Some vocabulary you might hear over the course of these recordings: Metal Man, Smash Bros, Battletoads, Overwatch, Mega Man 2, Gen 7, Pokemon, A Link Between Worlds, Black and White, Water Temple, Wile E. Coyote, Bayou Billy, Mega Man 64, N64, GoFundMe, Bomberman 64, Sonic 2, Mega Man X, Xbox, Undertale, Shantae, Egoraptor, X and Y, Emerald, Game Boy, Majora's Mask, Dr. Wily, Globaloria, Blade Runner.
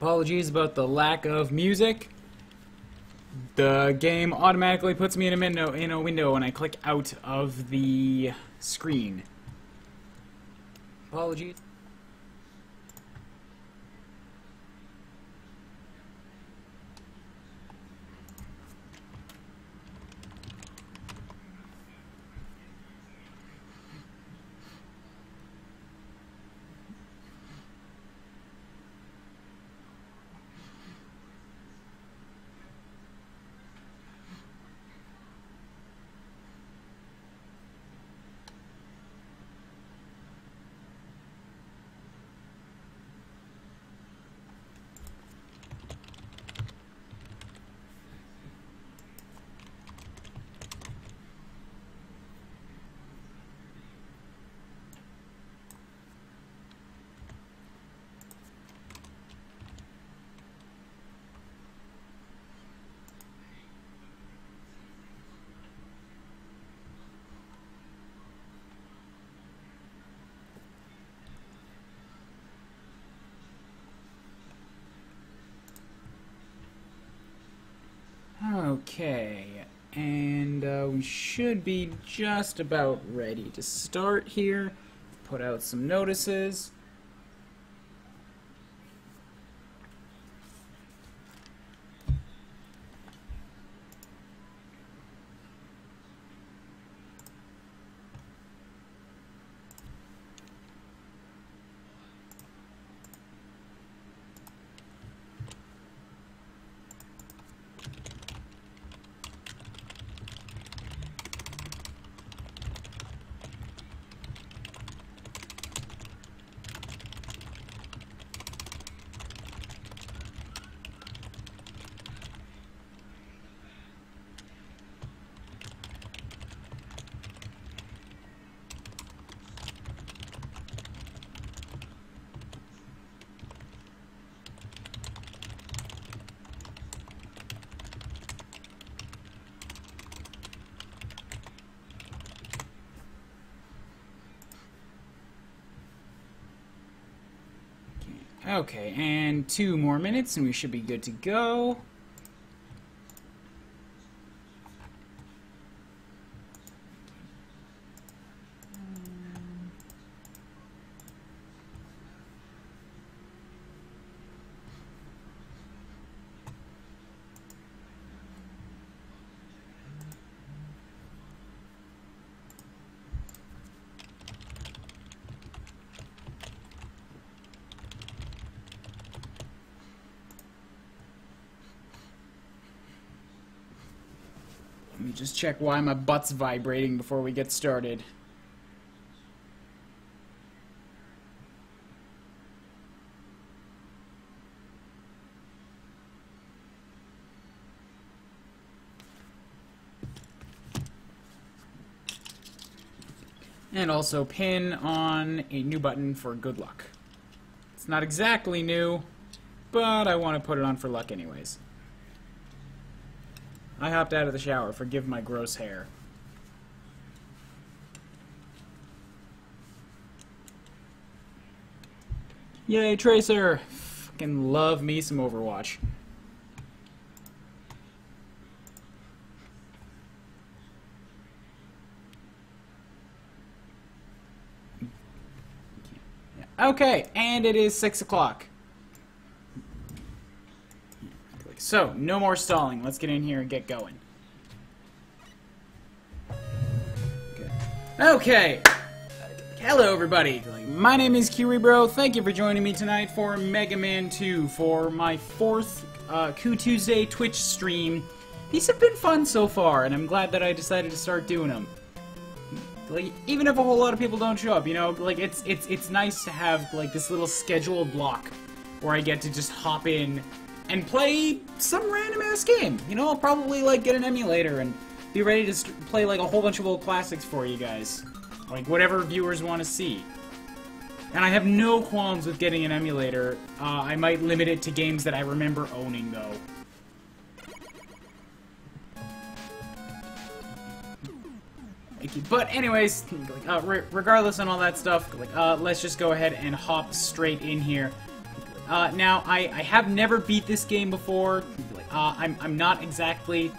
Apologies about the lack of music. The game automatically puts me in a window when I click out of the screen. Apologies. Okay, and we should be just about ready to start here. Put out some notices. Okay, and 2 more minutes and we should be good to go. Just check why my butt's vibrating before we get started. And also pin on a new button for good luck. It's not exactly new, but I want to put it on for luck anyways. I hopped out of the shower. Forgive my gross hair. Yay, Tracer! Fucking love me some Overwatch. Okay, and it is 6 o'clock. So, no more stalling. Let's get in here and get going. Good. Okay. Hello everybody, my name is Kiribro, thank you for joining me tonight for Mega Man 2 for my fourth Coup Tuesday Twitch stream. These have been fun so far, and I'm glad that I decided to start doing them. Like, even if a whole lot of people don't show up, you know, like, it's nice to have, like, this little scheduled block where I get to just hop in and play some random-ass game. You know, I'll probably, like, get an emulator and be ready to play, like, a whole bunch of old classics for you guys. Like, whatever viewers want to see. And I have no qualms with getting an emulator. I might limit it to games that I remember owning, though. But anyways, regardless on all that stuff, let's just go ahead and hop straight in here. Now, I have never beat this game before. I'm not exactly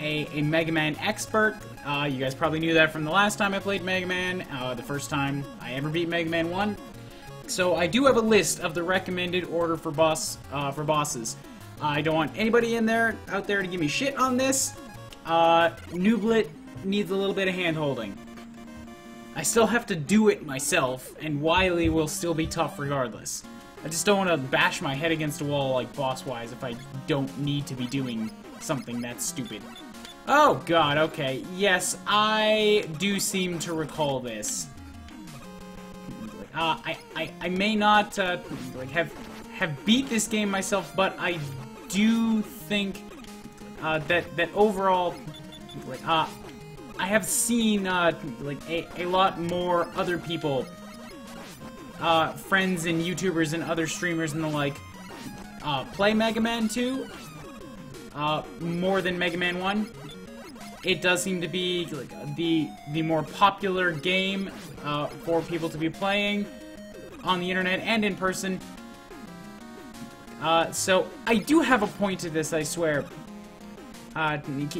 a Mega Man expert. You guys probably knew that from the last time I played Mega Man, the first time I ever beat Mega Man 1. So I do have a list of the recommended order for bosses. I don't want anybody out there to give me shit on this. Nooblet needs a little bit of hand-holding. I still have to do it myself, and Wily will still be tough regardless. I just don't want to bash my head against a wall like boss-wise if I don't need to be doing something that's stupid. Oh god, okay. Yes, I do seem to recall this. I may not have beat this game myself, but I do think that overall I have seen a lot more other people, friends and YouTubers and other streamers and the like, play Mega Man 2 more than Mega Man 1. It does seem to be the more popular game for people to be playing on the internet and in person. So I do have a point to this, I swear.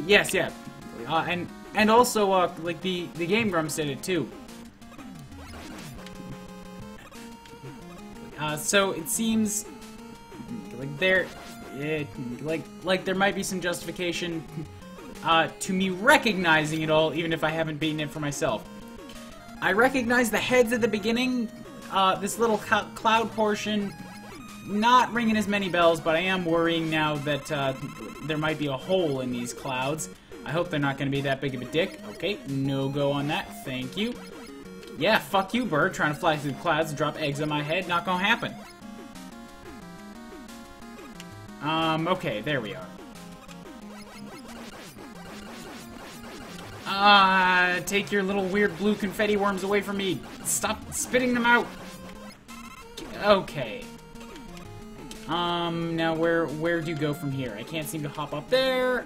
Yes, yeah. And also, like, the Game Grumps did it, too. So it seems like there might be some justification to me recognizing it all, even if I haven't beaten it for myself. I recognize the heads at the beginning, this little cloud portion, not ringing as many bells, but I am worrying now that there might be a hole in these clouds. I hope they're not going to be that big of a dick. Okay, no go on that, thank you. Yeah, fuck you, bird, trying to fly through the clouds and drop eggs on my head, not gonna happen. Okay, there we are. Take your little weird blue confetti worms away from me. Stop spitting them out. Okay. Now where do you go from here? I can't seem to hop up there.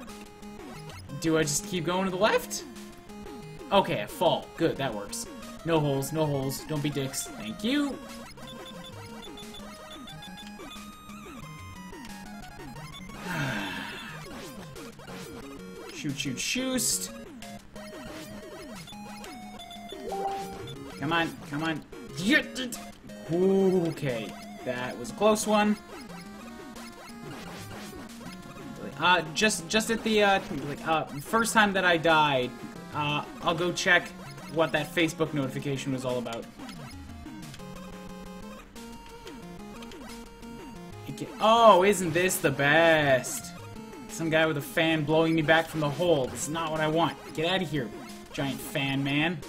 Do I just keep going to the left? Okay, I fall. Good, that works. No holes, no holes. Don't be dicks. Thank you. Shoot, shoot, shoot. Come on, come on. Okay, that was a close one. Just at the first time that I died, I'll go check what that Facebook notification was all about. Oh, isn't this the best? Some guy with a fan blowing me back from the hole. That's not what I want. Get out of here, giant fan man.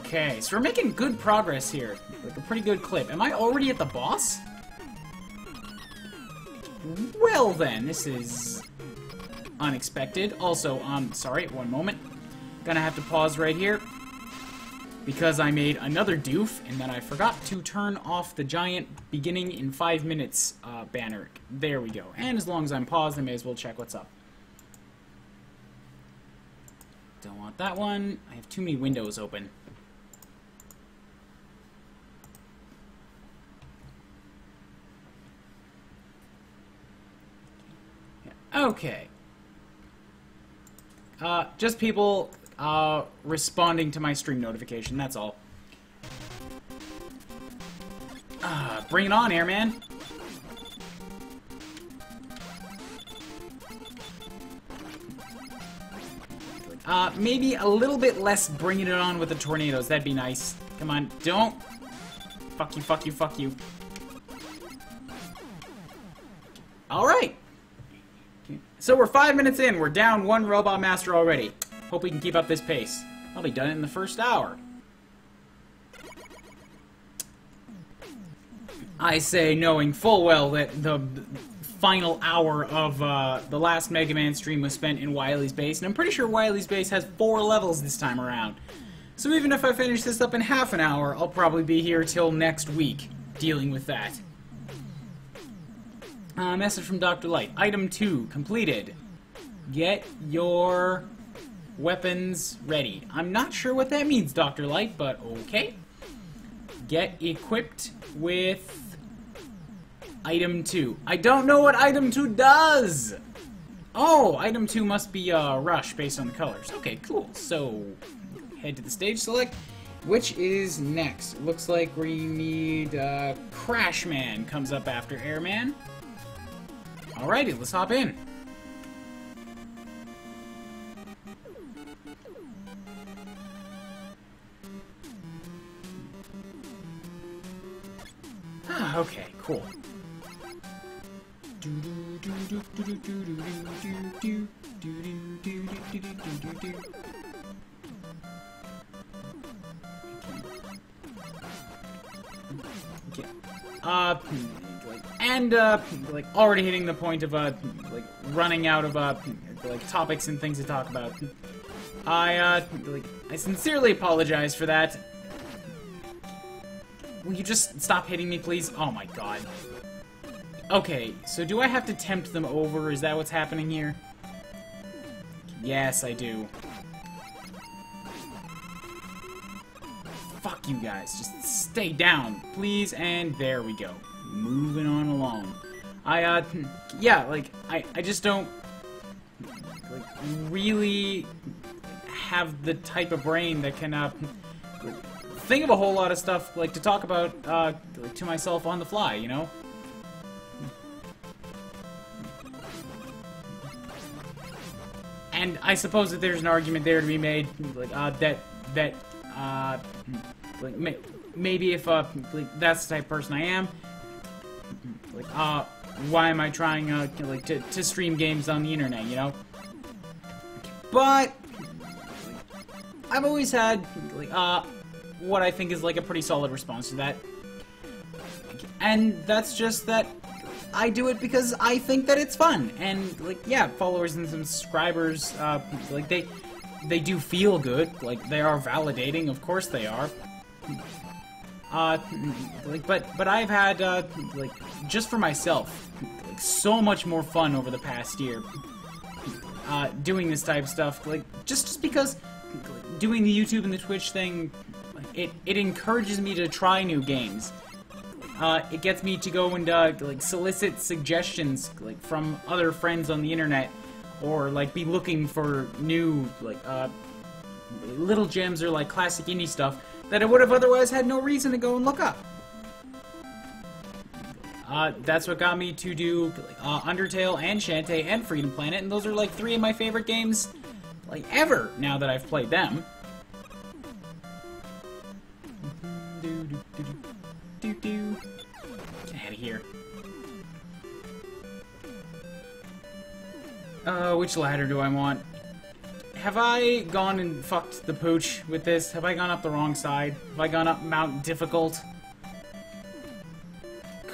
Okay, so we're making good progress here. Like a pretty good clip. Am I already at the boss? Well then, this is unexpected. Also, sorry, one moment. Gonna have to pause right here because I made another doof and then I forgot to turn off the giant beginning in 5 minutes banner. There we go. And as long as I'm paused, I may as well check what's up. Don't want that one. I have too many windows open. Okay. Just people responding to my stream notification, that's all. Bring it on, Airman! Maybe a little bit less bringing it on with the tornadoes. That'd be nice. Come on, don't. Fuck you, fuck you, fuck you. Alright. So we're 5 minutes in. We're down one Robot Master already. Hope we can keep up this pace. I'll be done in the first hour. I say knowing full well that the final hour of the last Mega Man stream was spent in Wily's base, and I'm pretty sure Wily's base has 4 levels this time around. So even if I finish this up in half an hour, I'll probably be here till next week dealing with that. Message from Dr. Light. Item 2 completed. Get your weapons ready. I'm not sure what that means, Dr. Light, but okay. Get equipped with item 2. I don't know what item 2 does! Oh, item 2 must be rush based on the colors. Okay, cool. So, head to the stage select. Which is next? Looks like where you need Crash Man comes up after Airman. Alrighty, let's hop in. Okay, cool. Okay. And already hitting the point of running out of topics and things to talk about. I sincerely apologize for that. Will you just stop hitting me, please? Oh my god. Okay, so do I have to tempt them over? Is that what's happening here? Yes, I do. Fuck you guys. Just stay down, please. And there we go. Moving on along. I just don't really have the type of brain that can think of a whole lot of stuff to talk about to myself on the fly, you know? And I suppose that there's an argument there to be made maybe if that's the type of person I am, why am I trying to stream games on the internet, you know? But I've always had what I think is a pretty solid response to that. And that's just that I do it because I think that it's fun. And yeah, followers and subscribers they do feel good. They are validating, of course they are. But I've had just for myself so much more fun over the past year doing this type of stuff, just because doing the YouTube and the Twitch thing, it encourages me to try new games. It gets me to go and solicit suggestions from other friends on the internet, or be looking for new little gems or classic indie stuff that I would have otherwise had no reason to go and look up. That's what got me to do Undertale and Shantae and Freedom Planet, and those are 3 of my favorite games ever now that I've played them. Get out of here. Which ladder do I want? Have I gone and fucked the pooch with this? Have I gone up the wrong side? Have I gone up Mount Difficult?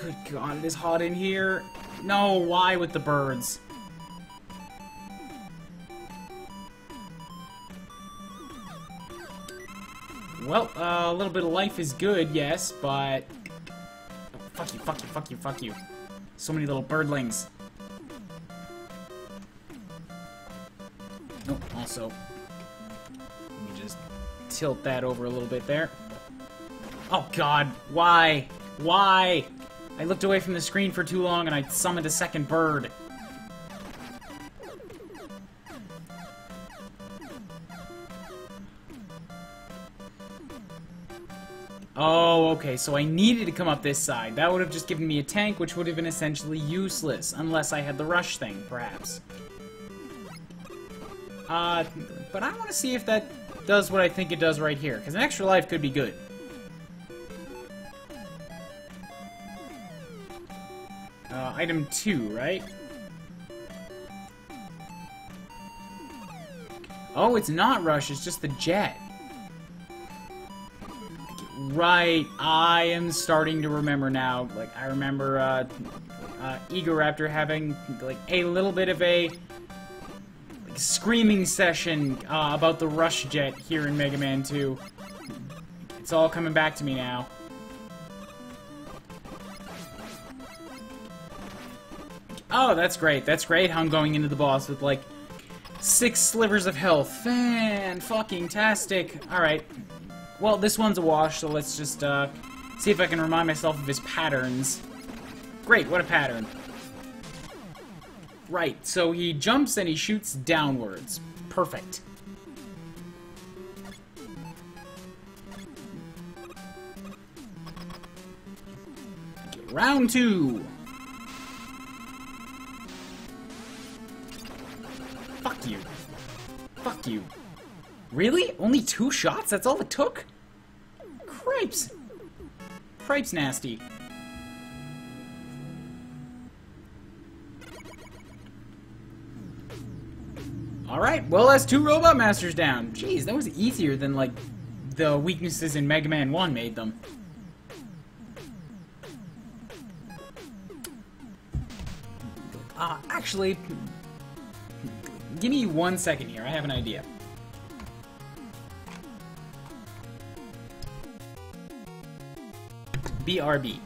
Good god, it is hot in here. No, why with the birds? Well, a little bit of life is good, yes, but... Oh, fuck you, fuck you, fuck you, fuck you. So many little birdlings. Oh, also... Let me just tilt that over a little bit there. Oh god, why? Why? I looked away from the screen for too long and I summoned a second bird. Oh, okay, so I needed to come up this side. That would have just given me a tank, which would have been essentially useless, unless I had the rush thing, perhaps. But I want to see if that does what I think it does right here, because an extra life could be good. Item 2, right? Oh, it's not Rush, it's just the jet. Right, I am starting to remember now. Like, I remember, Egoraptor having, like, a little bit of a like, screaming session about the Rush Jet here in Mega Man 2. It's all coming back to me now. Oh, that's great how I'm going into the boss with, like, 6 slivers of health. Fan-fucking-tastic. Alright. Well, this one's a wash, so let's just, see if I can remind myself of his patterns. Great, what a pattern. Right, so he jumps and he shoots downwards. Perfect. Round 2! Fuck you. Fuck you. Really? Only 2 shots? That's all it took? Cripes. Cripes nasty. Alright, well that's 2 Robot Masters down. Jeez, that was easier than, like, the weaknesses in Mega Man 1 made them. Actually, give me 1 second here, I have an idea. BRB.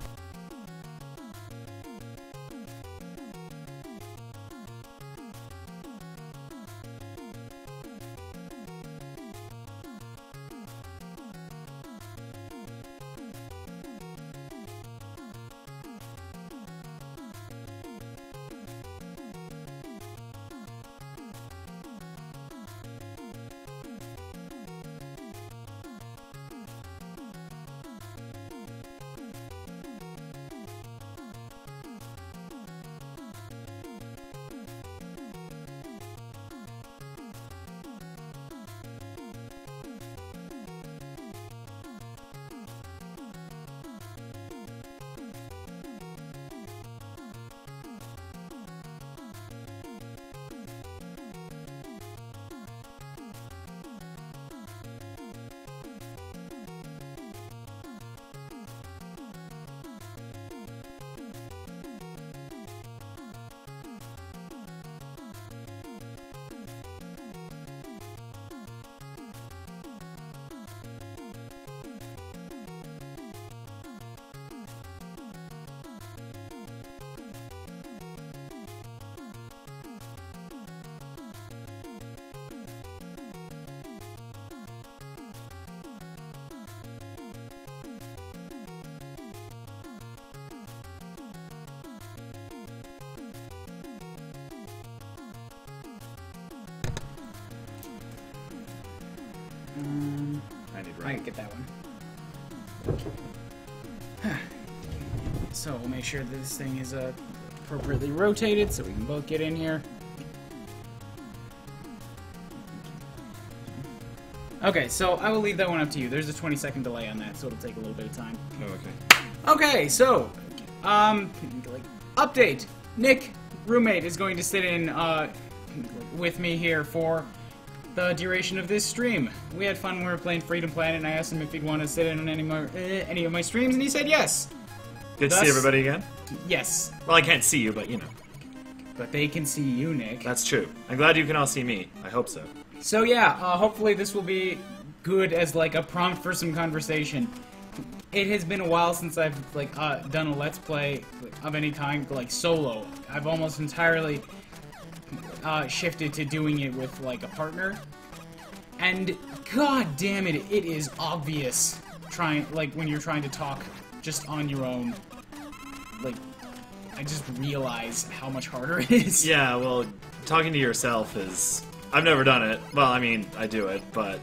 I can get that one. So we'll make sure that this thing is appropriately rotated so we can both get in here. Okay, so I will leave that one up to you. There's a 20-second delay on that, so it'll take a little bit of time. Oh, okay. Okay, so, update. Nick, roommate, is going to sit in with me here for the duration of this stream. We had fun when we were playing Freedom Planet, and I asked him if he'd want to sit in on any of my streams, and he said yes. Good to see everybody again? Yes. Well, I can't see you, but you know. But they can see you, Nick. That's true. I'm glad you can all see me. I hope so. So yeah, hopefully this will be good as, like, a prompt for some conversation. It has been a while since I've, like, done a Let's Play of any kind, like, solo. I've almost entirely shifted to doing it with, like, a partner. And, god damn it, it is obvious when you're trying to talk just on your own. Like, I just realize how much harder it is. Yeah, well, talking to yourself is... I've never done it. Well, I mean, I do it, but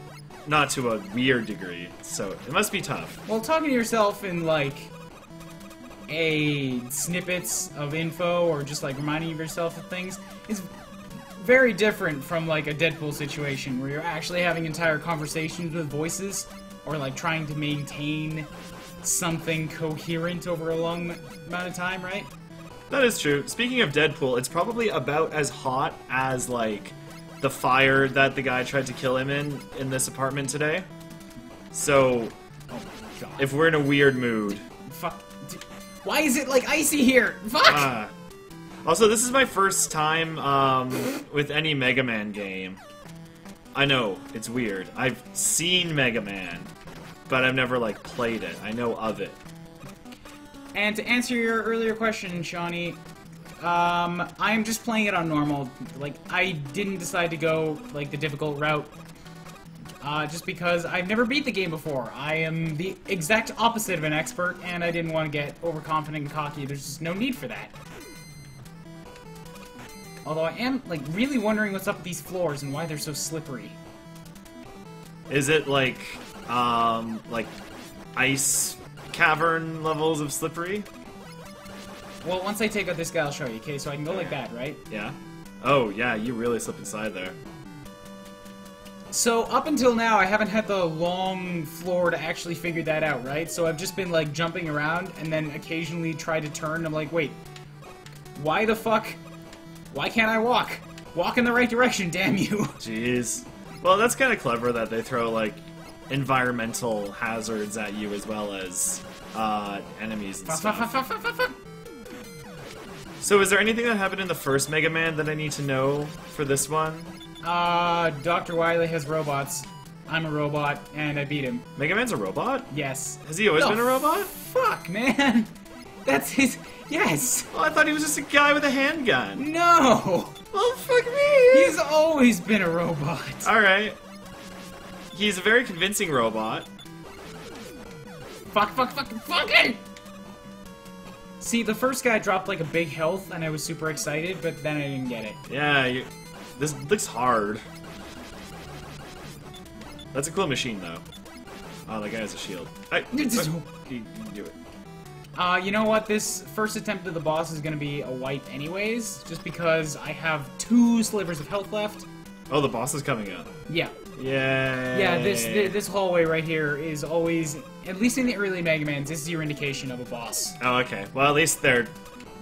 not to a weird degree, so it must be tough. Well, talking to yourself in, like, snippets of info or just, like, reminding yourself of things is very different from like a Deadpool situation where you're actually having entire conversations with voices or like trying to maintain something coherent over a long amount of time, right? That is true. Speaking of Deadpool, it's probably about as hot as like the fire that the guy tried to kill him in this apartment today. So, oh my God. If we're in a weird mood. Fuck. Why is it like icy here? Fuck! Also, this is my first time with any Mega Man game. I know, it's weird. I've seen Mega Man, but I've never, like, played it. I know of it. And to answer your earlier question, Shawnee, I'm just playing it on normal. Like, I didn't decide to go, like, the difficult route just because I've never beat the game before. I am the exact opposite of an expert, and I didn't want to get overconfident and cocky. There's just no need for that. Although I am, like, really wondering what's up with these floors and why they're so slippery. Is it, like ice cavern levels of slippery? Well, once I take out this guy, I'll show you, okay? So I can go like that, right? Yeah. Oh, yeah, you really slip inside there. So, up until now, I haven't had the long floor to actually figure that out, right? So I've just been, like, jumping around and then occasionally try to turn, and I'm like, wait, why the fuck... Why can't I walk? Walk in the right direction, damn you! Jeez. Well, that's kind of clever that they throw, like, environmental hazards at you as well as, enemies and stuff. So is there anything that happened in the first Mega Man that I need to know for this one? Dr. Wily has robots. I'm a robot, and I beat him. Mega Man's a robot? Yes. Has he always been a robot? Fuck, man! That's his... Yes! Well, I thought he was just a guy with a handgun. No! Well, fuck me! He's always been a robot. Alright. He's a very convincing robot. Fuck, fuck, fuck, fucking! See, the first guy dropped, like, a big health, and I was super excited, but then I didn't get it. Yeah, you... This looks hard. That's a cool machine, though. Oh, that guy has a shield. You can do it. You know what? This first attempt at the boss is gonna be a wipe anyways, just because I have two slivers of health left. Oh, the boss is coming up. Yeah. Yeah. Yeah, this hallway right here is always, at least in the early Mega Mans, this is your indication of a boss. Oh, okay. Well, at least they're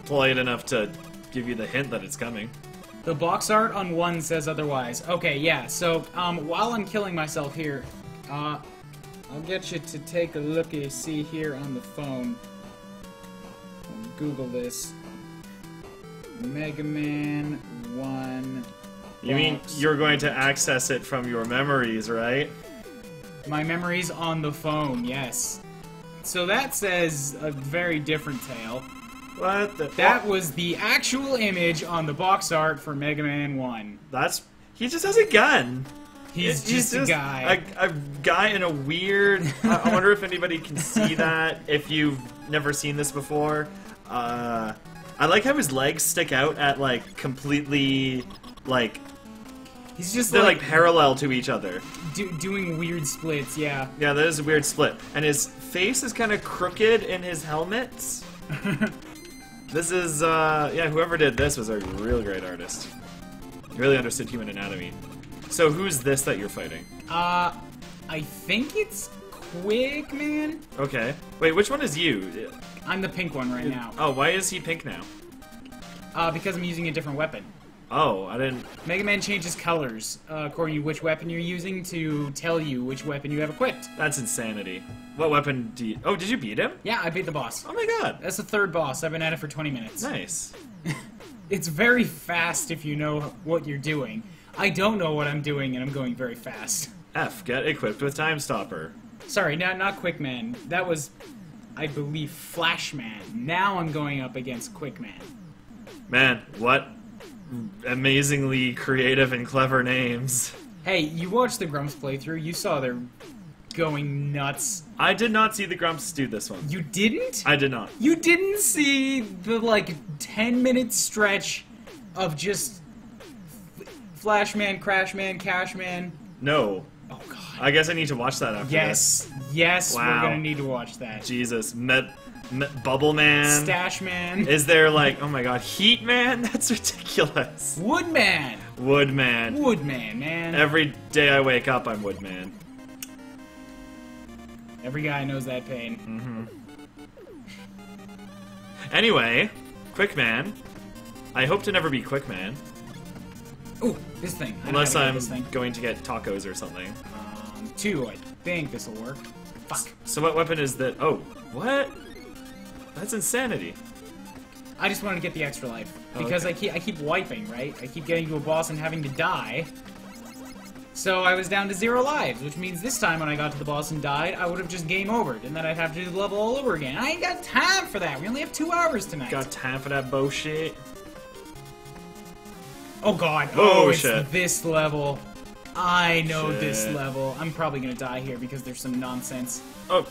polite enough to give you the hint that it's coming. The box art on one says otherwise. Okay, yeah, so, while I'm killing myself here, I'll get you to take a looky-see here on the phone. Google this. Mega Man 1... You mean you're going to access it from your memories, right? My memories on the phone, yes. So that says a very different tale. What the... That was the actual image on the box art for Mega Man 1. That's... He just has a gun! He's just a guy. A guy in a weird... I wonder if anybody can see that, if you've never seen this before. I like how his legs stick out at, like, completely, like... He's just, they're, like parallel to each other. Doing weird splits, yeah. Yeah, that is a weird split. And his face is kind of crooked in his helmet. This is, yeah, whoever did this was a real great artist. He really understood human anatomy. So who's this that you're fighting? I think it's Quick Man. Okay. Wait, which one is you? I'm the pink one right now. Oh, why is he pink now? Because I'm using a different weapon. Oh, I didn't... Mega Man changes colors according to which weapon you're using to tell you which weapon you have equipped. That's insanity. What weapon do you... Oh, did you beat him? Yeah, I beat the boss. Oh my God. That's the third boss. I've been at it for 20 minutes. Nice. It's very fast if you know what you're doing. I don't know what I'm doing, and I'm going very fast. F, get equipped with Time Stopper. Sorry, not Quick Man. That was, I believe, Flash Man. Now I'm going up against Quick Man. Man, what amazingly creative and clever names. Hey, you watched the Grumps playthrough. You saw they're going nuts. I did not see the Grumps do this one. You didn't? I did not. You didn't see the, like, 10-minute stretch of just... Flash Man, Crash Man, Cash Man. No. Oh God. I guess I need to watch that after this. Yes, wow. We're gonna need to watch that. Jesus, Bubble Man. Stash Man. Is there like, oh my god, Heat Man? That's ridiculous. Woodman. Woodman. Woodman, man. Every day I wake up, I'm Woodman. Every guy knows that pain. Mm-hmm. Anyway, Quick Man. I hope to never be Quick Man. Ooh, this thing. Unless I'm going to get tacos or something. Two, I think this'll work. Fuck. So what weapon is that? Oh, what? That's insanity. I just wanted to get the extra life. Because I keep wiping, right? I keep getting to a boss and having to die. So I was down to 0 lives, which means this time when I got to the boss and died, I would have just game overed, and then I'd have to do the level all over again. I ain't got time for that. We only have 2 hours tonight. Got time for that bullshit. Oh god. Oh, it's shit. This level. I know shit. This level. I'm probably gonna die here because there's some nonsense. Oh.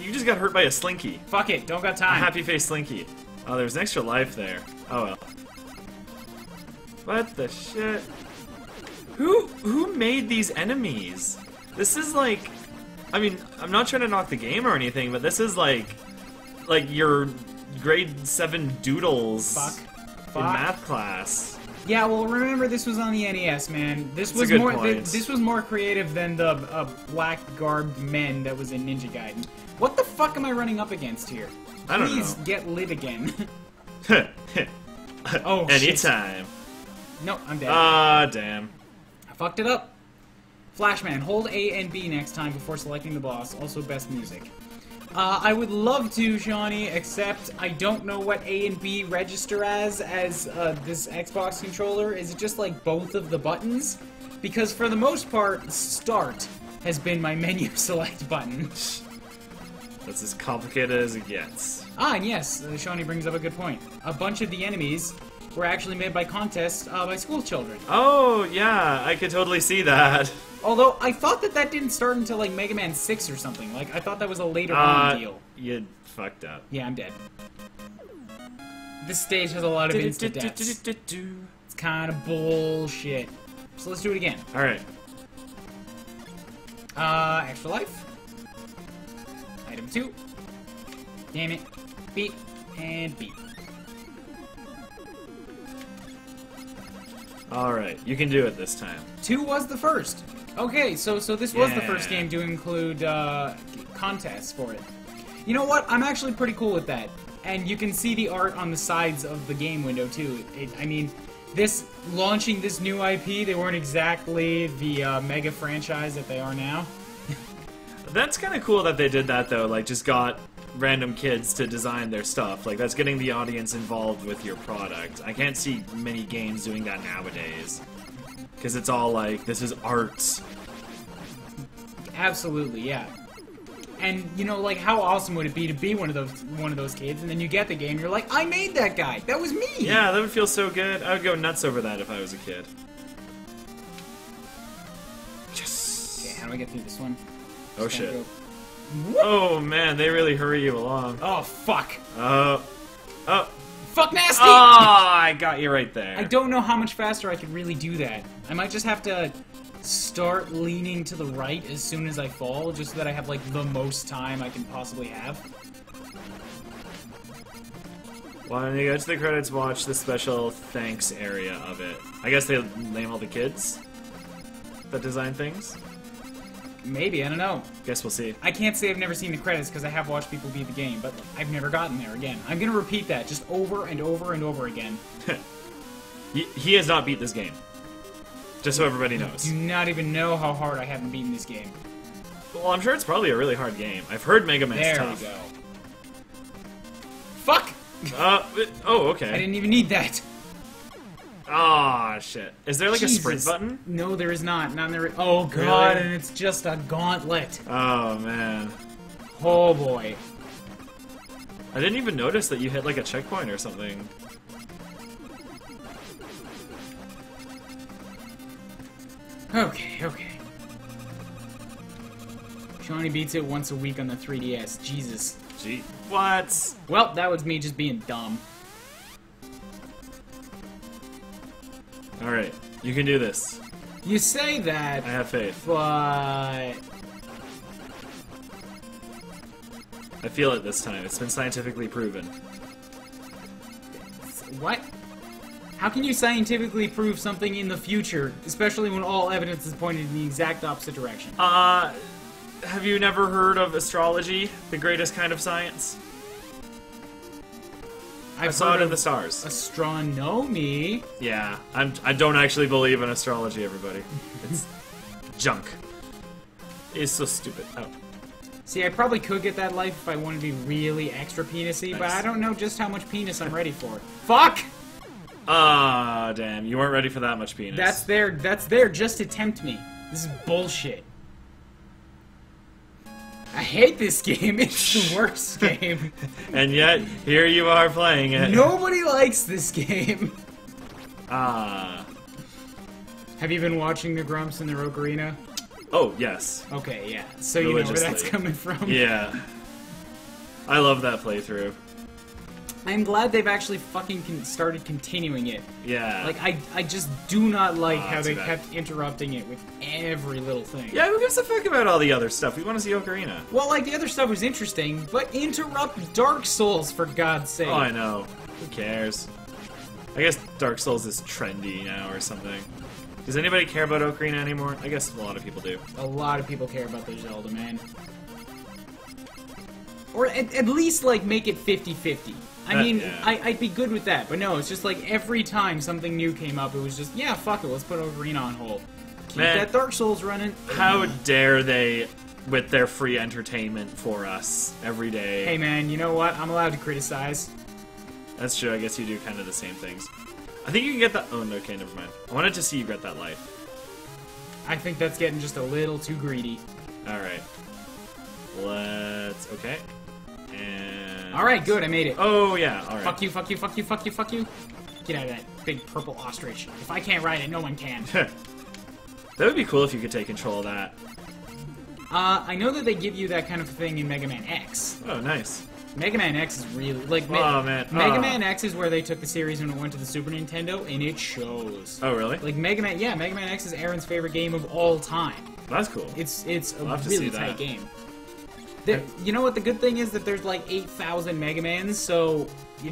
You just got hurt by a Slinky. Fuck it. Don't got time. A happy face Slinky. Oh, there's an extra life there. Oh well. What the shit? Who made these enemies? This is like... I mean, I'm not trying to knock the game or anything, but this is like... Like your grade 7 doodles in math class. Yeah, well, remember this was on the NES, man. This was more creative than the black garbed men that was in Ninja Gaiden. What the fuck am I running up against here? I don't know. Please get lit again. Oh, anytime. Shit. No, I'm dead. Ah, damn. I fucked it up. Flashman, hold A and B next time before selecting the boss. Also, best music. I would love to, Shawnee, except I don't know what A and B register as this Xbox controller. Is it just like both of the buttons? Because for the most part, Start has been my menu select button. That's as complicated as it gets. Ah, and yes, Shawnee brings up a good point. A bunch of the enemies were actually made by contests by school children. Oh, yeah, I could totally see that. Although, I thought that didn't start until, like, Mega Man 6 or something. Like, I thought that was a later on deal. You fucked up. Yeah, I'm dead. This stage has a lot of instant deaths. It's kind of bullshit. So let's do it again. Alright. Extra life. Item 2. Damn it. Beat. And beat. Alright, you can do it this time. 2 was the first. Okay, so this was the first game to include contests for it. You know what? I'm actually pretty cool with that. And you can see the art on the sides of the game window, too. I mean, launching this new IP, they weren't exactly the mega franchise that they are now. That's kind of cool that they did that, though. Like, just got random kids to design their stuff. Like, that's getting the audience involved with your product. I can't see many games doing that nowadays. Because it's all like, this is art. Absolutely, yeah. And, you know, like, how awesome would it be to be one of those kids, and then you get the game, you're like, I made that guy! That was me! Yeah, that would feel so good. I would go nuts over that if I was a kid. Yes! Okay, how do I get through this one? Oh, shit. Oh, man, they really hurry you along. Oh, fuck. Oh. Fuck nasty! Oh, I got you right there. I don't know how much faster I could really do that. I might just have to start leaning to the right as soon as I fall, just so that I have, like, the most time I can possibly have. When you go to the credits, watch the special thanks area of it. I guess they name all the kids that design things. Maybe, I don't know. Guess we'll see. I can't say I've never seen the credits because I have watched people beat the game, but I've never gotten there again. I'm going to repeat that just over and over and over again. He has not beat this game. Just so everybody knows. I do not even know how hard I haven't beaten this game. Well, I'm sure it's probably a really hard game. I've heard Mega Man's tough. There we go. Fuck! Oh, okay. I didn't even need that. Ah, oh, shit. Is there like a sprint button? No, there is not. Not in there. Oh god, really? And it's just a gauntlet. Oh man. Oh boy. I didn't even notice that you hit like a checkpoint or something. Okay, okay. Shawnee beats it once a week on the 3DS. Jesus. Gee. What? Well, that was me just being dumb. Alright, you can do this. You say that. I have faith. But... I feel it this time. It's been scientifically proven. What? How can you scientifically prove something in the future, especially when all evidence is pointed in the exact opposite direction? Have you never heard of astrology, the greatest kind of science? I saw it in the stars. Astronomy? Yeah. I don't actually believe in astrology, everybody. It's junk. It's so stupid. Oh. See, I probably could get that life if I wanted to be really extra penis-y, nice. But I don't know just how much penis I'm ready for. Fuck! Ah, damn. You weren't ready for that much penis. That's there just to tempt me. This is bullshit. I hate this game. It's the worst game. And yet, here you are playing it. Nobody likes this game. Ah. Have you been watching the Grumps and the Ocarina? Oh, yes. Okay, yeah. So you know where that's coming from. Yeah. I love that playthrough. I'm glad they've actually fucking started continuing it. Yeah. Like, I just do not like how they kept interrupting it with every little thing. Yeah, who gives a fuck about all the other stuff? We want to see Ocarina. Well, like, the other stuff was interesting, but interrupt Dark Souls, for God's sake. Oh, I know. Who cares? I guess Dark Souls is trendy now or something. Does anybody care about Ocarina anymore? I guess a lot of people do. A lot of people care about their Zelda, man. Or at least, like, make it 50-50. I mean, yeah. I'd be good with that, but no, it's just like every time something new came up, it was just, yeah, fuck it, let's put Ocarina on hold. Keep that Dark Souls running. How dare they, with their free entertainment for us every day. Hey man, you know what? I'm allowed to criticize. That's true, I guess you do kind of the same things. I think you can get that- oh, no, okay, never mind. I wanted to see you get that life. I think that's getting just a little too greedy. Alright. Let's- okay. And... alright, good, I made it. Oh, yeah, alright. Fuck you, fuck you, fuck you, fuck you, fuck you. Get out of that big purple ostrich. If I can't ride it, no one can. That would be cool if you could take control of that. I know that they give you that kind of thing in Mega Man X. Oh, nice. Mega Man X is really... like, oh, man. Mega Man X is where they took the series when it went to the Super Nintendo, and it shows. Oh, really? Like, Mega Man... yeah, Mega Man X is Aaron's favorite game of all time. That's cool. It's a really tight game. You know what? The good thing is that there's like 8,000 Mega Mans, so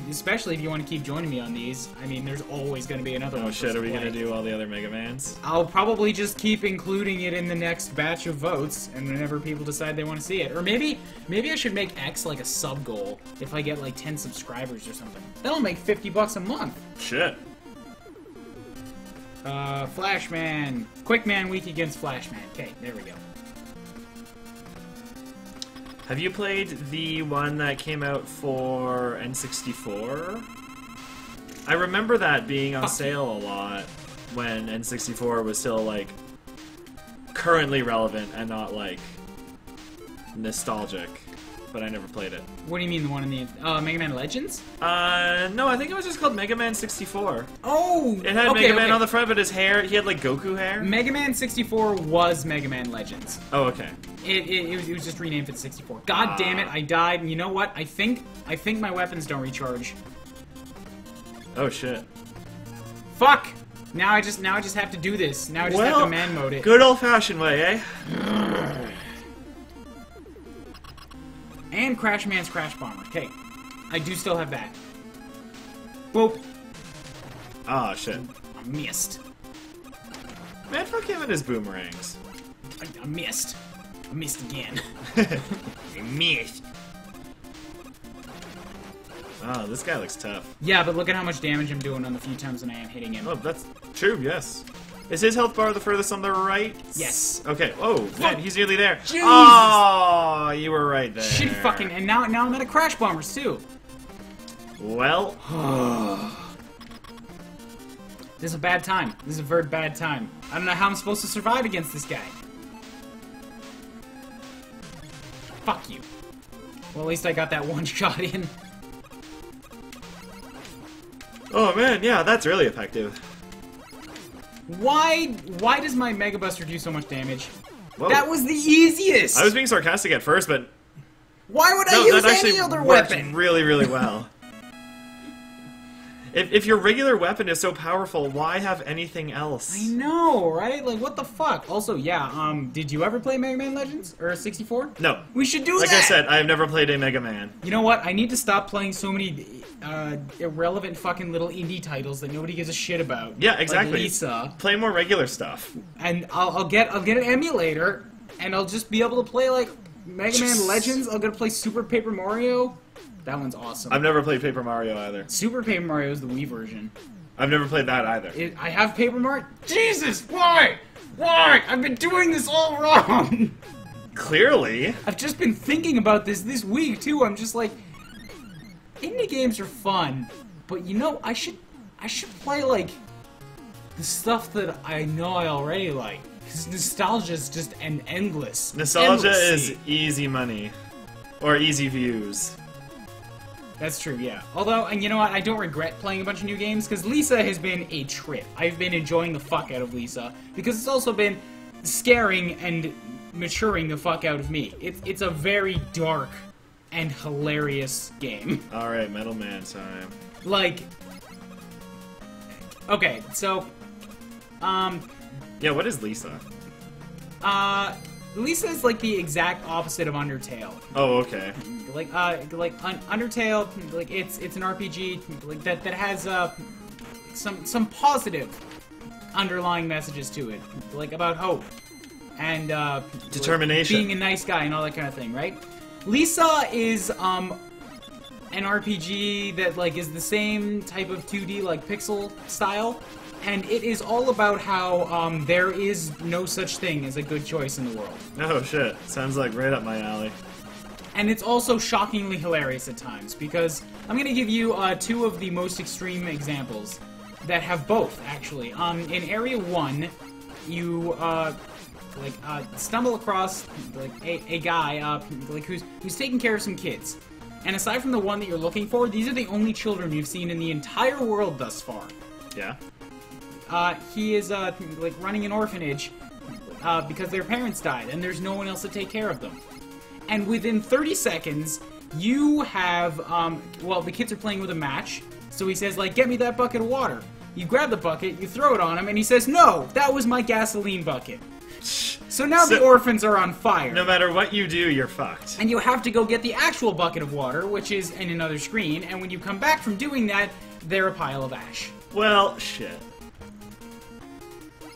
especially if you want to keep joining me on these, I mean, there's always going to be another one. Oh shit, are we going to do all the other Mega Mans? I'll probably just keep including it in the next batch of votes, and whenever people decide they want to see it. Or maybe I should make X like a sub-goal if I get like 10 subscribers or something. That'll make $50 a month. Shit. Flashman. Quickman weak against Flashman. Okay, there we go. Have you played the one that came out for N64? I remember that being on sale a lot when N64 was still, like, currently relevant and not, like, nostalgic. But I never played it. What do you mean, the one in the... Mega Man Legends? No, I think it was just called Mega Man 64. Oh! It had Mega Man on the front, but his hair... he had, like, Goku hair? Mega Man 64 was Mega Man Legends. Oh, okay. It was just renamed for 64. God damn it, I died, and you know what? I think my weapons don't recharge. Oh shit. Fuck! Now I just have to do this. Now I just have to man mode it. Good old fashioned way, eh? And Crash Man's Crash Bomber. Okay. I do still have that. Boop. Ah, shit. I missed. Man, fuck him and his boomerangs. I missed. I missed again. I missed. Oh, this guy looks tough. Yeah, but look at how much damage I'm doing on the few times when I am hitting him. Oh, that's true, yes. Is his health bar the furthest on the right? Yes. Okay, oh, man, he's nearly there. Jesus! Oh, you were right there. Shit fucking, and now I'm at a Crash Bombers, too. Well. This is a bad time. This is a very bad time. I don't know how I'm supposed to survive against this guy. Fuck you. Well, at least I got that one shot in. Oh man, yeah, that's really effective. Why does my Mega Buster do so much damage? Whoa. That was the easiest! I was being sarcastic at first, but... why would I use any other weapon? That actually worked really, really well. If your regular weapon is so powerful, why have anything else? I know, right? Like, what the fuck? Also, yeah, did you ever play Mega Man Legends? Or 64? No. We should do that! Like I said, I have never played a Mega Man. You know what? I need to stop playing so many irrelevant fucking little indie titles that nobody gives a shit about. Yeah, exactly. Like Lisa. Play more regular stuff. And I'll get an emulator, and I'll just be able to play, like, Mega Man Legends. I'll get to play Super Paper Mario. That one's awesome. I've never played Paper Mario either. Super Paper Mario is the Wii version. I've never played that either. I have Paper Mario. Jesus, why? Why? I've been doing this all wrong. Clearly. I've just been thinking about this week too. I'm just like, indie games are fun, but you know, I should play like the stuff that I know I already like. Because nostalgia is just an endless. Nostalgia is easy money, or easy views. That's true, yeah. Although, and you know what, I don't regret playing a bunch of new games, because Lisa has been a trip. I've been enjoying the fuck out of Lisa, because it's also been scaring and maturing the fuck out of me. It's a very dark and hilarious game. Alright, Metal Man time. Like... Okay, so... Yeah, what is Lisa? Lisa is like the exact opposite of Undertale. Oh, okay. Like Undertale, like it's an RPG like that has some positive underlying messages to it, like about hope and determination, like being a nice guy and all that kind of thing, right? Lisa is an RPG that like is the same type of 2D like pixel style. And it is all about how there is no such thing as a good choice in the world. Oh shit, sounds like right up my alley. And it's also shockingly hilarious at times, because I'm going to give you two of the most extreme examples that have both, actually. In Area 1, you stumble across like a guy like who's taking care of some kids. And aside from the one that you're looking for, these are the only children you've seen in the entire world thus far. Yeah. He is, like, running an orphanage, because their parents died, and there's no one else to take care of them. And within 30 seconds, you have, well, the kids are playing with a match, so he says, like, get me that bucket of water. You grab the bucket, you throw it on him, and he says, no, that was my gasoline bucket. So now the orphans are on fire. No matter what you do, you're fucked. And you have to go get the actual bucket of water, which is in another screen, and when you come back from doing that, they're a pile of ash. Well, shit.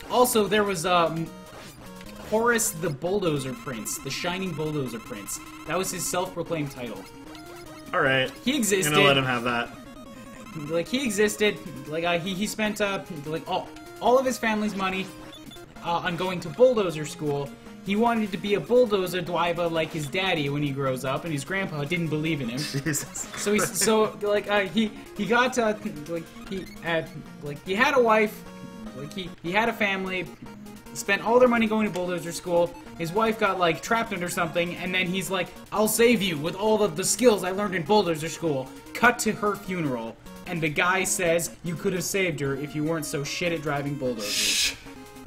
Also, there was, Horus the Bulldozer Prince, the Shining Bulldozer Prince. That was his self-proclaimed title. Alright. He existed. I'm gonna let him have that. Like, he existed, like, he spent, like, all of his family's money on going to bulldozer school. He wanted to be a bulldozer driver like his daddy when he grows up, and his grandpa didn't believe in him. Jesus. So he, he got, he had a wife. Like, he had a family, spent all their money going to bulldozer school, his wife got, like, trapped under something, and then he's like, I'll save you with all of the skills I learned in bulldozer school. Cut to her funeral, and the guy says, you could have saved her if you weren't so shit at driving bulldozers. Shh.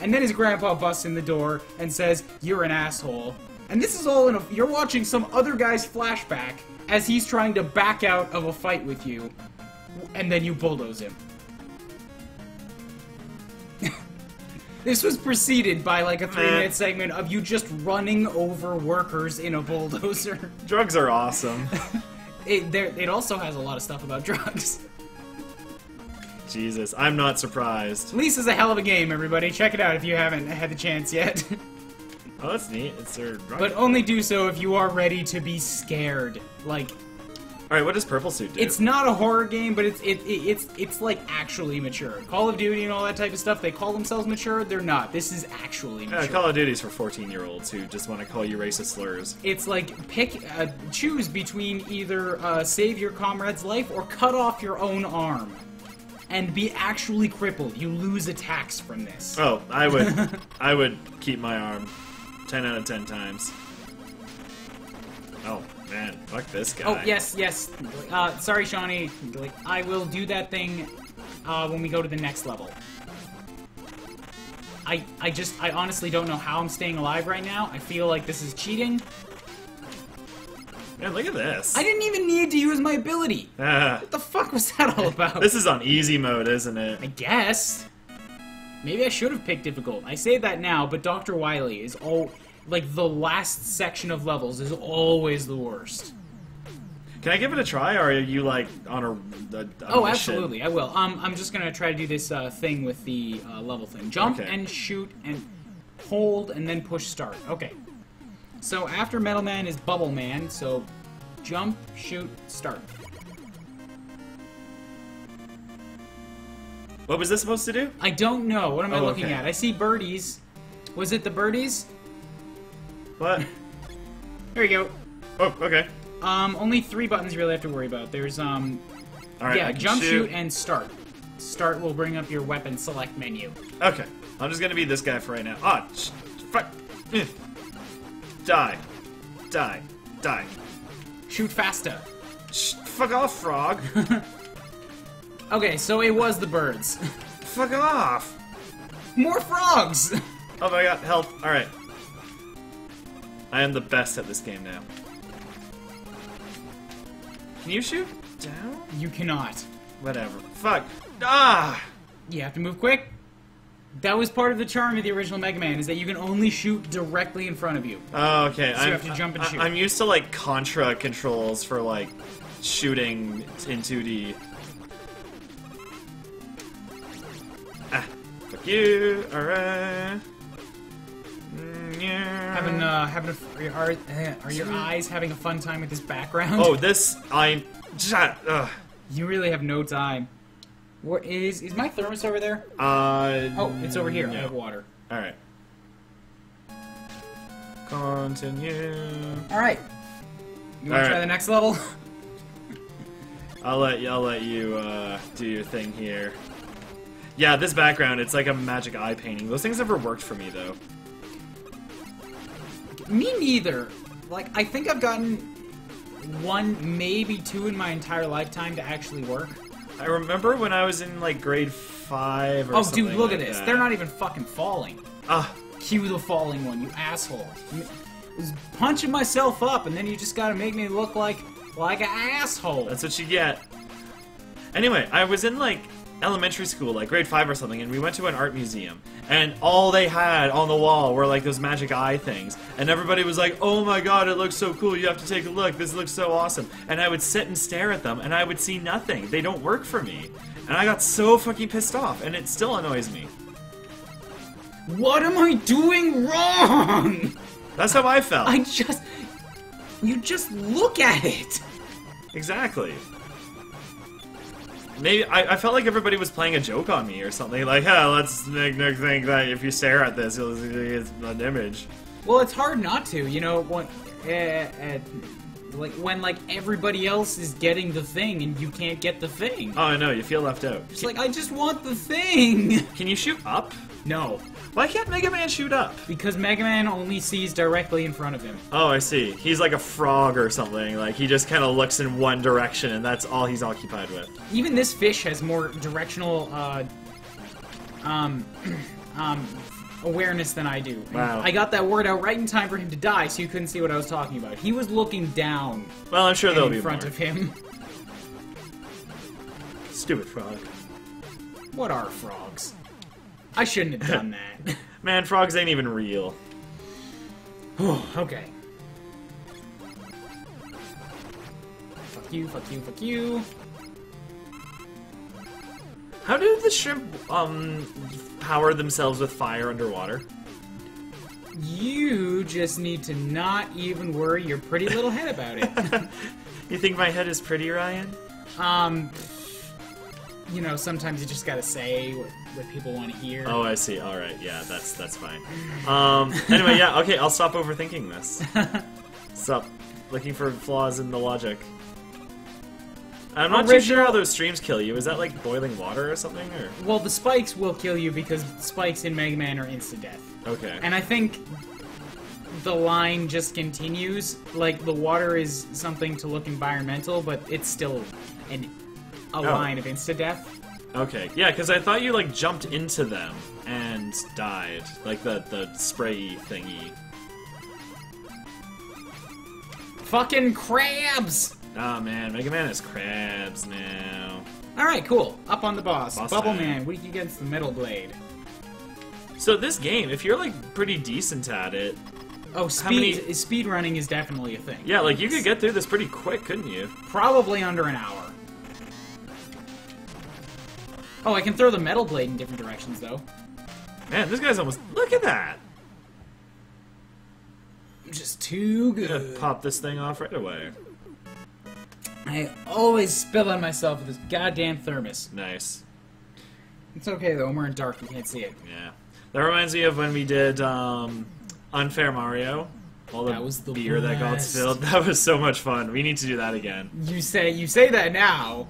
And then his grandpa busts in the door and says, you're an asshole. And this is all in a... You're watching some other guy's flashback as he's trying to back out of a fight with you, and then you bulldoze him. This was preceded by, like, a 3-minute segment of you just running over workers in a bulldozer. Drugs are awesome. It also has a lot of stuff about drugs. Jesus, I'm not surprised. Lisa's a hell of a game, everybody. Check it out if you haven't had the chance yet. Oh, that's neat. It's their drug. But only do so if you are ready to be scared. Like... Alright, what does Purple Suit do? It's not a horror game, but it's like actually mature. Call of Duty and all that type of stuff, they call themselves mature, they're not. This is actually mature. Call of Duty's for 14-year-olds who just want to call you racist slurs. It's like, choose between either save your comrade's life or cut off your own arm. And be actually crippled. You lose attacks from this. Oh, I would keep my arm 10 out of 10 times. Oh. Man, fuck this guy. Oh, yes, yes. Sorry, Shawnee. I will do that thing when we go to the next level. I honestly don't know how I'm staying alive right now. I feel like this is cheating. Man, look at this. I didn't even need to use my ability. What the fuck was that all about? This is on easy mode, isn't it? I guess. Maybe I should have picked difficult. I say that now, but Dr. Wily is all... Like, the last section of levels is always the worst. Can I give it a try, or are you, like, on a Oh, absolutely, shit? I will. I'm just gonna try to do this, thing with the, level thing. Jump and shoot and hold and then push start. Okay. So, after Metal Man is Bubble Man, so jump, shoot, start. What was this supposed to do? I don't know. What am I looking at? I see birdies. Was it the birdies? What? There you go. Oh, okay. Only three buttons you really have to worry about. There's, All right, yeah, jump, shoot, and start. Start will bring up your weapon select menu. Okay. I'm just gonna be this guy for right now. Ah, fuck. Die. Die. Die. Shoot faster. Fuck off, frog. Okay, so it was the birds. Fuck off. More frogs! Oh my god, help. Alright. I am the best at this game now. Can you shoot down? You cannot. Whatever. Fuck. Ah! You have to move quick. That was part of the charm of the original Mega Man, is that you can only shoot directly in front of you. Oh, okay. So you have to jump and shoot. I'm used to, like, Contra controls for, like, shooting in 2D. Ah. Fuck you. Alright. Are your eyes having a fun time with this background? Oh, this you really have no time. What is my thermos over there? Oh, it's over here. No. I have water. All right. Continue. All right. You want to try the next level? I'll let you do your thing here. Yeah, this background, it's like a magic eye painting. Those things never worked for me though. Me neither. Like, I think I've gotten one, maybe two in my entire lifetime to actually work. I remember when I was in, like, grade 5 or something. Oh, dude, look at this. They're not even fucking falling. Ah. Cue the falling one, you asshole. I was punching myself up, and then you just gotta make me look like an asshole. That's what you get. Anyway, I was in, like, elementary school, like grade 5 or something, and we went to an art museum, and all they had on the wall were like those magic eye things, and everybody was like, oh my god, it looks so cool, you have to take a look, this looks so awesome, and I would sit and stare at them, and I would see nothing, they don't work for me, and I got so fucking pissed off, and it still annoys me. What am I doing wrong? That's how I felt. You just look at it! Exactly. Maybe I felt like everybody was playing a joke on me or something. Like, hey, let's make Nick think that if you stare at this, you'll see it's an image. Well, it's hard not to, you know. When everybody else is getting the thing and you can't get the thing. Oh no, you feel left out. It's like I just want the thing. Can you shoot up? No. Why can't Mega Man shoot up? Because Mega Man only sees directly in front of him. Oh, I see. He's like a frog or something. Like, he just kind of looks in one direction, and that's all he's occupied with. Even this fish has more directional awareness than I do. Wow. I got that word out right in time for him to die, so you couldn't see what I was talking about. He was looking down. Well, I'm sure there'll be more in front of him. Stupid frog. What are frogs? I shouldn't have done that. Man, frogs ain't even real. Okay. Fuck you, fuck you, fuck you. How do the shrimp, power themselves with fire underwater? You just need to not even worry your pretty little head about it. You think my head is pretty, Ryan? You know, sometimes you just gotta say what people want to hear. Oh, I see. All right, yeah, that's fine. Anyway, yeah, okay, I'll stop overthinking this. Stop looking for flaws in the logic. I'm not too sure how those streams kill you. Is that like boiling water or something? Or? Well, the spikes will kill you because spikes in Mega Man are insta death. Okay. And I think the line just continues. Like, the water is something to look environmental, but it's still a line of insta-death. Okay, yeah, because I thought you, like, jumped into them and died. Like, the spray thingy. Fucking crabs! Oh man, Mega Man is crabs now. Alright, cool. Up on the boss. Bubble Man, weak against the Metal Blade. So this game, if you're like pretty decent at it... Oh, speedrunning is definitely a thing. Yeah, like you could get through this pretty quick, couldn't you? Probably under an hour. Oh, I can throw the Metal Blade in different directions, though. Man, this guy's almost... Look at that! Just too good. I'm gonna pop this thing off right away. I always spill on myself with this goddamn thermos. Nice. It's okay, though. When we're in dark, you can't see it. Yeah. That reminds me of when we did Unfair Mario. All the, beer that got spilled. That was so much fun. We need to do that again. You say that now.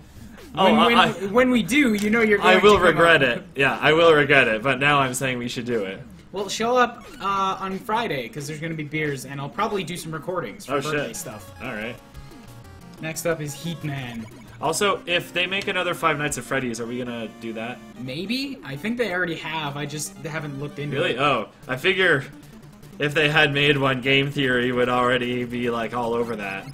Oh, when we do, you know you're going to... I will regret it. Yeah, I will regret it. But now I'm saying we should do it. Well, show up on Friday, because there's going to be beers, and I'll probably do some recordings for birthday stuff. All right. Next up is Heat Man. Also, if they make another Five Nights at Freddy's, are we going to do that? Maybe? I think they already have. I just haven't looked into it. Really? Oh, I figure if they had made one, Game Theory would already be, like, all over that.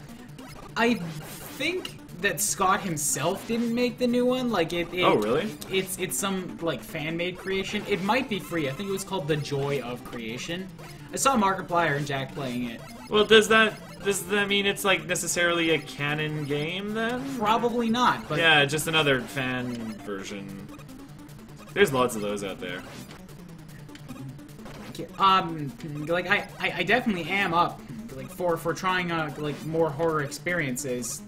I think that Scott himself didn't make the new one. Like, oh, really? It's some, like, fan-made creation. It might be free. I think it was called The Joy of Creation. I saw Markiplier and Jack playing it. Well, does that mean it's, like, necessarily a canon game, then? Probably not, but... Yeah, just another fan version. There's lots of those out there. Like, I definitely am up, like, for trying, like, more horror experiences.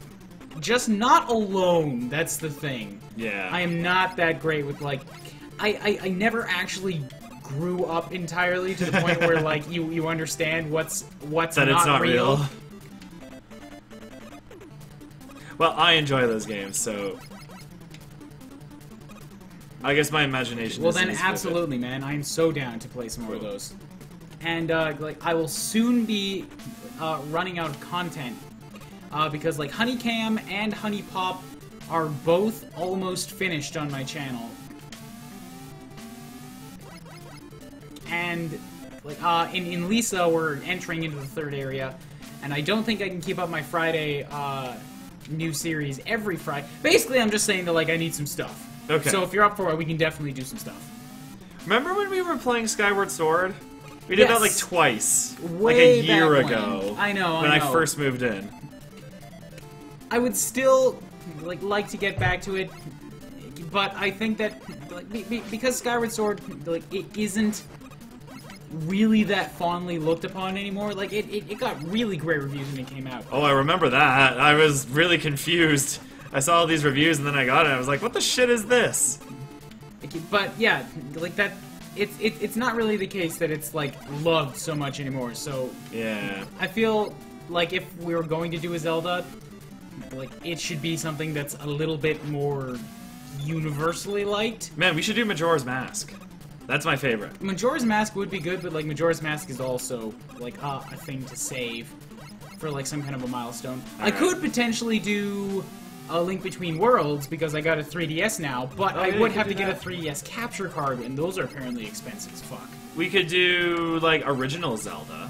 Just not alone, that's the thing. Yeah. I am not that great with, like... I never actually grew up entirely to the point where, like, you understand what's that not, it's not real. Well, I enjoy those games, so... I guess my imagination is... Well, then, absolutely, man. I am so down to play some more of those. And, like, I will soon be running out of content. Because, like, Honey Cam and Honey Pop are both almost finished on my channel. And, like, in Lisa, we're entering into the third area, and I don't think I can keep up my Friday, new series every Friday. Basically, I'm just saying that, like, I need some stuff. Okay. So if you're up for it, we can definitely do some stuff. Remember when we were playing Skyward Sword? We did that, like, twice. Way back when. Like, a year ago. I know, when I first moved in. I would still like to get back to it, but I think that like, because Skyward Sword it isn't really that fondly looked upon anymore. Like it got really great reviews when it came out. Oh, I remember that. I was really confused. I saw all these reviews and then I got it. I was like, "What the shit is this?" But yeah, like that. It's not really the case that it's like loved so much anymore. So yeah, I feel like if we were going to do a Zelda. Like, it should be something that's a little bit more universally liked. Man, we should do Majora's Mask. That's my favorite. Majora's Mask would be good, but, like, Majora's Mask is also, like, a thing to save for, like, some kind of a milestone. I could potentially do a Link Between Worlds because I got a 3DS now, but I would have to get a 3DS capture card, and those are apparently expensive as fuck. We could do, like, original Zelda.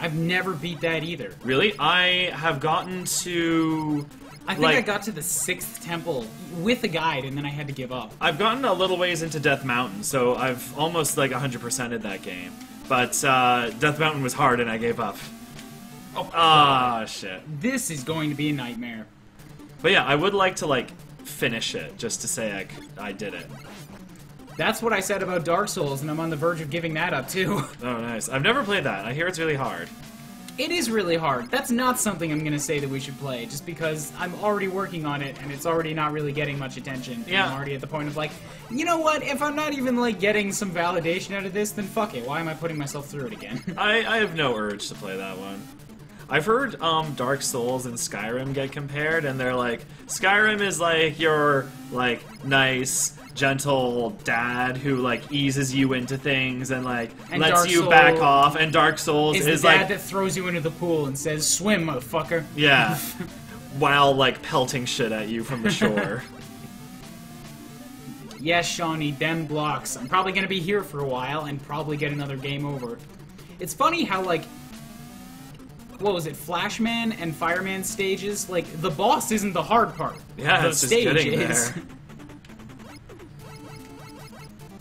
I've never beat that either. Really? I have gotten to... I think I got to the 6th temple with a guide, and then I had to give up. I've gotten a little ways into Death Mountain, so I've almost, like, 100%ed that game. But, Death Mountain was hard, and I gave up. Oh, shit. This is going to be a nightmare. But yeah, I would like to, like, finish it, just to say I did it. That's what I said about Dark Souls, and I'm on the verge of giving that up, too. Oh, nice. I've never played that. I hear it's really hard. It is really hard. That's not something I'm going to say that we should play, just because I'm already working on it, and it's already not really getting much attention. Yeah. And I'm already at the point of, like, you know what? If I'm not even, like, getting some validation out of this, then fuck it. Why am I putting myself through it again? I have no urge to play that one. I've heard Dark Souls and Skyrim get compared, and they're like, Skyrim is, like, your, like, nice... gentle dad who like eases you into things and like lets you back off, and Dark Souls is the dad like that throws you into the pool and says swim, motherfucker. Yeah. While like pelting shit at you from the shore. Yes, Shawnee, them blocks. I'm probably gonna be here for a while and probably get another game over. It's funny how like what was it, Flashman and Fireman stages, like, the boss isn't the hard part. Yeah, the stage just getting is. There.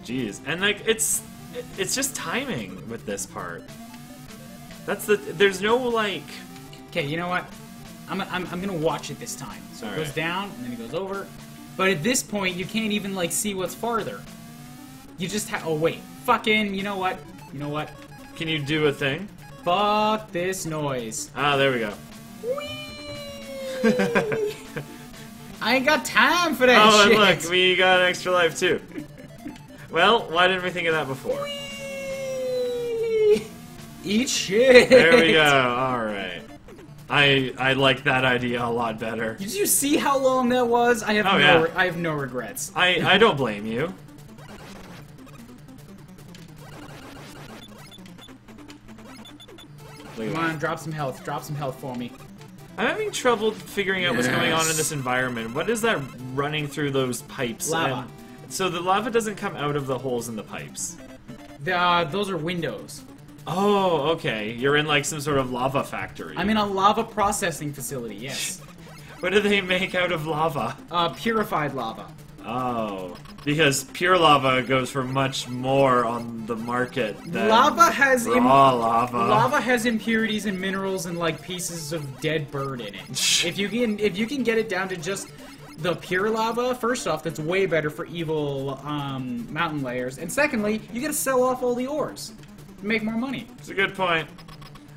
Jeez, and like, it's just timing with this part. That's the, there's no like... Okay, you know what? I'm gonna watch it this time. So it goes down, and then it goes over. But at this point, you can't even, like, see what's farther. You just have... Oh, wait. Fucking... You know what? You know what? Can you do a thing? Fuck this noise. Ah, there we go. Whee! I ain't got time for that shit! Oh, and look, we got an extra life, too. Well, why didn't we think of that before? Whee! Eat shit! There we go. Alright. I like that idea a lot better. Did you see how long that was? I have I have no regrets. I don't blame you. Come on, drop some health. Drop some health for me. I'm having trouble figuring out what's going on in this environment. What is that running through those pipes? Lava. And, so the lava doesn't come out of the holes in the pipes. Those are windows. Oh, okay. You're in, like, some sort of lava factory. I'm in a lava processing facility, yes. What do they make out of lava? Purified lava. Oh. Because pure lava goes for much more on the market than raw lava. Lava has impurities and minerals and, like, pieces of dead bird in it. If you can get it down to just the pure lava, first off, that's way better for evil mountain layers. And secondly, you gotta sell off all the ores. Make more money. It's a good point.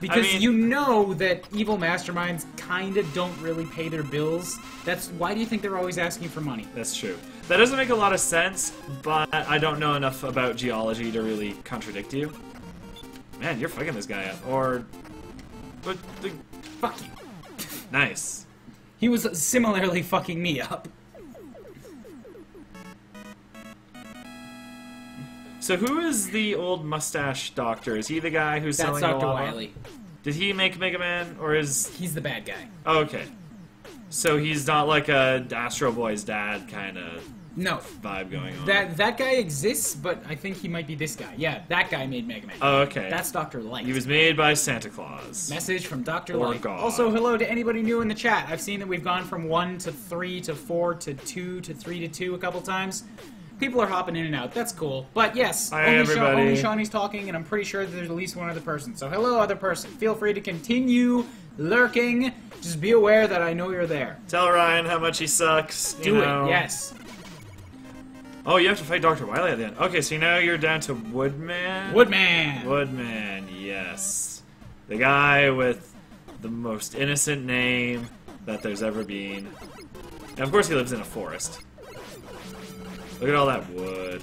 Because I mean, you know that evil masterminds kinda don't really pay their bills. That's why do you think they're always asking for money? That's true. That doesn't make a lot of sense, but I don't know enough about geology to really contradict you. Man, you're fucking this guy up. Or... But... Fuck you. Nice. He was similarly fucking me up. So who is the old mustache doctor? Is he the guy who's selling Dr. Wily. Did he make Mega Man, or is... He's the bad guy. Oh, okay. So he's not like a Astro Boy's dad kind of vibe going on. That guy exists, but I think he might be this guy. Yeah, that guy made Mega Man. Oh, okay. That's Dr. Light. He was made by Santa Claus. Message from Dr. Light. God. Also, hello to anybody new in the chat. I've seen that we've gone from 1 to 3 to 4 to 2 to 3 to 2 a couple times. People are hopping in and out. That's cool. But yes, only Shawnee's talking, and I'm pretty sure that there's at least one other person. So hello, other person. Feel free to continue lurking. Just be aware that I know you're there. Tell Ryan how much he sucks. Do it, yes. Oh, you have to fight Dr. Wily at the end. Okay, so now you're down to Woodman. Woodman, yes. The guy with the most innocent name that there's ever been. And of course he lives in a forest. Look at all that wood.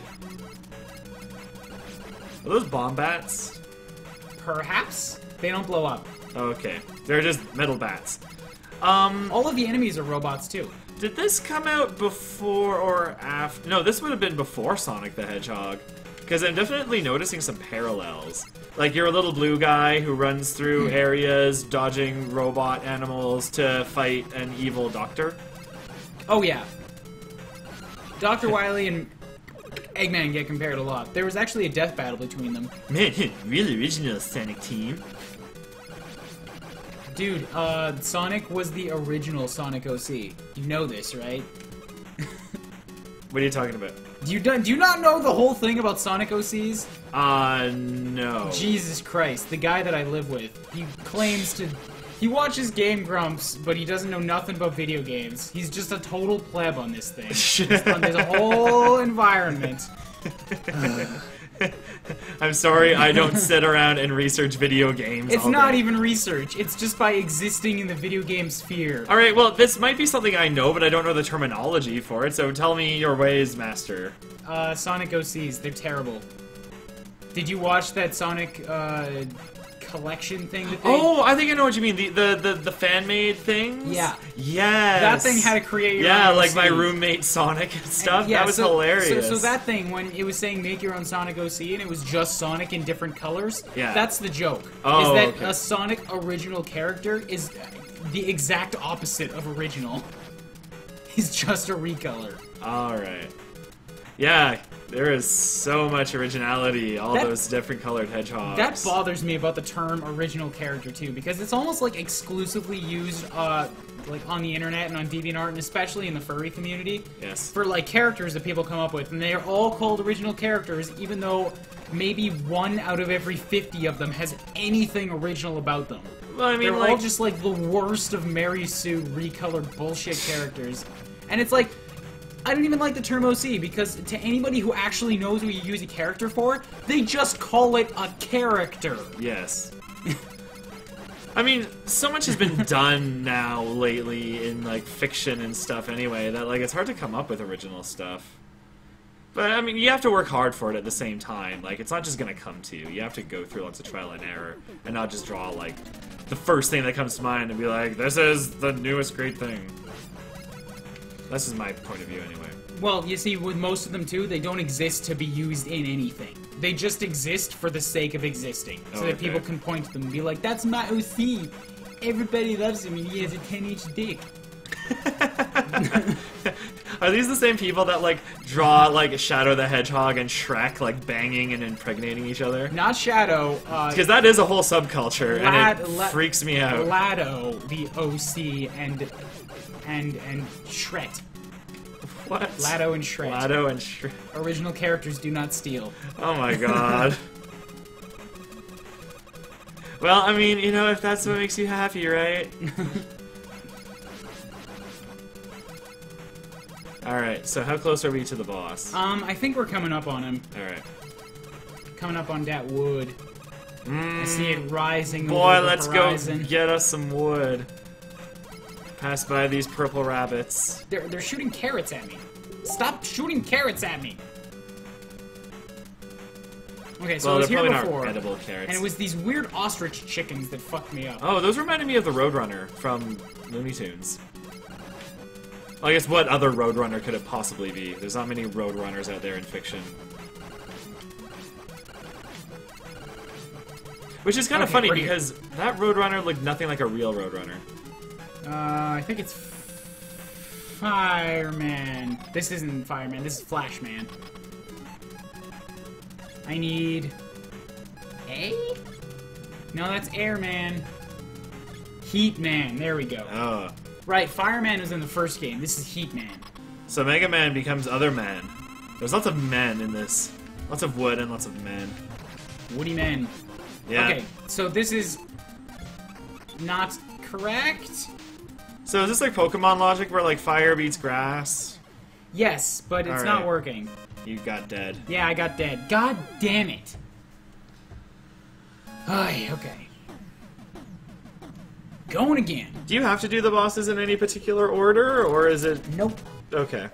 Are those bomb bats? Perhaps? They don't blow up. Okay. They're just metal bats. All of the enemies are robots, too. Did this come out before or after? No, this would have been before Sonic the Hedgehog. Because I'm definitely noticing some parallels. Like, you're a little blue guy who runs through areas, dodging robot animals to fight an evil doctor. Oh, yeah. Dr. Wily and Eggman get compared a lot. There was actually a death battle between them. Man, really original Sonic team. Dude, Sonic was the original Sonic OC. You know this, right? What are you talking about? Do you not know the whole thing about Sonic OCs? No. Jesus Christ, the guy that I live with, he claims to... He watches Game Grumps, but he doesn't know nothing about video games. He's just a total pleb on this thing. There's a whole environment. I'm sorry, I don't sit around and research video games. It's not even research. It's just by existing in the video game sphere. All right, well, this might be something I know, but I don't know the terminology for it, so tell me your ways, master. Sonic OCs, they're terrible. Did you watch that Sonic... collection thing that they... Oh, I think I know what you mean. The fan-made things? Yeah. Yes. That thing had to create your own OC. Like my roommate Sonic and stuff. And yeah, that was hilarious. So that thing, when it was saying make your own Sonic OC and it was just Sonic in different colors, that's the joke. Oh, is that a Sonic original character is the exact opposite of original. He's just a recolor. Alright. Yeah, There is so much originality, all those different colored hedgehogs. That bothers me about the term original character, too, because it's almost, like, exclusively used, like, on the internet and on DeviantArt, and especially in the furry community. Yes. For, like, characters that people come up with, and they're all called original characters, even though maybe 1 out of every 50 of them has anything original about them. Well, I mean, they're like... all just, like, the worst of Mary Sue recolored bullshit characters. And it's like... I don't even like the term OC, because to anybody who actually knows what you use a character for, they just call it a character. Yes. I mean, so much has been done now lately in, like, fiction and stuff anyway, that, like, it's hard to come up with original stuff. But, I mean, you have to work hard for it at the same time. Like, it's not just gonna come to you. You have to go through lots of trial and error, and not just draw, like, the first thing that comes to mind and be like, this is the newest great thing. This is my point of view, anyway. Well, you see, with most of them, too, they don't exist to be used in anything. They just exist for the sake of existing, so that people can point to them and be like, that's my OC! Everybody loves him, and he has a 10-inch dick. Are these the same people that, like, draw, like, Shadow the Hedgehog and Shrek, like, banging and impregnating each other? Not Shadow, because that is a whole subculture, and it freaks me out. Lado, the OC, and Shret. What? Lado and Shret. Lado and Shret. Original characters do not steal. Oh my god. Well, I mean, you know, if that's what makes you happy, right? Alright, so how close are we to the boss? I think we're coming up on him. Alright. Coming up on that wood. I see it rising over the horizon. Boy, let's go get us some wood. Pass by these purple rabbits. They're shooting carrots at me. Stop shooting carrots at me! Okay, so well, I was here before, not edible carrots. And it was these weird ostrich chickens that fucked me up. Oh, those reminded me of the Roadrunner from Looney Tunes. I guess what other Roadrunner could it possibly be? There's not many Roadrunners out there in fiction. Which is kind of funny, because that Roadrunner looked nothing like a real Roadrunner. I think it's Fireman. This isn't Fireman, this is Flashman. I need... A? No, that's Airman. Heatman, there we go. Oh. Right, Fireman was in the first game, this is Heatman. So Mega Man becomes Other Man. There's lots of men in this. Lots of wood and lots of men. Woody men. Yeah. Okay, so this is... not correct? So is this like Pokemon logic where like fire beats grass? Yes, but it's not working. You got dead. Yeah, I got dead. God damn it. Ay, okay. Going again. Do you have to do the bosses in any particular order, or is it... Nope. Okay.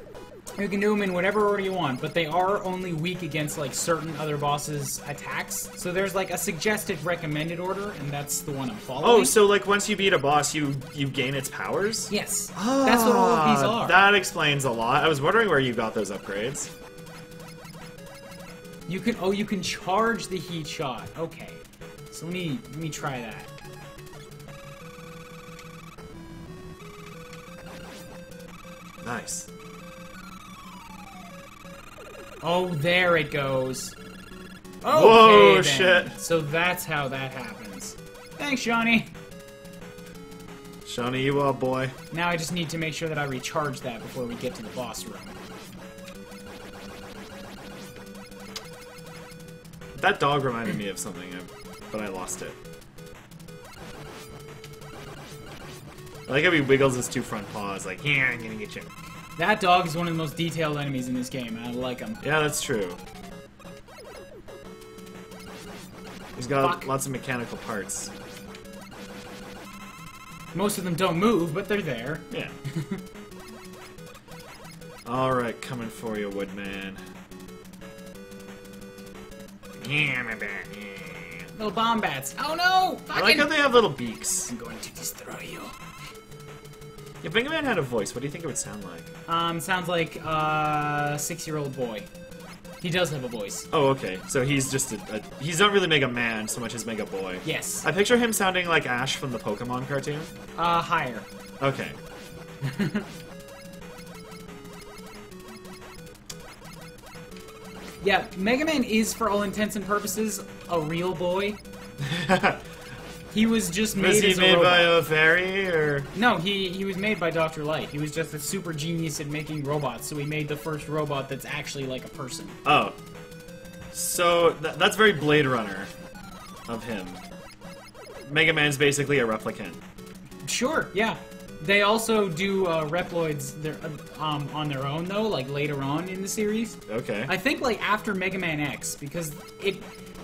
You can do them in whatever order you want, but they are only weak against like certain other bosses' attacks. So there's like a suggested recommended order, and that's the one I'm following. Oh, so like once you beat a boss, you gain its powers? Yes. Ah, that's what all of these are. That explains a lot. I was wondering where you got those upgrades. You can you can charge the heat shot. Okay. So let me try that. Nice. Oh, there it goes. Okay, whoa, then. Shit. So that's how that happens. Thanks, Shawnee. Shawnee, you up, boy. Now I just need to make sure that I recharge that before we get to the boss room. That dog reminded me of something, but I lost it. I like how he wiggles his two front paws, like, yeah, I'm gonna get you. That dog is one of the most detailed enemies in this game, and I like him. Yeah, that's true. He's got lots of mechanical parts. Most of them don't move, but they're there. Yeah. Alright, coming for you, Woodman. Yeah, my bad. Yeah. Little Bombats. Oh no! Fucking... I like how they have little beaks. I'm going to destroy you. If Mega Man had a voice, what do you think it would sound like? Sounds like a 6-year-old boy. He does have a voice. Oh, okay. So he's just he's not really Mega Man so much as Mega Boy. Yes. I picture him sounding like Ash from the Pokemon cartoon. Higher. Okay. Yeah, Mega Man is, for all intents and purposes, a real boy. He was just made as a robot. Was he made by a fairy, or...? No, he was made by Dr. Light. He was just a super genius at making robots, so he made the first robot that's actually like a person. Oh. So, that's very Blade Runner of him. Mega Man's basically a replicant. Sure, yeah. They also do Reploids on their own, though, like later on in the series. Okay. I think, like, after Mega Man X, because it...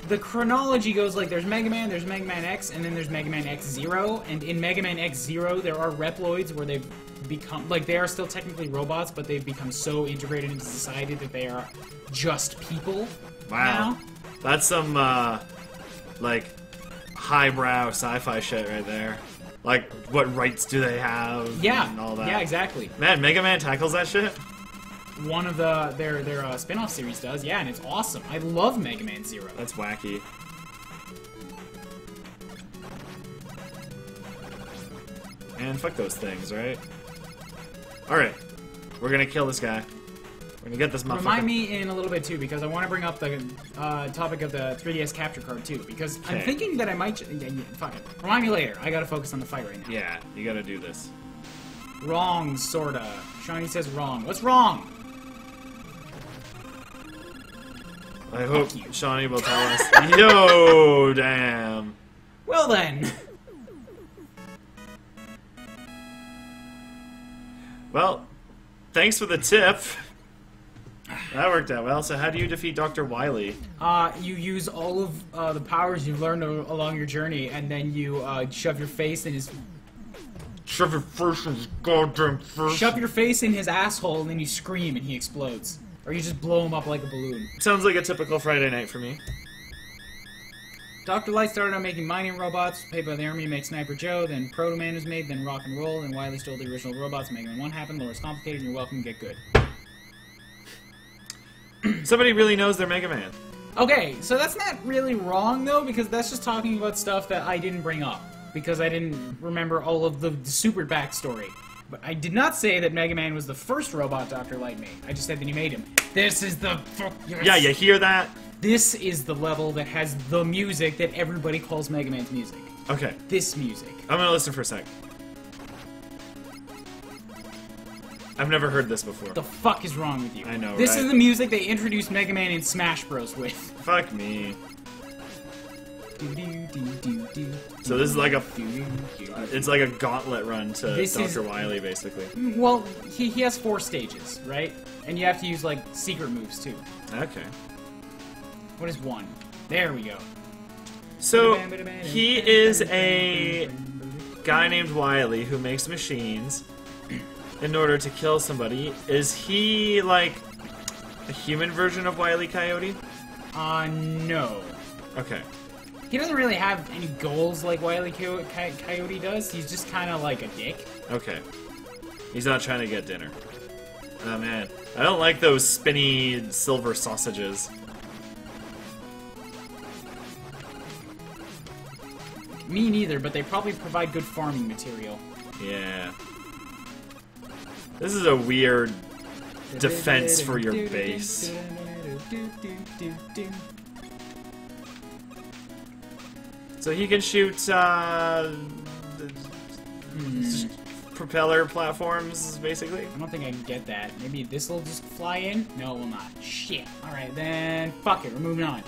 The chronology goes like there's Mega Man X, and then there's Mega Man X0, and in Mega Man X0 there are Reploids where they've become, like, they are still technically robots, but they've become so integrated into society that they are just people. Wow. Now. That's some, like, highbrow sci-fi shit right there. Like, what rights do they have? Yeah. And all that. Yeah, exactly. Man, Mega Man tackles that shit? One of their spin-off series does, yeah, and it's awesome. I love Mega Man 0. That's wacky. And fuck those things, right? Alright. We're gonna kill this guy. We're gonna get this motherfucker. Remind me in a little bit, too, because I want to bring up the topic of the 3DS capture card, too, because okay. I'm thinking that I might... Yeah, fuck it. Remind me later. I gotta focus on the fight right now. Yeah, you gotta do this. Wrong, sorta. Shiny says wrong. What's wrong? I hope Shawnee will tell us. Yo, damn. Well then. Well, thanks for the tip. That worked out well. So how do you defeat Dr. Wily? You use all of the powers you learned along your journey, and then you shove your face in his... Shove your face in his goddamn face. Shove your face in his asshole, and then you scream, and he explodes. Or you just blow him up like a balloon. Sounds like a typical Friday night for me. Dr. Light started out making mining robots, paid by the army to make Sniper Joe, then Proto Man was made, then Rock and Roll, then Wily stole the original robots, Mega Man 1 happened, lore's complicated, and you're welcome to get good. Somebody really knows their Mega Man. Okay, so that's not really wrong, though, because that's just talking about stuff that I didn't bring up, because I didn't remember all of the super backstory. But I did not say that Mega Man was the first robot Dr. Light made. I just said that he made him. This is the... Yes. Yeah, you hear that? This is the level that has the music that everybody calls Mega Man's music. Okay. This music. I'm gonna listen for a sec. I've never heard this before. What the fuck is wrong with you? I know, This is the music they introduced Mega Man in Smash Bros. With. Fuck me. So this is like a... It's like a gauntlet run to Dr. Wily, basically. Well, he has 4 stages, right? And you have to use, like, secret moves, too. Okay. What is 1? There we go. So, he is a guy named Wily who makes machines in order to kill somebody. Is he, like, a human version of Wile E. Coyote? No. Okay. He doesn't really have any goals like Wile E. Coyote does. He's just kind of like a dick. Okay. He's not trying to get dinner. Oh, man. I don't like those spinny silver sausages. Me neither, but they probably provide good farming material. Yeah. This is a weird defense for your base. So he can shoot, propeller platforms, basically? I don't think I can get that. Maybe this will just fly in? No, it will not. Shit. Alright, then, fuck it, we're moving on.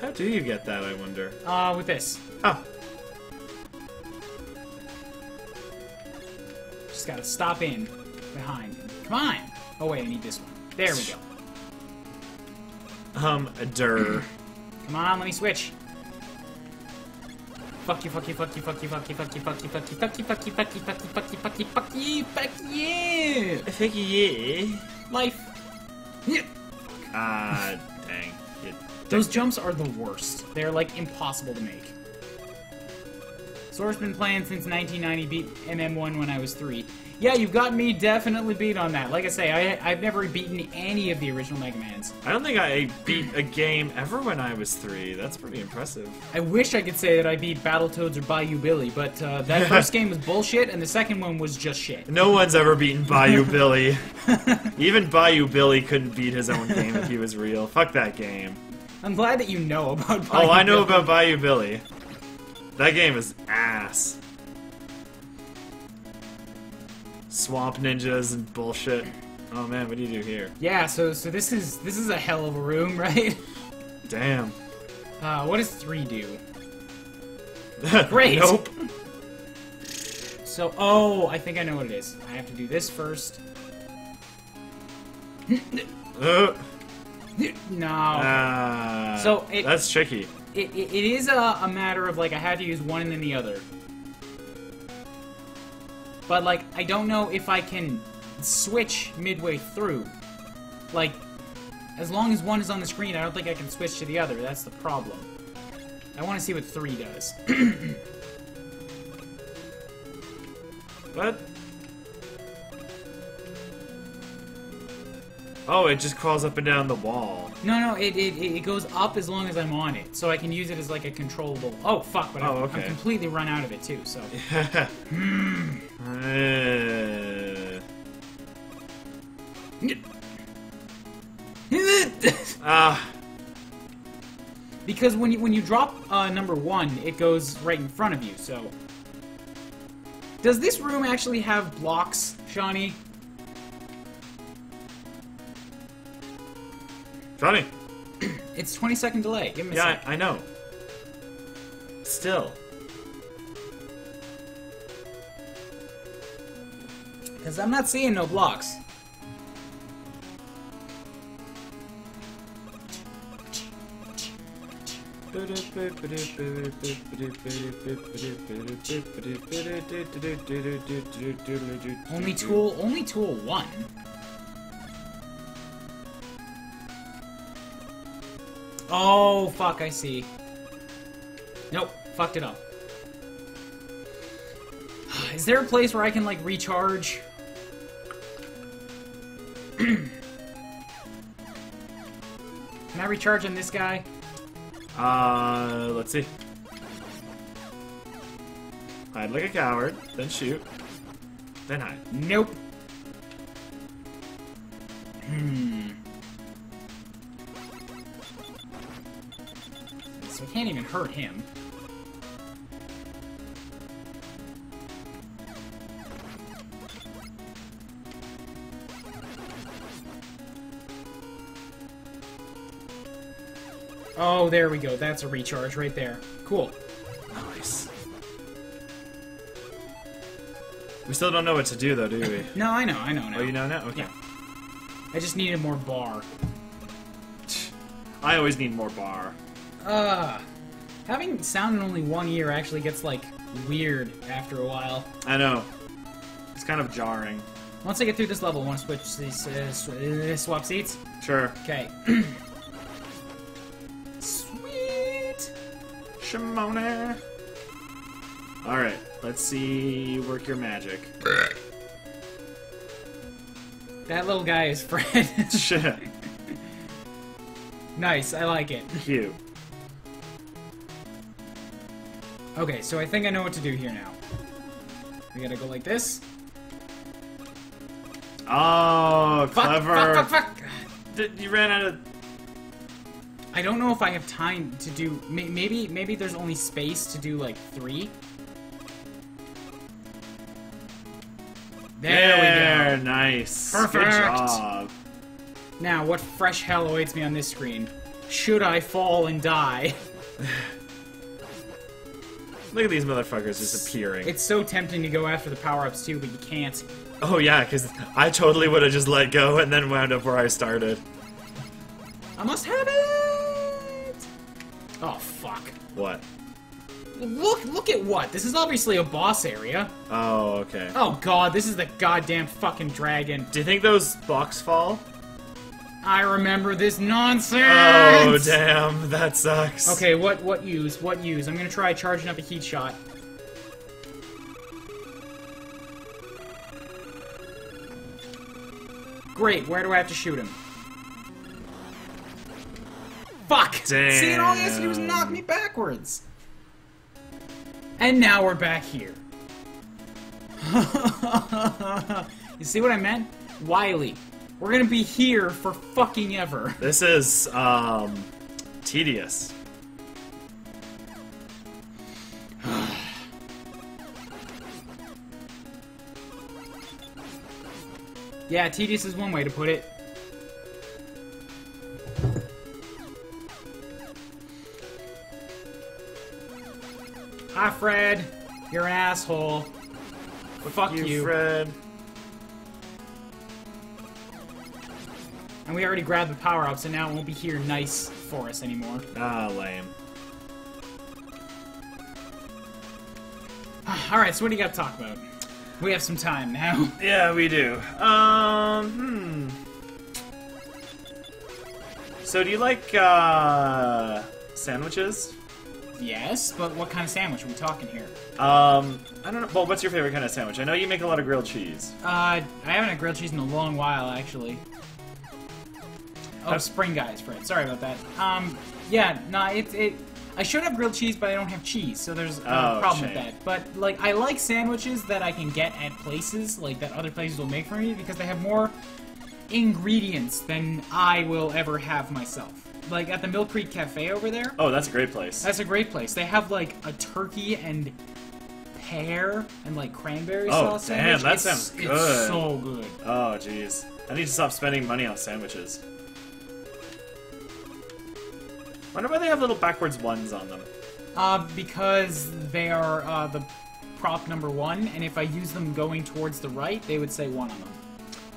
How do you get that, I wonder? With this. Oh. Just gotta stop in behind. Come on! Oh, wait, I need this one. There we go. Come on, let me switch. Fuck you, fuck you, fuck you, fuck you, fuck you, fuck you, fuck you, fuck you, fuck you, fuck you, fuck you, fuck you, fuck you, fuck you, fuck you, fuck you, fuck you, life. Ah, dang. Those jumps are the worst. They're like impossible to make. Source been playing since 1990, beat MM1 when I was 3. Yeah, you've got me definitely beat on that. Like I say, I've never beaten any of the original Mega Mans. I don't think I beat a game ever when I was 3. That's pretty impressive. I wish I could say that I beat Battletoads or Bayou Billy, but that first game was bullshit, and the second one was just shit. No one's ever beaten Bayou Billy. Even Bayou Billy couldn't beat his own game if he was real. Fuck that game. I'm glad that you know about Bayou Billy. Oh, I know about Bayou Billy. That game is ass. Swamp ninjas and bullshit. Oh man, what do you do here? Yeah, so this is a hell of a room, right? Damn. What does 3 do? Great. Nope. So, oh, I think I know what it is. I have to do this first. No. So that's tricky. It is a matter of like I had to use one and then the other. But, like, I don't know if I can switch midway through. Like, as long as one is on the screen, I don't think I can switch to the other. That's the problem. I want to see what 3 does. What? Oh, it just crawls up and down the wall. No, it goes up as long as I'm on it. So I can use it as, like, a controllable... Oh, fuck, but I'm completely run out of it, too, so... Because when you drop number 1, it goes right in front of you. So, does this room actually have blocks, Shawnee? Shawnee, it's 20-second delay. Give me a sec. I know. Still. Because I'm not seeing no blocks. Only tool 1. Oh, fuck, I see. Nope, fucked it up. Is there a place where I can, like, recharge? Can I recharge on this guy? Let's see. Hide like a coward, then shoot, then hide. Nope. So I can't even hurt him. Oh, there we go. That's a recharge right there. Cool. Nice. We still don't know what to do, though, do we? No, I know now. Oh, you know now? Okay. Yeah. I just needed more bar. I always need more bar. Having sound in only one ear actually gets, like, weird after a while. I know. It's kind of jarring. Once I get through this level, I want to switch these, swap seats? Sure. Okay. Shimona. Alright, let's see... work your magic. That little guy is Fred. Shit. Nice, I like it. Cute. Okay, so I think I know what to do here now. We gotta go like this. Oh, clever. Fuck. You ran out of... I don't know if I have time to do... Maybe there's only space to do, like, 3. There we go. Nice. Perfect. Good job. Now, what fresh hell awaits me on this screen? Should I fall and die? Look at these motherfuckers disappearing. It's so tempting to go after the power-ups, too, but you can't. Oh, yeah, because I totally would have just let go and then wound up where I started. I must have it! Oh, fuck. What? Look at what? This is obviously a boss area. Oh, okay. Oh, God, this is the goddamn fucking dragon. Do you think those blocks fall? I remember this nonsense! Oh, damn, that sucks. Okay, what use? I'm gonna try charging up a heat shot. Great, where do I have to shoot him? Fuck! Damn. See, and all he has to do is knock me backwards! And now we're back here. You see what I meant? Wily. We're gonna be here for fucking ever. This is, tedious. Yeah, tedious is one way to put it. Hi, Fred. You're an asshole. But fuck you. Fred. And we already grabbed the power-up, so now it won't be here nice for us anymore. Ah, lame. Alright, so what do you got to talk about? We have some time now. Yeah, we do. So do you like, sandwiches? Yes, but what kind of sandwich are we talking here? I don't know. Well, what's your favorite kind of sandwich? I know you make a lot of grilled cheese. I haven't had grilled cheese in a long while, actually. Oh, spring guys, Fred. Sorry about that. Yeah, nah, I should have grilled cheese, but I don't have cheese, so there's a problem with that. But, like, I like sandwiches that I can get at places, like, that other places will make for me, because they have more ingredients than I will ever have myself. Like, at the Mill Creek Cafe over there. Oh, that's a great place. That's a great place. They have, like, a turkey and pear and, like, cranberry sauce sandwich. Oh, damn, that sounds good. It's so good. Oh, jeez. I need to stop spending money on sandwiches. I wonder why they have little backwards ones on them. Because they are, the prop number one, and if I use them going towards the right, they would say one on them.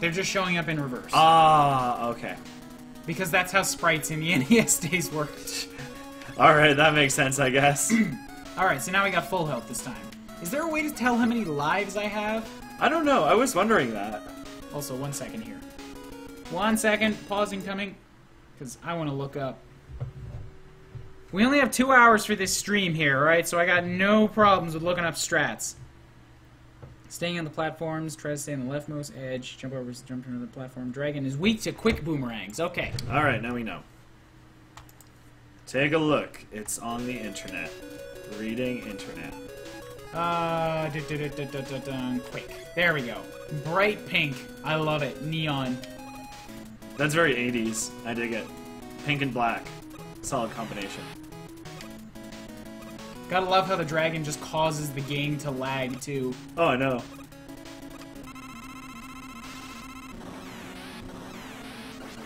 They're just showing up in reverse. Ah, okay. Because that's how sprites in the NES days worked. Alright, that makes sense, I guess. Alright, so now we got full health this time. Is there a way to tell how many lives I have? I don't know, I was wondering that. Also, one second here. One second, pause incoming, because I want to look up. We only have 2 hours for this stream here, right? So I got no problems with looking up strats. Staying on the platforms, try to stay on the leftmost edge, jump to another platform. Dragon is weak to quick boomerangs. Okay. Alright, now we know. Take a look. It's on the internet. Reading internet. Quick. There we go. Bright pink. I love it. Neon. That's very 80s. I dig it. Pink and black. Solid combination. Gotta love how the dragon just causes the game to lag, too. Oh, I know.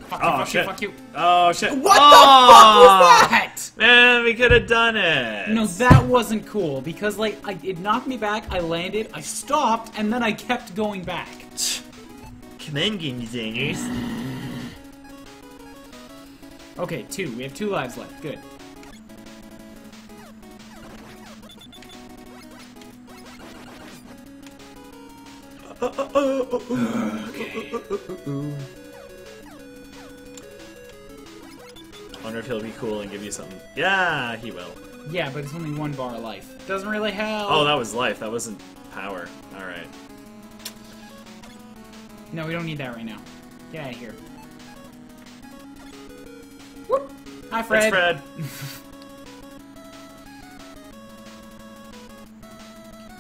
Fuck you, fuck you, fuck you. Oh, shit. What the fuck was that?! Man, we could have done it. No, that wasn't cool, because, like, it knocked me back, I landed, I stopped, and then I kept going back. Come on, game designers. Okay, two. We have 2 lives left. Good. Okay. Wonder if he'll be cool and give you something. Yeah, he will. Yeah, but it's only 1 bar of life. Doesn't really help. Oh, that was life. That wasn't power. Alright. No, we don't need that right now. Get out of here. Whoop. Hi, Fred. Thanks,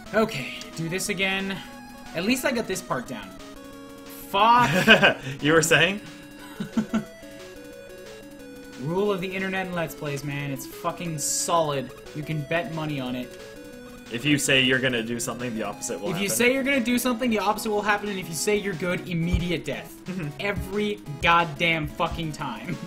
Fred. Okay, do this again. At least I got this part down. Fuck. You were saying? Rule of the internet and Let's Plays, man. It's fucking solid. You can bet money on it. If you say you're gonna do something, the opposite will happen. If you say you're gonna do something, the opposite will happen. And if you say you're good, immediate death. Every goddamn fucking time.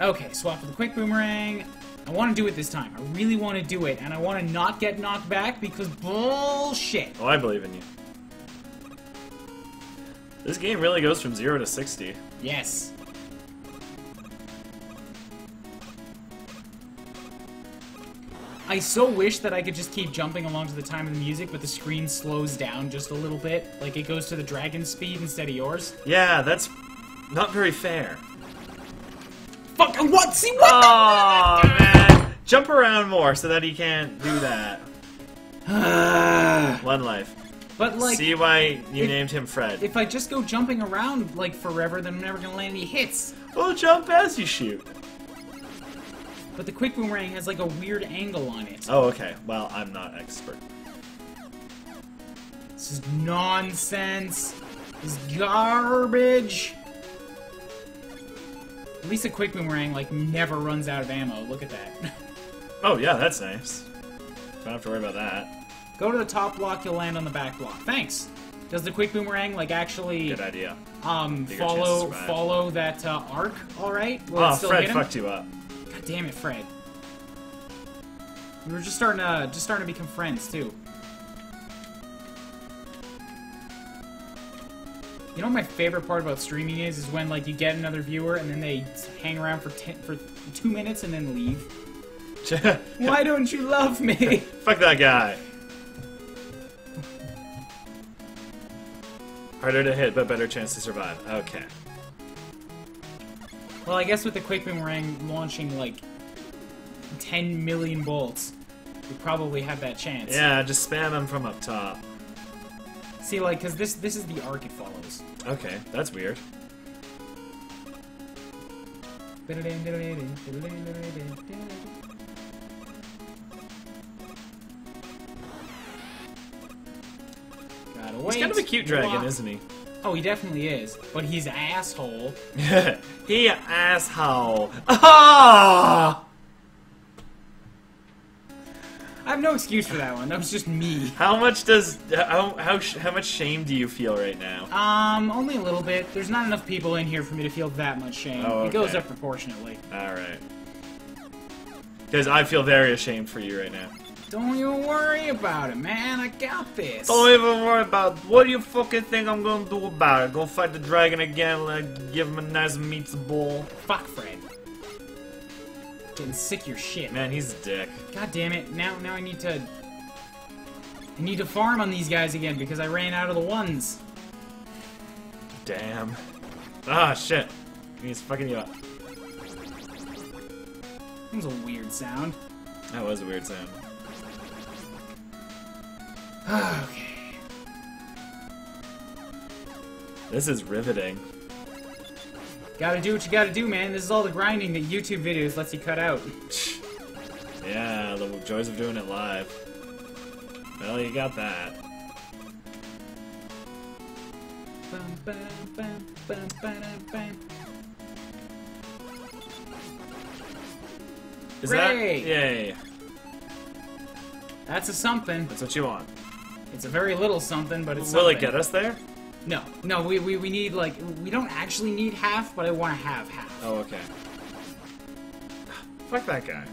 Okay, swap for the quick boomerang. I want to do it this time. I really want to do it, and I want to not get knocked back because bullshit. Oh, I believe in you. This game really goes from 0 to 60. Yes. I so wish that I could just keep jumping along to the time of the music, but the screen slows down just a little bit. Like, it goes to the dragon's speed instead of yours. Yeah, that's not very fair. Fuck! What? See what? Oh man! Jump around more so that he can't do that. 1 life. But like, see why you named him Fred. If I just go jumping around like forever, then I'm never gonna land any hits. Well, jump as you shoot. But the quick boomerang has like a weird angle on it. Oh, okay. Well, I'm not expert. This is nonsense. This is garbage. At least a quick boomerang like never runs out of ammo. Look at that. Oh yeah, that's nice. Don't have to worry about that. Go to the top block, you'll land on the back block. Thanks. Does the quick boomerang like actually? Good idea. Follow that arc. All right. Will it still hit him? Fucked you up. God damn it, Fred. We were just starting to become friends too. You know what my favorite part about streaming is when like you get another viewer and then they hang around for 2 minutes and then leave. Why don't you love me? Fuck that guy. Harder to hit, but better chance to survive. Okay. Well, I guess with the quick boomerang launching like 10 million bolts, you probably have that chance. Yeah, just spam them from up top. See, like, because this is the arc it follows. Okay, that's weird. He's kind of a cute dragon, isn't he? Oh, he definitely is. But he's asshole. He asshole. Ah! I have no excuse for that one. That was just me. How much does how much shame do you feel right now? Only a little bit. There's not enough people in here for me to feel that much shame. Oh, okay. It goes up proportionately. All right. Because I feel very ashamed for you right now. Don't even worry about it, man. I got this. Don't even worry about it. What do you fucking think I'm gonna do about it? Go fight the dragon again, like, give him a nice meatball. Fuck, Fred. Getting sick of your shit. Man, he's a dick. God damn it. Now I need to farm on these guys again because I ran out of the ones. Damn. Ah, shit. He's fucking you up. That was a weird sound. That was a weird sound. Okay. This is riveting. Gotta do what you gotta do, man. This is all the grinding that YouTube videos lets you cut out. Yeah, the joys of doing it live. Well, you got that. Is that? Yay. That's a something. That's what you want. It's a very little something, but it's something. Will it get us there? No. No, we need, like, we don't actually need half, but I want to have half. Oh, okay. Fuck that guy.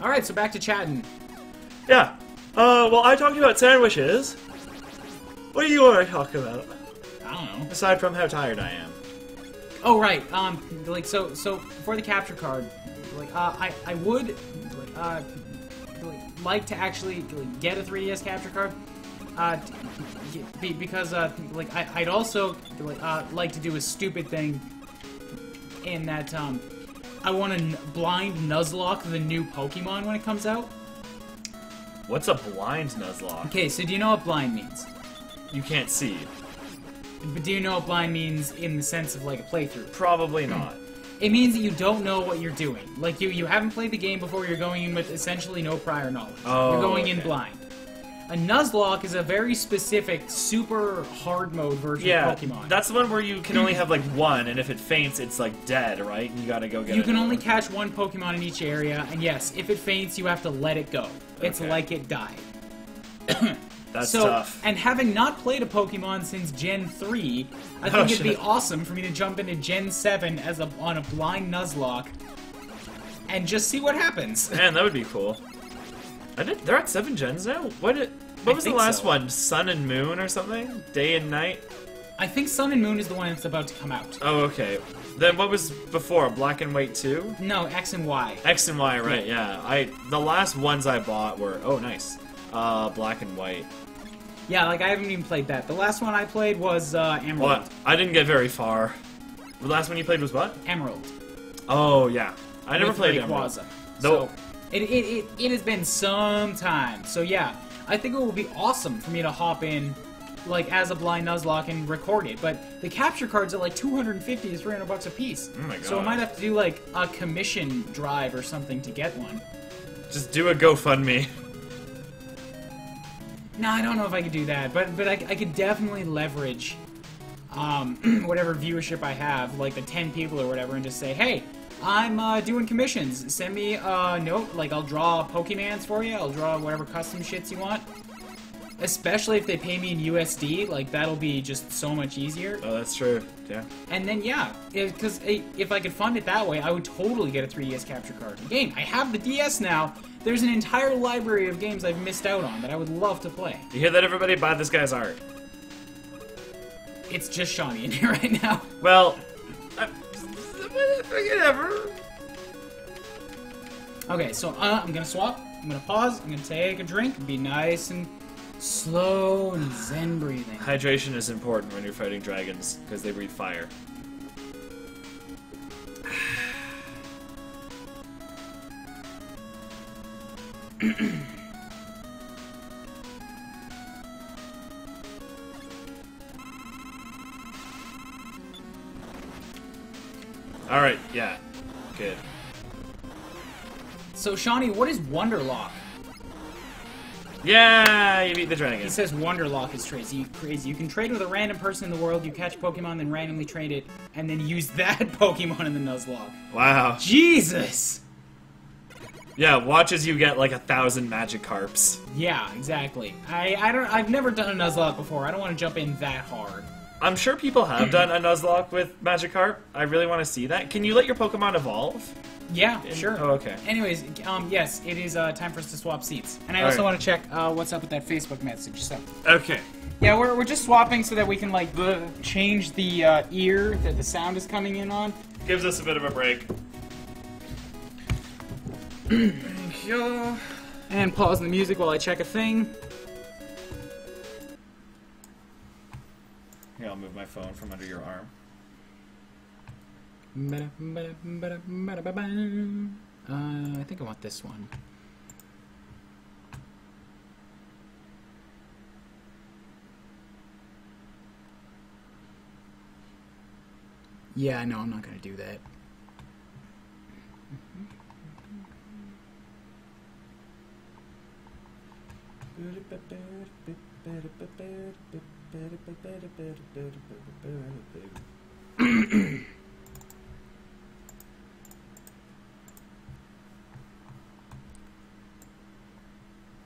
Alright, so back to chatting. Yeah. Well, I talked about sandwiches. What do you want to talk about? I don't know. Aside from how tired I am. Oh, right. Like, so for the capture card, like, I would, like, like to actually like, get a 3DS capture card, because like I'd also like to do a stupid thing in that I want to blind Nuzlocke the new Pokemon when it comes out. What's a blind Nuzlocke? Okay, so do you know what blind means? You can't see. But do you know what blind means in the sense of like a playthrough? Probably not. It means that you don't know what you're doing. Like, you haven't played the game before, you're going in with essentially no prior knowledge. Oh, you're going in blind. A Nuzlocke is a very specific, super hard mode version of Pokemon. That's the one where you can only have, like, one, and if it faints, it's, like, dead, right? And you gotta go get it. You can only catch one Pokemon in each area, and yes, if it faints, you have to let it go. It's like it died. That's tough. And having not played a Pokemon since Gen 3, I think it'd be awesome for me to jump into Gen 7 as on a blind Nuzlocke and just see what happens. Man, that would be cool. They're at 7 gens now? What was the last one? Sun and Moon or something? Day and Night? I think Sun and Moon is the one that's about to come out. Oh, okay. Then what was before? Black and White 2? No, X and Y. X and Y, right, yeah. The last ones I bought were... Oh, nice. Black and White. Yeah, like, I haven't even played that. The last one I played was, Emerald. Well, I didn't get very far. The last one you played was what? Emerald. Oh, yeah. I never played Emerald. So, it has been some time. So, yeah, I think it would be awesome for me to hop in, like, as a blind Nuzlocke and record it. But the capture cards are like 250 to 300 bucks a piece. Oh my God. So I might have to do, like, a commission drive or something to get one. Just do a GoFundMe. No, I don't know if I could do that, but I could definitely leverage whatever viewership I have, like the 10 people or whatever, and just say, hey, I'm doing commissions. Send me a note, like I'll draw Pokemans for you, I'll draw whatever custom shits you want. Especially if they pay me in USD, like that'll be just so much easier. Oh, that's true, yeah. And then, yeah, because if I could fund it that way, I would totally get a 3DS capture card. Again, I have the DS now. There's an entire library of games I've missed out on that I would love to play. You hear that, everybody? Buy this guy's art. It's just Shawnee in here right now. Well, whatever. Okay, so I'm gonna swap. I'm gonna pause. I'm gonna take a drink. Be nice and slow and zen breathing. Hydration is important when you're fighting dragons because they breathe fire. Alright, yeah. Good. So, Shawnee, what is Wonderlock? Yeah, you beat the dragon. He says Wonderlock is crazy. You can trade with a random person in the world, you catch Pokemon, then randomly trade it, and then use that Pokemon in the Nuzlocke. Wow. Jesus! Yeah, watch as you get like 1,000 Magikarps. Yeah, exactly. I've never done a Nuzlocke before. I don't want to jump in that hard. I'm sure people have done a Nuzlocke with Magikarp. I really want to see that. Can you let your Pokemon evolve? Yeah, sure. Oh, okay. Anyways, yes, it is time for us to swap seats. And I also want to check what's up with that Facebook message, so... Okay. Yeah, we're just swapping so that we can, like, change the ear that the sound is coming in on. Gives us a bit of a break. Thank you. And pause the music while I check a thing. Here, I'll move my phone from under your arm. I think I want this one. Yeah, no, I'm not gonna do that.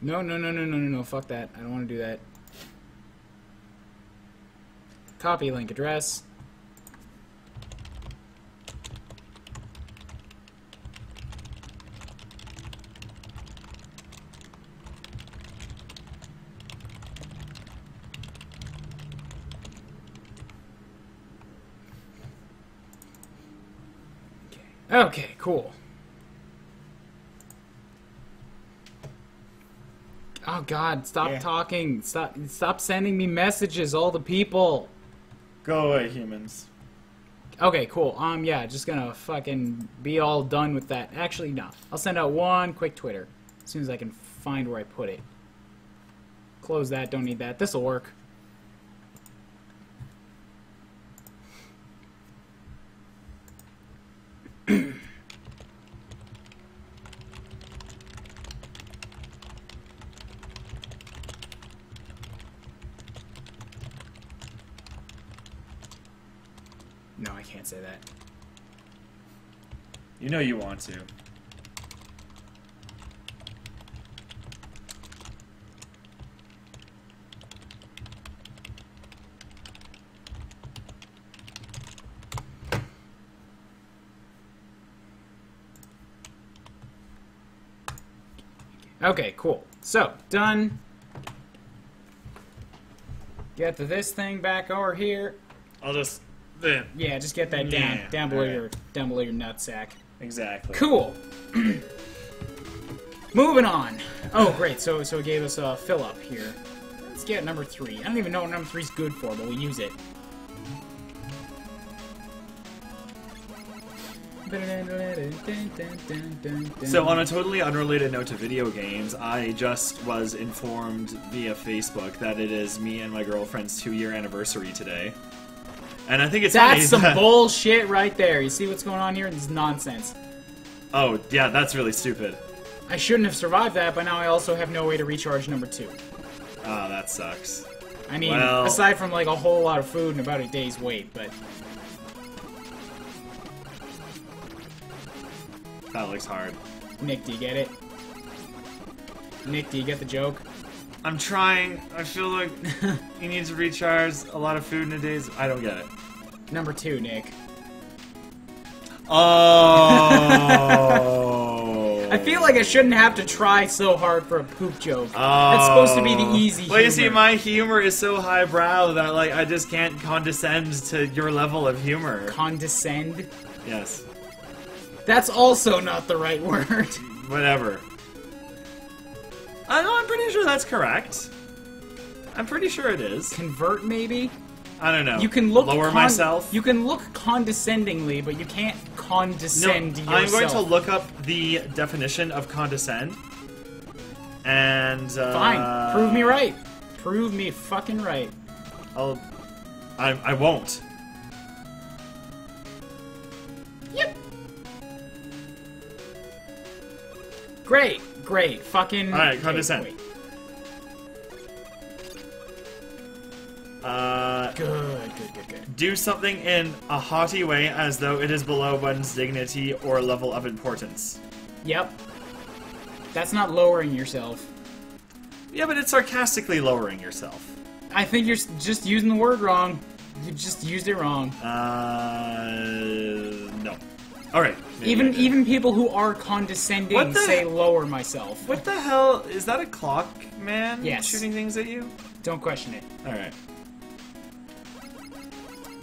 No, fuck that. I don't want to do that. Copy link address. Okay, cool. Oh God, stop talking. Stop sending me messages, all the people. Go away, humans. Okay, cool. Yeah, just gonna fucking be all done with that. Actually, no. I'll send out one quick Twitter as soon as I can find where I put it. Close that, don't need that. This'll work. You know you want to. Okay, cool. So, done. Get this thing back over here. I'll just... Yeah, just get that down below your nutsack. Exactly. Cool. Moving on. Oh, great. So it gave us a fill up here. Let's get number 3. I don't even know what number 3's good for, but we use it. So on a totally unrelated note to video games, I just was informed via Facebook that it is me and my girlfriend's 2-year anniversary today. And I think it's funny that... bullshit right there. You see what's going on here? It's nonsense. Oh, yeah, that's really stupid. I shouldn't have survived that, but now I also have no way to recharge number 2. Oh, that sucks. I mean, well... aside from like a whole lot of food and about a day's wait, but... That looks hard. Nick, do you get it? Nick, do you get the joke? I'm trying. I feel like he needs to recharge a lot of food in a day's... I don't get it. Number 2, Nick. Oh. I feel like I shouldn't have to try so hard for a poop joke. Oh. That's supposed to be the easy humor. Well, you see, my humor is so highbrow that like I just can't condescend to your level of humor. Condescend? Yes. That's also not the right word. Whatever. I know, I'm pretty sure that's correct. I'm pretty sure it is. Convert, maybe? I don't know. You can look lower myself. You can look condescendingly, but you can't condescend yourself. I'm going to look up the definition of condescend. And fine. Prove me right. Prove me fucking right. I won't. Yep. Great, great, fucking... Alright, condescend. Wait. Good. Do something in a haughty way as though it is below one's dignity or level of importance. Yep. That's not lowering yourself. Yeah, but it's sarcastically lowering yourself. I think you're just using the word wrong. You just used it wrong. No. Alright. Even people who are condescending say lower myself. What the hell? Is that a clock man shooting things at you? Don't question it. Alright.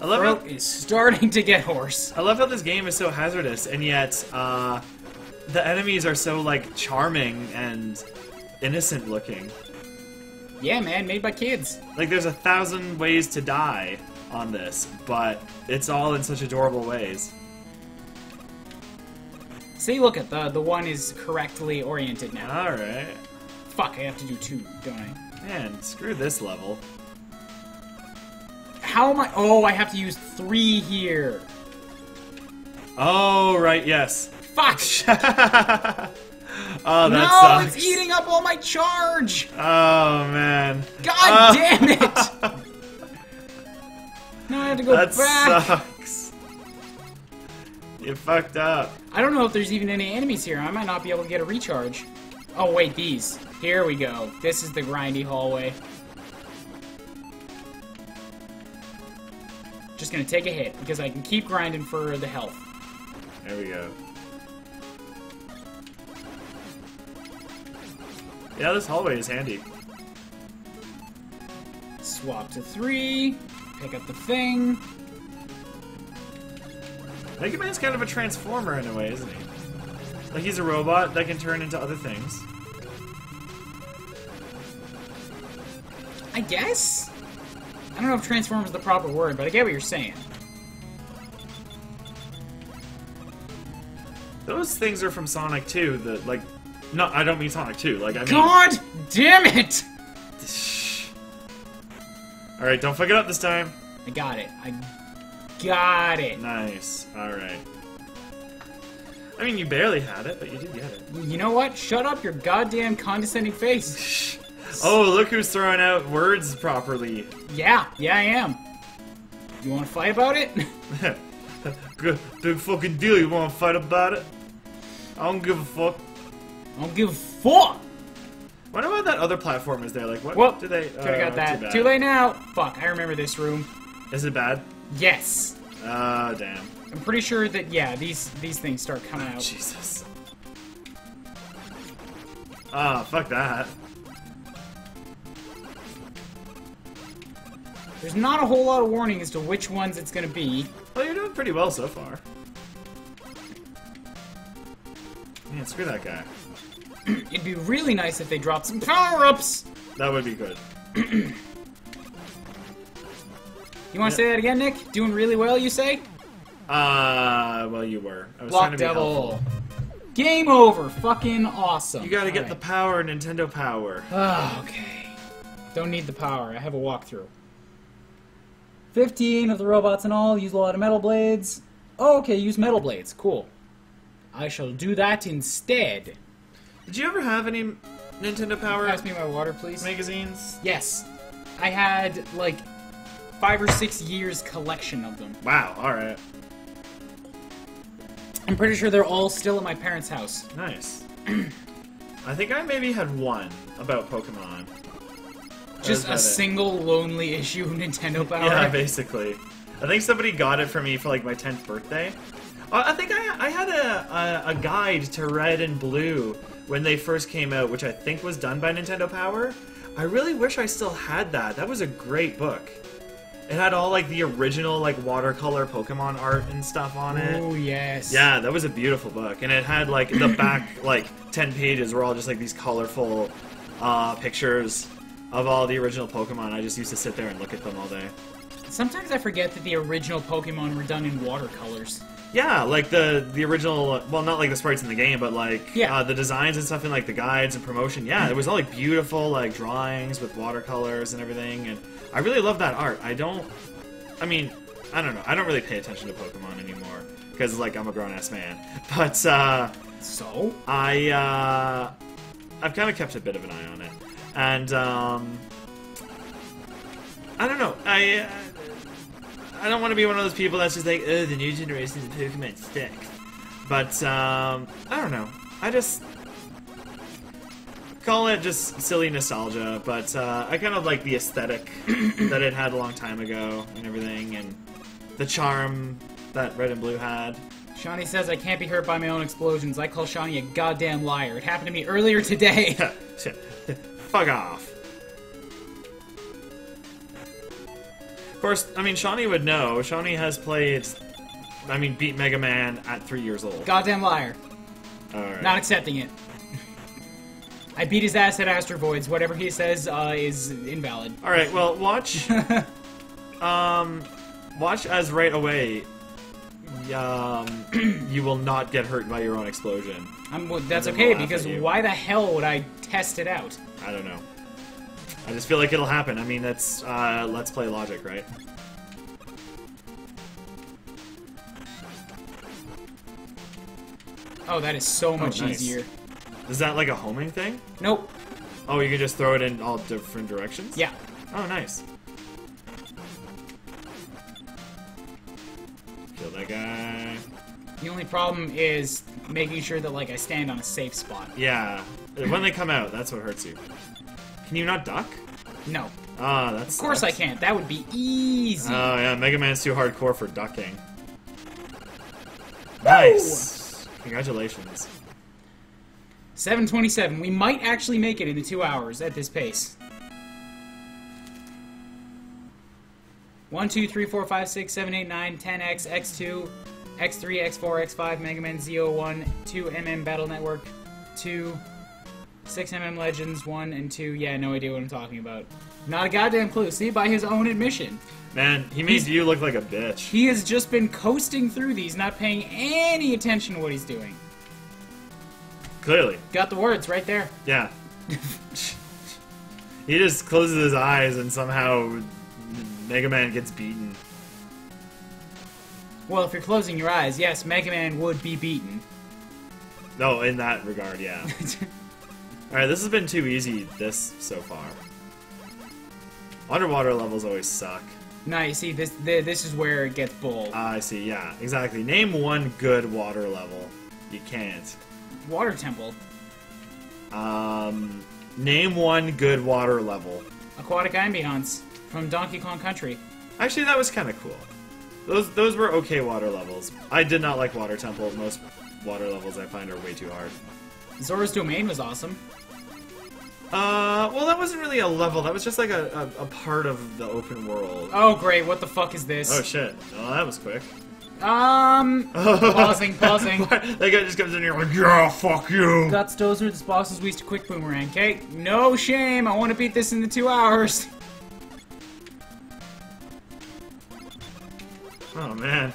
I love how it's starting to get hoarse. I love how this game is so hazardous, and yet the enemies are so like charming and innocent looking. Yeah, man, made by kids. Like there's 1,000 ways to die on this, but it's all in such adorable ways. See, look at the one is correctly oriented now. Alright. Fuck, I have to do 2, don't I? Man, screw this level. How am I... Oh, I have to use 3 here. Oh, right, yes. Fuck! Oh, that sucks. No, it's eating up all my charge! Oh, man. God damn it! Now I have to go back. That sucks. You fucked up. I don't know if there's even any enemies here. I might not be able to get a recharge. Oh, wait, these. Here we go. This is the grindy hallway. Just gonna take a hit, because I can keep grinding for the health. There we go. Yeah, this hallway is handy. Swap to 3. Pick up the thing. Mega Man's kind of a transformer in a way, isn't he? Like, he's a robot that can turn into other things. I guess? I don't know if transform is the proper word, but I get what you're saying. Those things are from Sonic 2, that, like... No, I don't mean Sonic 2, like, I mean... God damn it! Alright, don't fuck it up this time. I got it. Got it. Nice. Alright. I mean, you barely had it, but you did get it. You know what? Shut up your goddamn condescending face. Oh, look who's throwing out words properly. Yeah, I am. You want to fight about it? Big fucking deal, you want to fight about it? I don't give a fuck. I don't give a fuck! What about that other platform is there? Like, what do they... Could have got that. Too late now. Fuck, I remember this room. Is it bad? Yes. Oh, damn. I'm pretty sure that, yeah, these things start coming out. Jesus. Ah, fuck that. There's not a whole lot of warning as to which ones it's gonna be. Well, you're doing pretty well so far. Man, screw that guy. It'd be really nice if they dropped some power-ups! That would be good. You want to say that again, Nick? Doing really well, you say? Well, you were. I was Block trying to be Devil. Helpful. Game over. Fucking awesome. You gotta get the power, Nintendo power. Oh, okay. Don't need the power. I have a walkthrough. 15 of the robots in all. Use a lot of metal blades. Oh, okay. Use metal blades. Cool. I shall do that instead. Did you ever have any Nintendo Power? Pass me my water, please. Magazines? Yes. I had, like, 5 or 6 years collection of them. Wow, alright. I'm pretty sure they're all still at my parents' house. Nice. I think I maybe had one about Pokemon. Just a single lonely issue of Nintendo Power? Yeah, basically. I think somebody got it for me for, like, my 10th birthday. I think I had a guide to Red and Blue when they first came out, which I think was done by Nintendo Power. I really wish I still had that. That was a great book. It had all, like, the original, like, watercolor Pokemon art and stuff on it. Oh, yes. Yeah, that was a beautiful book. And it had, like, the back, like, 10 pages were all just, like, these colorful pictures of all the original Pokemon. I just used to sit there and look at them all day. Sometimes I forget that the original Pokemon were done in watercolors. Yeah, like the original, well, not like the sprites in the game, but like the designs and stuff and like the guides and promotion. Yeah, it was all like beautiful like drawings with watercolors and everything, and I really love that art. I don't know. I don't really pay attention to Pokemon anymore because like I'm a grown-ass man. But so I've kind of kept a bit of an eye on it, and I don't know. I don't want to be one of those people that's just like, oh, the new generation of Pokemon sticks. But, I don't know. I just call it just silly nostalgia, but I kind of like the aesthetic that it had a long time ago and everything, and the charm that Red and Blue had. Shawnee says I can't be hurt by my own explosions. I call Shawnee a goddamn liar. It happened to me earlier today. Fuck off. Of course, I mean, Shawnee would know. Shawnee has played, I mean, beat Mega Man at 3 years old. Goddamn liar. Alright. Not accepting it. I beat his ass at Astro Voids. Whatever he says is invalid. Alright, well, watch. Watch as right away, you will not get hurt by your own explosion. Well, that's okay, because why the hell would I test it out? I don't know. I just feel like it'll happen. I mean, that's, let's play logic, right? Oh, that is so much easier. Is that like a homing thing? Nope. Oh, you can just throw it in all different directions? Yeah. Oh, nice. Kill that guy. The only problem is making sure that, like, I stand on a safe spot. Yeah. When they come out, that's what hurts you. Can you not duck? No. Ah, that's. Of course I can't. That would be easy. Oh yeah, Mega Man's too hardcore for ducking. Woo! Nice. Congratulations. 7:27. We might actually make it in the 2 hours at this pace. 1, 2, 3, 4, 5, 6, 7, 8, 9, 10X, X2, X3, X4, X5, Mega Man Z01, 2MM Battle Network, 2. 6mm Legends 1 and 2, yeah, no idea what I'm talking about. Not a goddamn clue, see, by his own admission. Man, he made you look like a bitch. He has just been coasting through these, not paying any attention to what he's doing. Clearly. Got the words right there. Yeah. He just closes his eyes and somehow Mega Man gets beaten. Well, if you're closing your eyes, yes, Mega Man would be beaten. No, in that regard, yeah. Alright, this has been too easy so far. Underwater levels always suck. Nah, you see, this is where it gets bold. I see, yeah, exactly. Name one good water level. You can't. Water Temple. Name one good water level. Aquatic Ambiance from Donkey Kong Country. Actually, that was kind of cool. Those were okay water levels. I did not like Water Temple. Most water levels I find are way too hard. Zora's Domain was awesome. Well, that wasn't really a level. That was just like a part of the open world. Oh, great. What the fuck is this? Oh, shit. Oh, that was quick. Pausing. That guy just comes in here like, yeah, fuck you. Those are the bosses we used to quick boomerang, okay? No shame. I want to beat this in the 2 hours. Oh, man.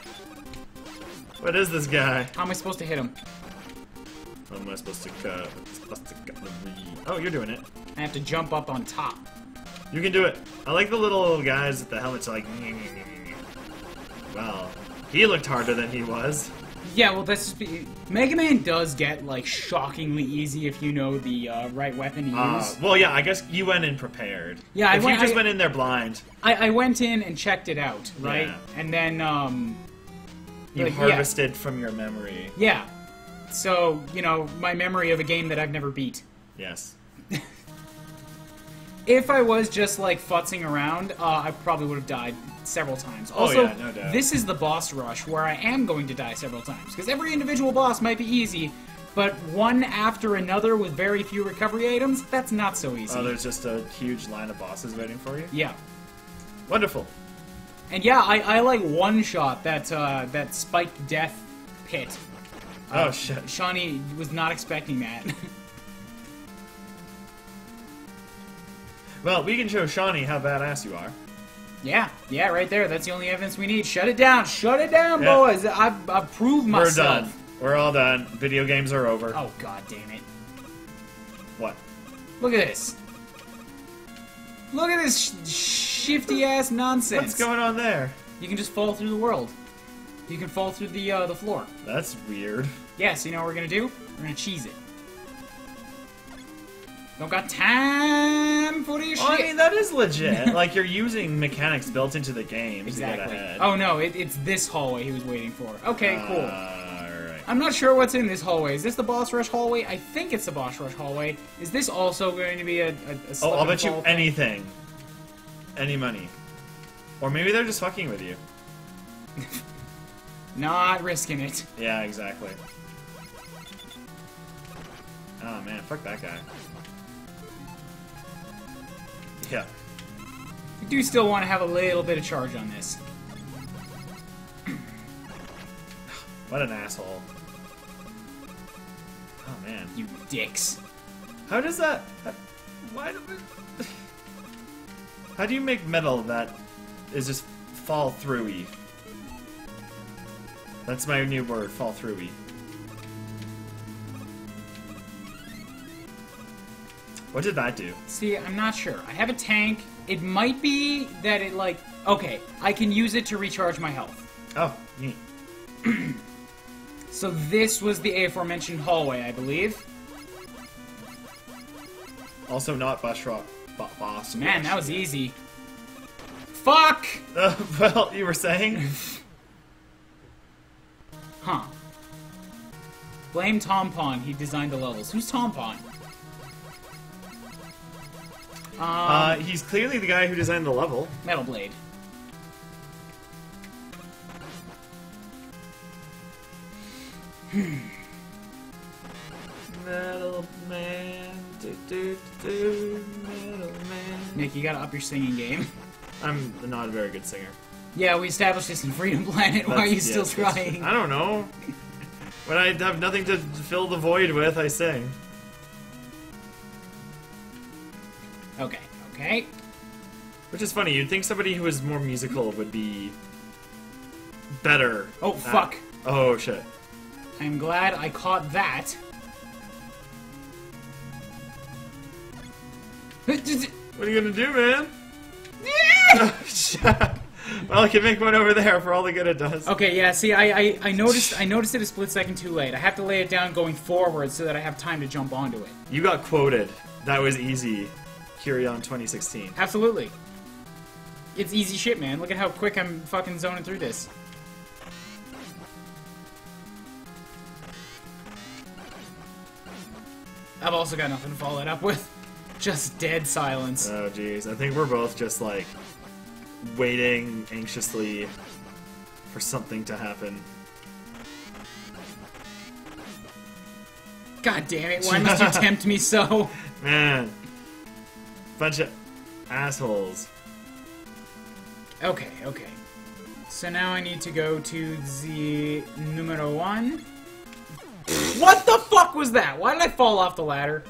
What is this guy? How am I supposed to hit him? What am I supposed to cut? Oh, you're doing it. I have to jump up on top. You can do it. I like the little guys with the helmets like... Well, he looked harder than he was. Yeah, well, that's just... Mega Man does get, like, shockingly easy if you know the right weapon to use. Well, yeah, I guess you went in prepared. Yeah, I just went in there blind. I went in and checked it out, right? Yeah. And then, You like, harvested from your memory. Yeah. So, you know, my memory of a game that I've never beat. Yes. If I was just, like, futzing around, I probably would have died several times. Also, oh, yeah, no doubt. This is the boss rush where I am going to die several times, because every individual boss might be easy, but one after another with very few recovery items, that's not so easy. Oh, there's just a huge line of bosses waiting for you? Yeah. Wonderful. And yeah, I like one-shot that, that spiked death pit. Oh, shit. Shawnee was not expecting that. Well, we can show Shawnee how badass you are. Yeah, yeah, right there. That's the only evidence we need. Shut it down, yeah. Boys. I've proved myself. We're done. We're all done. Video games are over. Oh, god damn it. What? Look at this. Look at this shifty-ass nonsense. What's going on there? You can just fall through the world. You can fall through the floor. That's weird. Yeah, so you know what we're gonna do? We're gonna cheese it. Don't got time for this shit. I mean, that is legit. Like, you're using mechanics built into the game exactly. To get ahead. Oh, no, it's this hallway he was waiting for. Okay, cool. Alright. I'm not sure what's in this hallway. Is this the boss rush hallway? I think it's the boss rush hallway. Is this also going to be a slip I'll bet you thing? Anything. Any money. Or maybe they're just fucking with you. Not risking it. Yeah, exactly. Oh, man, fuck that guy. Yeah. You do still want to have a little bit of charge on this. What an asshole. Oh, man. You dicks. How does that... Why do we... How do you make metal that is just fall-through-y? That's my new word, fall-through-y. What did that do? See, I'm not sure. I have a tank. It might be that it, like... Okay, I can use it to recharge my health. Oh, neat. So this was the aforementioned hallway, I believe. Also not boss rock. Boss. Man, that was easy. Fuck! Well, you were saying? Huh. Blame Tompon. He designed the levels. Who's Tompon? He's clearly the guy who designed the level. Metal Blade. Metal Man. Do, do, do, Metal Man. Nick, you gotta up your singing game. I'm not a very good singer. Yeah, we established this in Freedom Planet. Why are you still trying? I don't know. When I have nothing to fill the void with, I sing. Okay, okay. Which is funny, you'd think somebody who is more musical would be better. Oh, fuck. Oh, shit. I'm glad I caught that. What are you gonna do, man? Yeah! Well, I can make one over there for all the good it does. Okay, yeah, see, I noticed it a split second too late. I have to lay it down going forward so that I have time to jump onto it. You got quoted. That was easy. Curion 2016. Absolutely. It's easy shit, man. Look at how quick I'm fucking zoning through this. I've also got nothing to follow that up with. Just dead silence. Oh, jeez. I think we're both just, like, waiting anxiously for something to happen. God damn it. Why must you tempt me so? Man. Bunch of assholes. Okay, okay. So now I need to go to the numero one. What the fuck was that? Why did I fall off the ladder?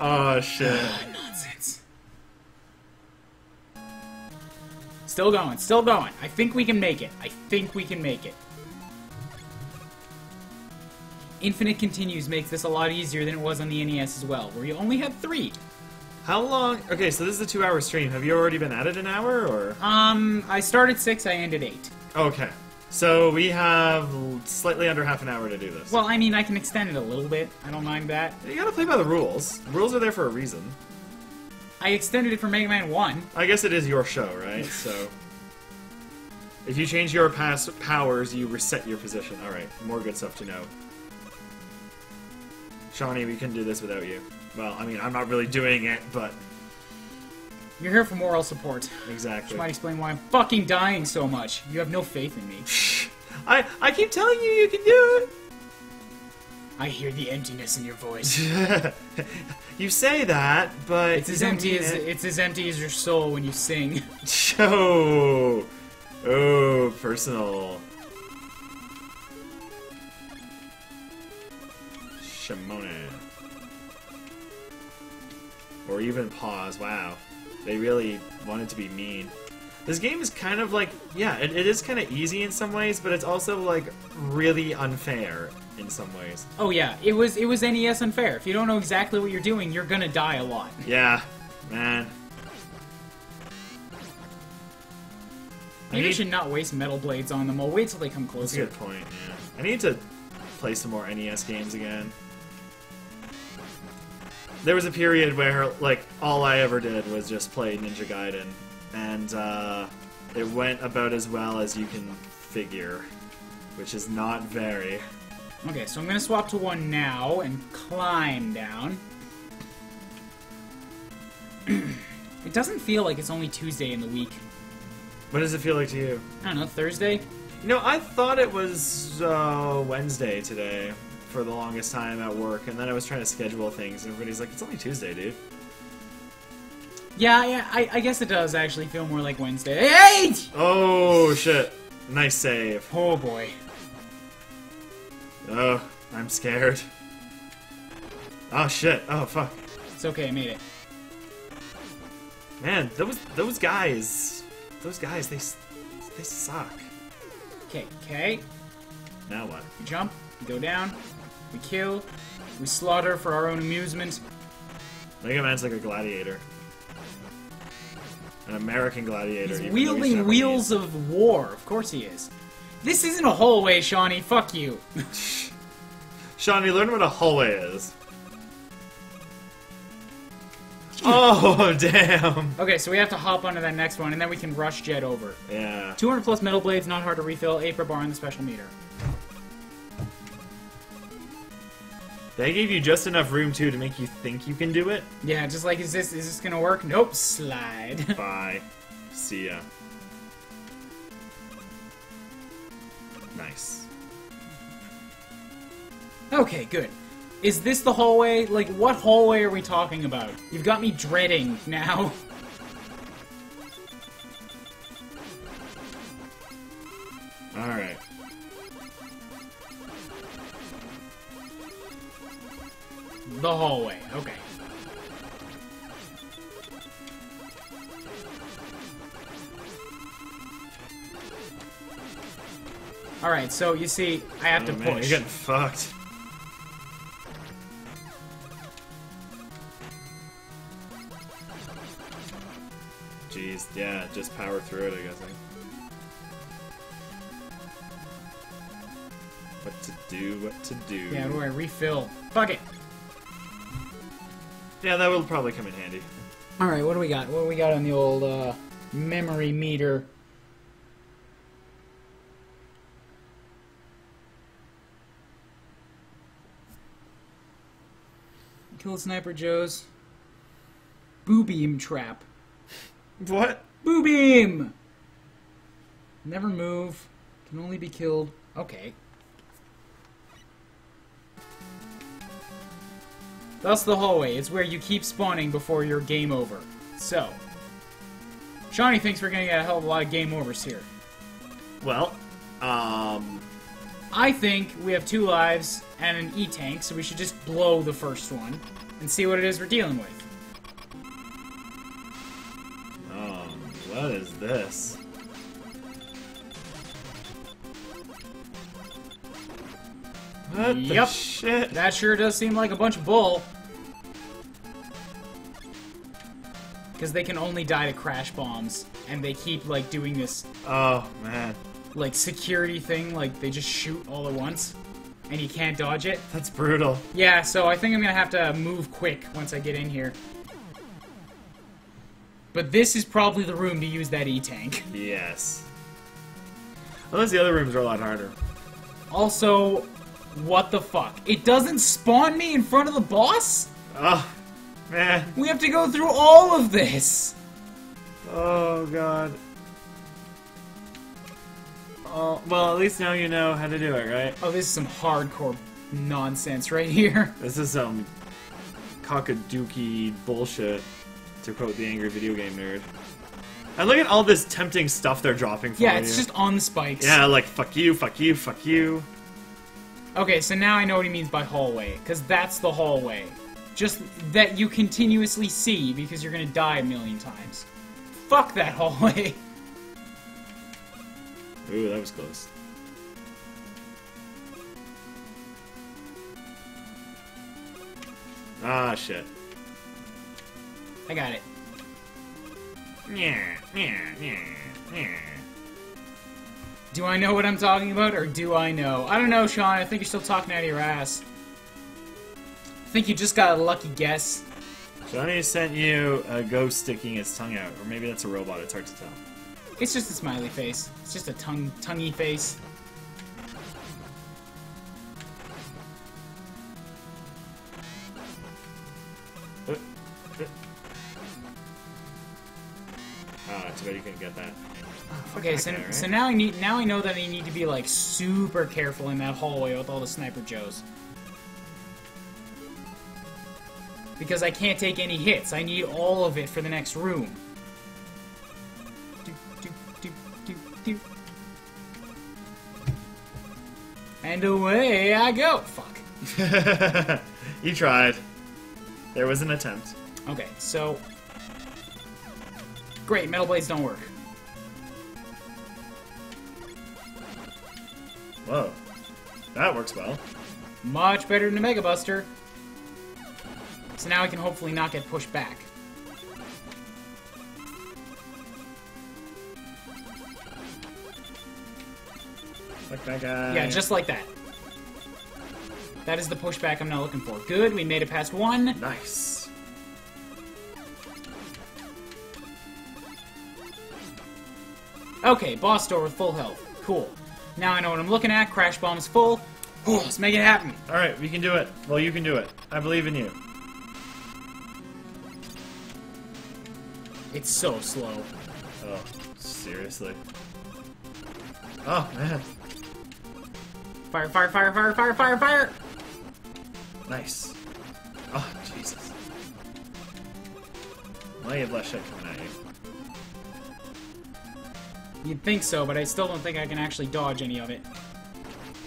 Oh, shit. Nonsense. Still going, still going. I think we can make it. I think we can make it. Infinite Continues makes this a lot easier than it was on the NES as well, where you only had 3. How long? Okay, so this is a 2-hour stream. Have you already been at it an hour, or? I started 6, I ended 8. Okay. So we have slightly under half an hour to do this. Well, I mean, I can extend it a little bit. I don't mind that. You gotta play by the rules. The rules are there for a reason. I extended it for Mega Man 1. I guess it is your show, right? So if you change your past powers, you reset your position. Alright, more good stuff to know. Shawnee, we couldn't do this without you. Well, I mean, I'm not really doing it, but you're here for moral support. Exactly. Which might explain why I'm fucking dying so much. You have no faith in me. I keep telling you you can do it! I hear the emptiness in your voice. You say that, but it's as empty as your soul when you sing. Oh, oh, personal. Shimone. Or even pause. Wow, they really wanted to be mean. This game is kind of like, yeah, it is kind of easy in some ways, but it's also like really unfair in some ways. Oh yeah, it was NES unfair. If you don't know exactly what you're doing, you're gonna die a lot. Yeah, man. Maybe I should not waste metal blades on them. I'll wait till they come closer. That's a good point, yeah. I need to play some more NES games again. There was a period where, like, all I ever did was just play Ninja Gaiden. And it went about as well as you can figure, which is not very. Okay, so I'm gonna swap to 1 now and climb down. It doesn't feel like it's only Tuesday in the week. What does it feel like to you? I don't know, Thursday? You know, I thought it was Wednesday today for the longest time at work, and then I was trying to schedule things, and everybody's like, it's only Tuesday, dude. Yeah, yeah, I guess it does actually feel more like Wednesday. Hey! Oh, shit. Nice save. Oh, boy. Oh, I'm scared. Oh, shit. Oh, fuck. It's okay, I made it. Man, those guys, they suck. Okay, okay. Now what? We jump, we go down, we kill, we slaughter for our own amusement. Mega Man's like a gladiator. An American gladiator. He's wielding wheels of war. Of course he is. This isn't a hallway, Shawnee. Fuck you. Shawnee, learn what a hallway is. Oh, damn. Okay, so we have to hop onto that next one, and then we can rush jet over. Yeah. 200 plus metal blades, not hard to refill. 8 per bar on the special meter. They gave you just enough room, too, to make you think you can do it? Yeah, just like, is this gonna work? Nope, slide. Bye. See ya. Nice. Okay, good. Is this the hallway? Like, what hallway are we talking about? You've got me dreading now. Alright. The hallway, okay. Alright, so you see, I have to push. You're getting fucked. Jeez, yeah, just power through it, I guess. What to do, what to do. Yeah, where I refill. Fuck it! Yeah, that will probably come in handy. Alright, what do we got? What do we got on the old memory meter? Kill Sniper Joe's. Boo beam trap. What? Boo beam! Never move. Can only be killed. Okay. Thus the hallway. It's where you keep spawning before you're game over. So, Shawnee thinks we're gonna get a hell of a lot of game overs here. Well, I think we have 2 lives and an E-tank, so we should just blow the first one and see what it is we're dealing with. What is this? What the shit? That sure does seem like a bunch of bull. Because they can only die to crash bombs, and they keep, like, doing this... Oh, man. Like, security thing, like, they just shoot all at once, and you can't dodge it. That's brutal. Yeah, so I think I'm gonna have to move quick once I get in here. But this is probably the room to use that E-Tank. Yes. Unless the other rooms are a lot harder. Also, what the fuck? It doesn't spawn me in front of the boss? Ugh. Man. We have to go through all of this! Oh, God. Oh, well, at least now you know how to do it, right? Oh, this is some hardcore nonsense right here. This is some cock-a-dookey bullshit, to quote the angry video game nerd. And look at all this tempting stuff they're dropping for you. Yeah, it's just on the spikes. Yeah, like, fuck you, fuck you, fuck you. Okay, so now I know what he means by hallway, because that's the hallway. Just that you continuously see, because you're gonna die a million times. Fuck that hallway! Ooh, that was close. Ah, shit. I got it. Do I know what I'm talking about, or do I know? I don't know, Sean, I think you're still talking out of your ass. I think you just got a lucky guess. Johnny sent you a ghost sticking its tongue out, or maybe that's a robot, it's hard to tell. It's just a smiley face. It's just a tonguey face. Ah, too bad you couldn't get that. Okay, so now I know that I need to be like super careful in that hallway with all the sniper joes. Because I can't take any hits. I need all of it for the next room. And away I go! Fuck. You tried. There was an attempt. Okay, so... Great, metal blades don't work. Whoa. That works well. Much better than a Mega Buster. So now I can hopefully not get pushed back. Like that guy. Yeah, just like that. That is the pushback I'm not looking for. Good, we made it past one. Nice. Okay, boss door with full health. Cool. Now I know what I'm looking at. Crash bomb's full. Let's make it happen. Alright, we can do it. Well, you can do it. I believe in you. It's so slow. Oh, seriously. Oh, man. Fire, fire, fire, fire, fire, fire, fire! Nice. Oh, Jesus. Well, you have less shit coming at you. You'd think so, but I still don't think I can actually dodge any of it.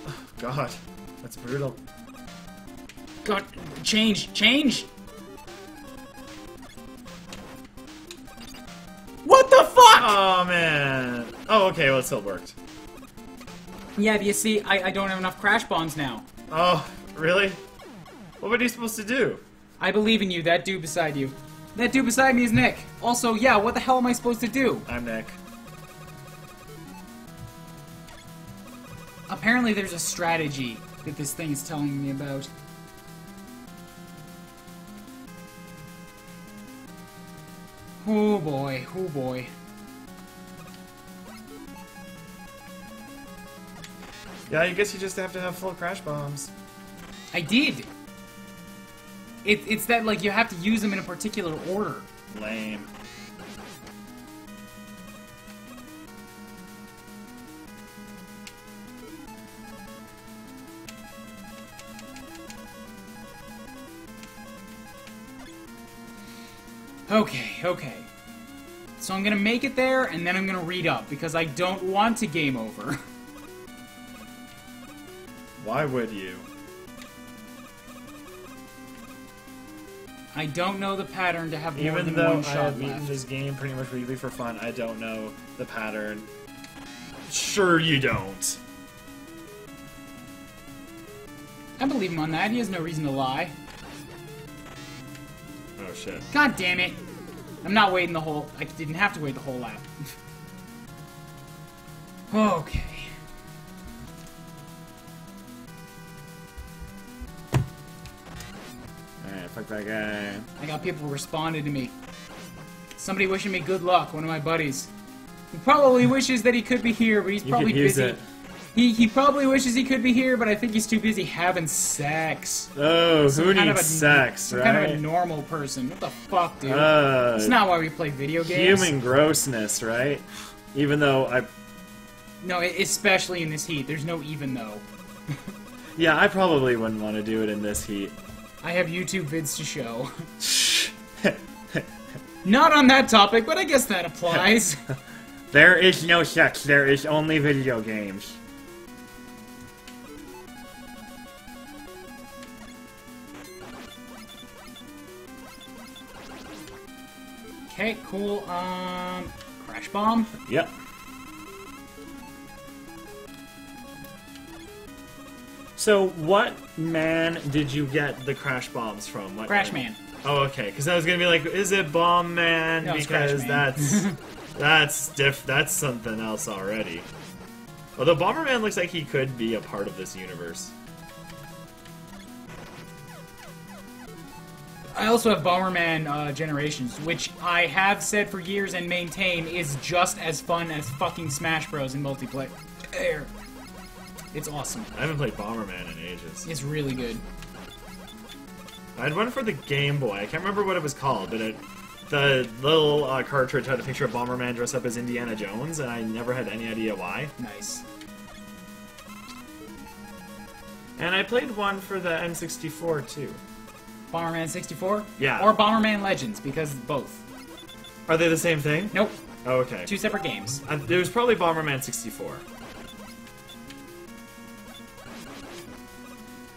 Oh, God. That's brutal. God, change, change! Oh, man. Oh, okay, well, it still worked. Yeah, but you see, I don't have enough crash bombs now. Oh, really? What were you supposed to do? I believe in you, that dude beside you. That dude beside me is Nick. Also, yeah, what the hell am I supposed to do? I'm Nick. Apparently there's a strategy that this thing is telling me about. Oh, boy. Oh, boy. Yeah, I guess you just have to have full crash bombs. I did! It's that, like, you have to use them in a particular order. Lame. Okay, okay. So I'm gonna make it there, and then I'm gonna read up, because I don't want to game over. Why would you? I don't know the pattern to have more than one shot left. Even though I have beaten this game pretty much really for fun, I don't know the pattern. Sure you don't. I believe him on that. He has no reason to lie. Oh, shit. God damn it. I'm not waiting the whole... I didn't have to wait the whole lap. Okay. Alright, fuck that guy. I got people responding to me. Somebody wishing me good luck. One of my buddies. He probably wishes that he could be here, but he's probably busy. It. He probably wishes he could be here, but I think he's too busy having sex. Oh, who needs sex, right? Kind of a normal person. What the fuck, dude? That's not why we play video games. Human grossness, right? Even though I... No, especially in this heat. There's no even though. Yeah, I probably wouldn't want to do it in this heat. I have YouTube vids to show. Not on that topic, but I guess that applies. There is no sex. There is only video games. Okay, cool. Crash bomb? Yep. So, what man did you get the crash bombs from? What Crash Man. Oh, okay. Because I was gonna be like, is it Bomb Man? No, because that's that's something else already. Although Bomberman looks like he could be a part of this universe. I also have Bomberman Generations, which I have said for years and maintain is just as fun as fucking Smash Bros in multiplayer. It's awesome. I haven't played Bomberman in ages. It's really good. I had one for the Game Boy. I can't remember what it was called, but the little cartridge had a picture of Bomberman dressed up as Indiana Jones, and I never had any idea why. Nice. And I played one for the N64, too. Bomberman 64? Yeah. Or Bomberman Legends, because both. Are they the same thing? Nope. Oh, okay. Two separate games. There was probably Bomberman 64.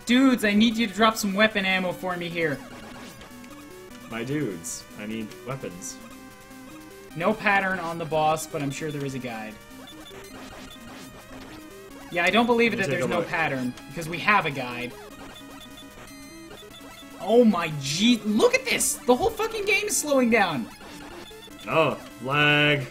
Dudes, I need you to drop some weapon ammo for me here. My dudes, I need weapons. No pattern on the boss, but I'm sure there is a guide. Yeah, I don't believe it that there's no pattern, because we have a guide. Oh my gee, look at this! The whole fucking game is slowing down! Oh, lag.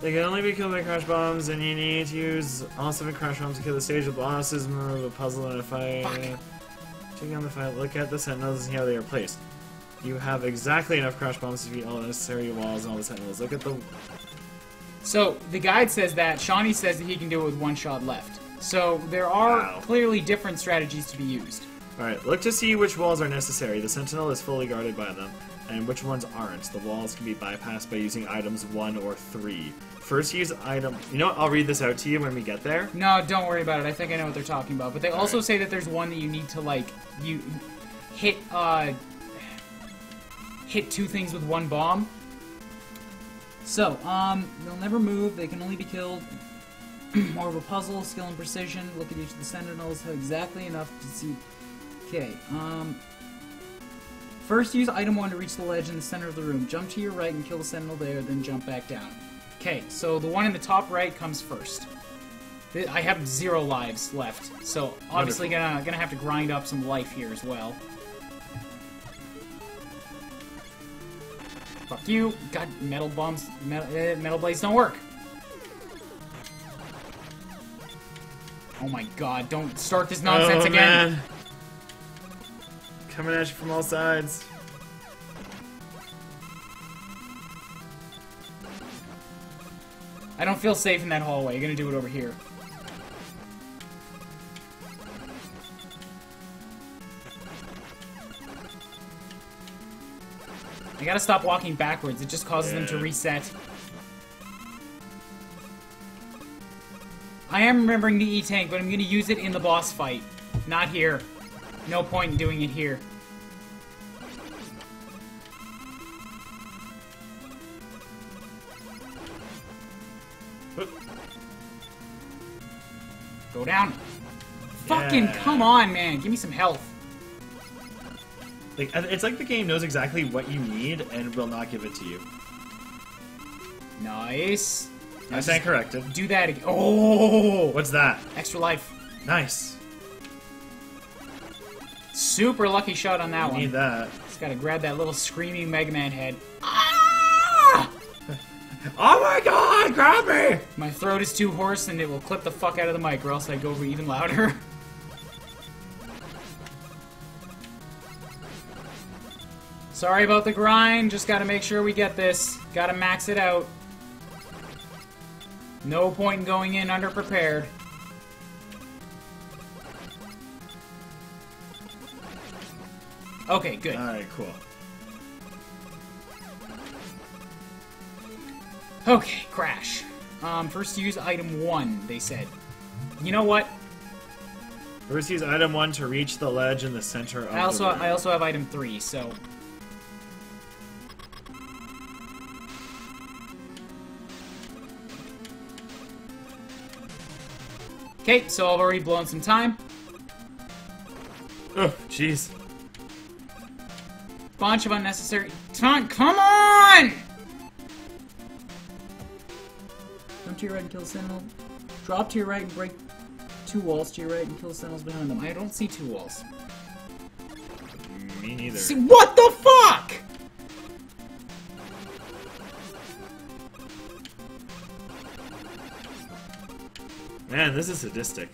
They can only be killed by crash bombs, and you need to use all 7 crash bombs to kill the stage with bosses, move a puzzle, and a fight. Check on the fight, look at the sentinels, and how they are placed. You have exactly enough crash bombs to beat all the necessary walls and all the sentinels. Look at the... So, the guide says that. Shawnee says that he can do it with 1 shot left. So, there are clearly different strategies to be used. Alright, look to see which walls are necessary. The sentinel is fully guarded by them, and which ones aren't. The walls can be bypassed by using items 1 or 3. First use item... You know what? I'll read this out to you when we get there. No, don't worry about it. I think I know what they're talking about. But they also say that there's one that you need to, like, you hit, hit 2 things with 1 bomb. So, they'll never move. They can only be killed. More of a puzzle, skill and precision. Look at each of the sentinels. Have exactly enough to see... Okay, First use item 1 to reach the ledge in the center of the room. Jump to your right and kill the sentinel there, then jump back down. Okay, so the one in the top right comes first. I have 0 lives left, so obviously gonna have to grind up some life here as well. Fuck you! God, metal bombs, metal blades don't work. Oh my god! Don't start this nonsense again. Man. Coming at you from all sides. I don't feel safe in that hallway. You're gonna do it over here. I gotta stop walking backwards. It just causes them to reset. I am remembering the E-Tank, but I'm gonna use it in the boss fight. Not here. No point in doing it here. Go down. Fucking come on, man. Give me some health. Like, it's like the game knows exactly what you need and will not give it to you. Nice. I stand corrected. Do that again. Oh! What's that? Extra life. Nice. Super lucky shot on that one. Need that. Just gotta grab that little screaming Mega Man head. Ah! Oh my god, grab me! My throat is too hoarse and it will clip the fuck out of the mic, or else I go over even louder. Sorry about the grind, just gotta make sure we get this. Gotta max it out. No point in going in underprepared. Okay, good. Alright, cool. Okay, crash. First use item 1, they said. You know what? First use item 1 to reach the ledge in the center of the room. I also have item 3, so... Okay, so I've already blown some time. Ugh, jeez. Bunch of unnecessary time. Come on! Jump to your right and kill Sentinel. Drop to your right and break two walls to your right and kill Sentinels behind them. I don't see two walls. Me neither. See, what the fuck? Man, this is sadistic.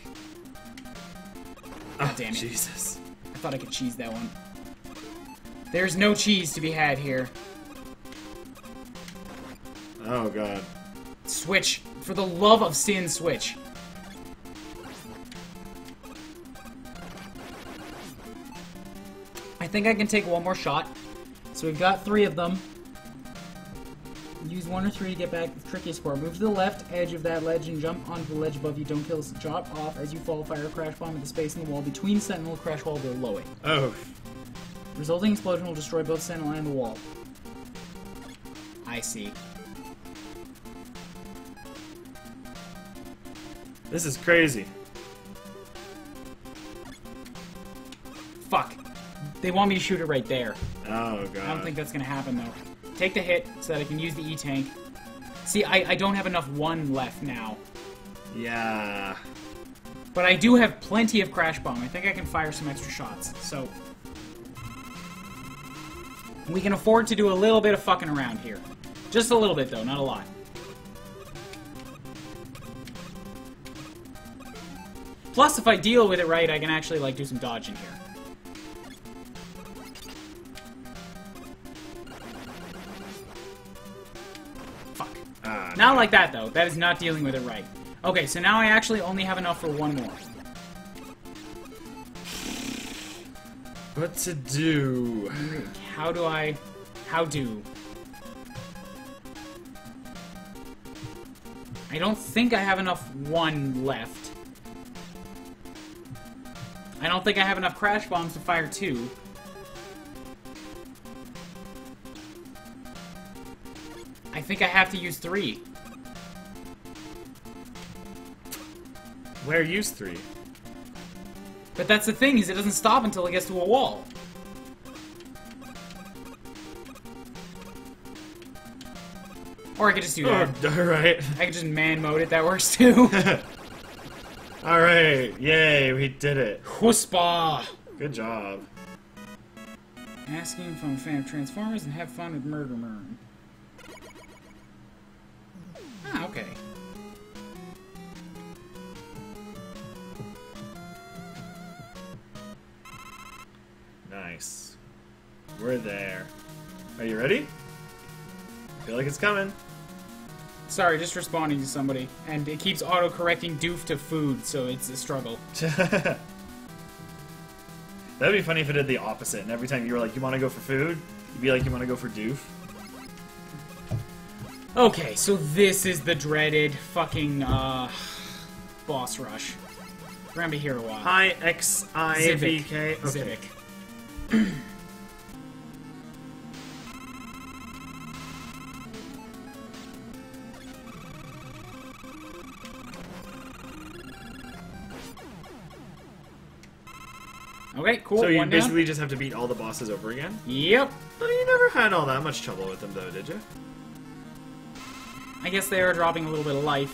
God damn it. Jesus. I thought I could cheese that one. There's no cheese to be had here. Oh, God. Switch. For the love of sin, switch. I think I can take one more shot. So we've got 3 of them. Use 1 or 3 to get back the trickiest part. Move to the left edge of that ledge and jump onto the ledge above you. Don't kill. Drop off as you fall. Fire a crash bomb at the space in the wall between Sentinel and crash wall below it. Oh. Resulting explosion will destroy both Sentinel and the wall. I see. This is crazy. Fuck. They want me to shoot it right there. Oh, God. I don't think that's gonna happen, though. Take the hit so that I can use the E-Tank. See, I don't have enough 1 left now. Yeah. But I do have plenty of Crash Bomb. I think I can fire some extra shots. So... we can afford to do a little bit of fucking around here. Just a little bit, though. Not a lot. Plus, if I deal with it right, I can actually, like, do some dodging here. Not like that, though. That is not dealing with it right. Okay, so now I actually only have enough for 1 more. What to do? How do I... how do? I don't think I have enough 1 left. I don't think I have enough crash bombs to fire 2. I think I have to use 3. Where use 3? But that's the thing, is it doesn't stop until it gets to a wall. Or I could just do that. Alright. I could just man mode it, that works too. Alright, yay, we did it. Huspa! Good job. Asking from a fan of Transformers and have fun with Murder Murn. Ah, okay. Nice. We're there. Are you ready? I feel like it's coming. Sorry, just responding to somebody. And it keeps auto-correcting doof to food, so it's a struggle. That'd be funny if it did the opposite, and every time you were like, you want to go for food? You'd be like, you want to go for doof? Okay, so this is the dreaded fucking, boss rush. We're gonna be here a while. Hi, X-I-V-K. Zivik. Okay. Okay, cool. So you basically just have to beat all the bosses over again? Yep. But you never had all that much trouble with them, though, did you? I guess they are dropping a little bit of life.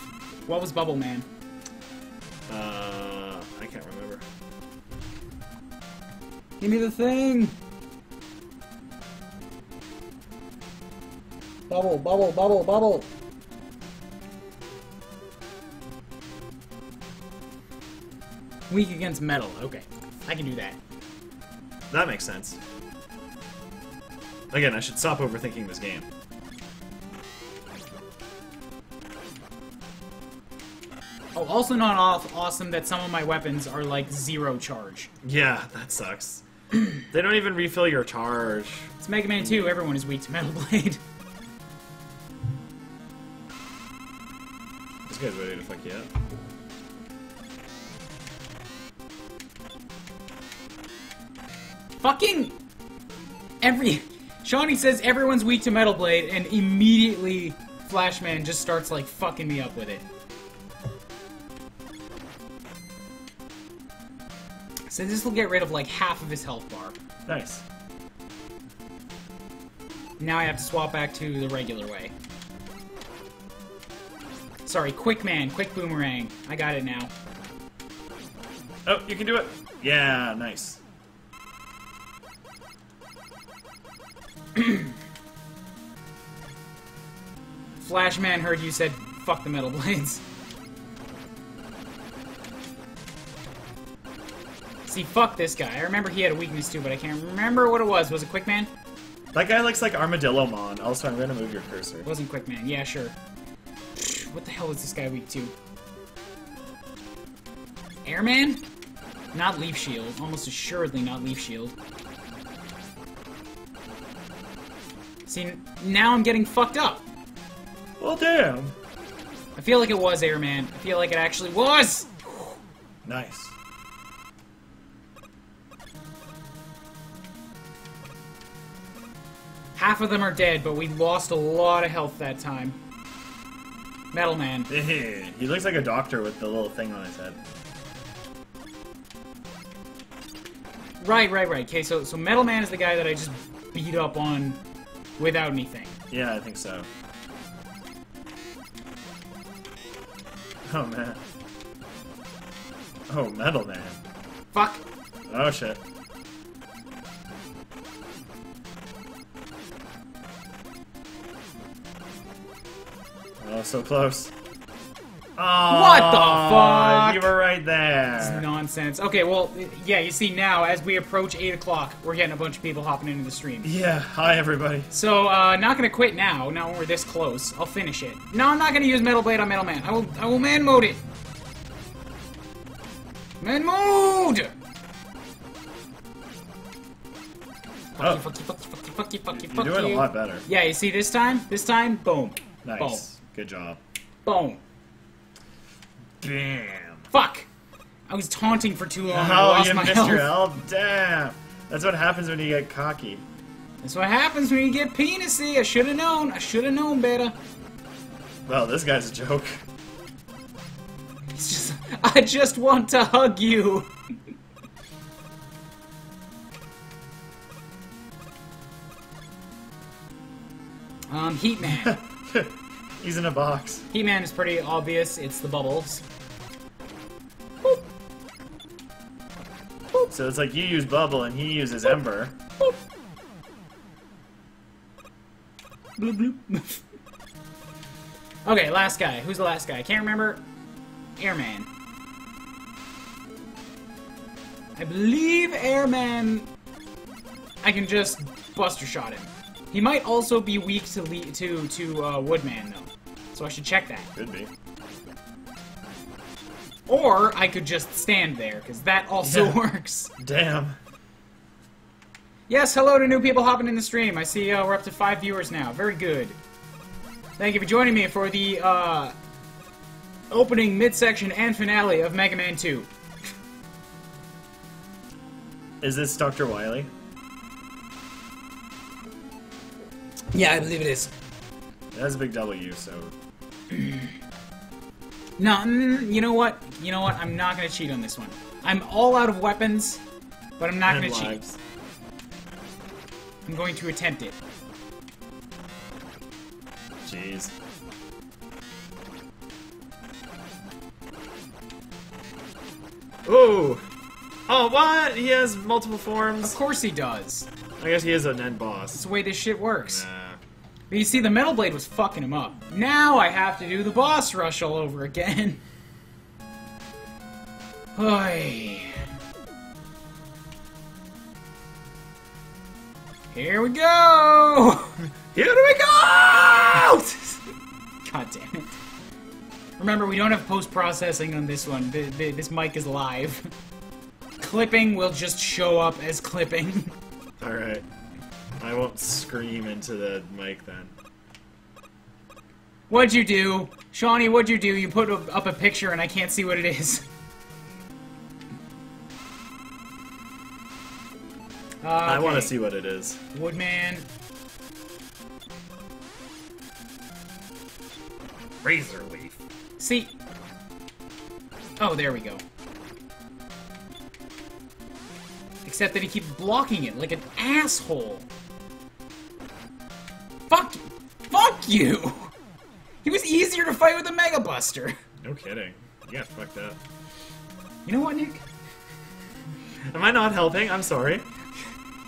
What was Bubble Man? I can't remember. Give me the thing! Bubble, bubble, bubble, bubble! Weak against metal. Okay. I can do that. That makes sense. Again, I should stop overthinking this game. Oh, also not awesome that some of my weapons are like zero charge. Yeah, that sucks. They don't even refill your charge. It's Mega Man 2, everyone is weak to Metal Blade. This guy's ready to fuck you up. Fucking every... Shawnee says everyone's weak to Metal Blade, and immediately Flashman just starts, like, fucking me up with it. So this will get rid of, like, half of his health bar. Nice. Now I have to swap back to the regular way. Sorry, Quick Man, Quick Boomerang. I got it now. Oh, you can do it. Yeah, nice. Flashman heard you said, fuck the Metal Blades. See, fuck this guy. I remember he had a weakness too, but I can't remember what it was. Was it Quick Man? That guy looks like Armadillo Mon. Also, I'm gonna move your cursor. It wasn't Quick Man. Yeah, sure. What the hell is this guy weak to? Airman? Not Leaf Shield. Almost assuredly not Leaf Shield. See, now I'm getting fucked up. Well, damn. I feel like it was Airman. I feel like it actually was. Nice. Half of them are dead, but we lost a lot of health that time. Metal Man. He looks like a doctor with the little thing on his head. Right, right, right. Okay, so Metal Man is the guy that I just beat up on without anything. Yeah, I think so. Oh, man. Oh, Metal Man. Fuck. Oh, shit. Oh, so close. Oh, what the fuck? You were right there. This is nonsense. Okay, well, yeah, you see now, as we approach 8 o'clock, we're getting a bunch of people hopping into the stream. Yeah, hi, everybody. So, not gonna quit now, not when we're this close. I'll finish it. No, I'm not gonna use Metal Blade on Metal Man. I will man mode it. Man mode! Oh. Fuck you, fuck you, fuck you, fuck you, fuck you, fuck you. You're doing a lot better. Yeah, you see this time, boom. Nice. Boom. Good job. Boom. Damn. Fuck! I was taunting for too long. Oh, you missed your health. Damn. That's what happens when you get cocky. That's what happens when you get penisy. I should have known. I should have known better. Well, this guy's a joke. It's just, I just want to hug you. Heat Man. He's in a box. He-Man is pretty obvious. It's the bubbles. Boop. Boop. So it's like you use bubble and he uses Boop. Ember. Boop. Bloop, bloop. Okay, last guy. Who's the last guy? I can't remember. Airman. I believe Airman... I can just Buster Shot him. He might also be weak to Woodman, though. So I should check that. Could be. Or I could just stand there, because that also works. Damn. Yes, hello to new people hopping in the stream. I see we're up to 5 viewers now. Very good. Thank you for joining me for the opening, midsection, and finale of Mega Man 2. Is this Dr. Wily? Yeah, I believe it is. It has a big W, so... No, you know what? You know what? I'm not gonna cheat on this one. I'm all out of weapons, but I'm not gonna cheat. I'm going to attempt it. Jeez. Ooh! Oh, what? He has multiple forms? Of course he does. I guess he is an end boss. That's the way this shit works. Nah. But you see, the Metal Blade was fucking him up. Now I have to do the boss rush all over again. Oy. Here we go! Here we go! God damn it. Remember, we don't have post-processing on this one. This mic is live. Clipping will just show up as clipping. Alright. I won't scream into the mic then. What'd you do? Shawnee, what'd you do? You put up a picture and I can't see what it is. I want to see what it is. Woodman. Razor leaf. See? Oh, there we go. Except that he keeps blocking it like an asshole. Fuck you. Fuck you! He was easier to fight with a Mega Buster. No kidding. Yeah, fuck that. You know what, Nick? Am I not helping? I'm sorry.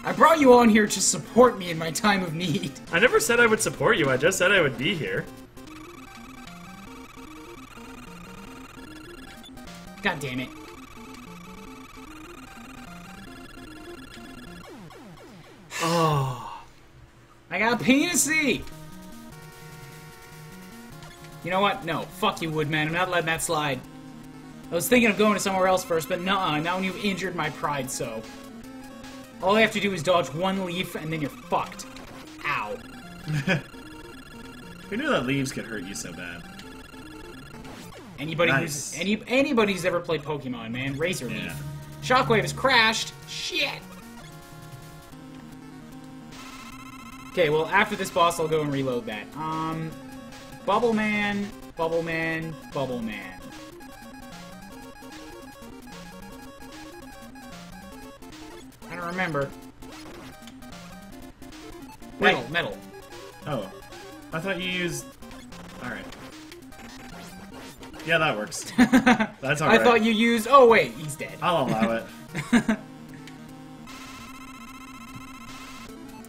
I brought you on here to support me in my time of need. I never said I would support you, I just said I would be here. God damn it. Oh. I got a penisy! You know what? No. Fuck you, Woodman. I'm not letting that slide. I was thinking of going to somewhere else first, but nuh-uh. Now you've injured my pride, so... All I have to do is dodge one leaf, and then you're fucked. Ow. Who knew that leaves could hurt you so bad? Anybody nice. Who's anybody who's ever played Pokemon, man. Razor Leaf. Shockwave has crashed. Shit. Okay, well after this boss, I'll go and reload that. Bubbleman, Bubbleman, Bubbleman. I don't remember. Wait. Metal, metal. Oh. I thought you used... Alright. Yeah, that works. That's alright. I thought you used... Oh, wait, he's dead. I'll allow it.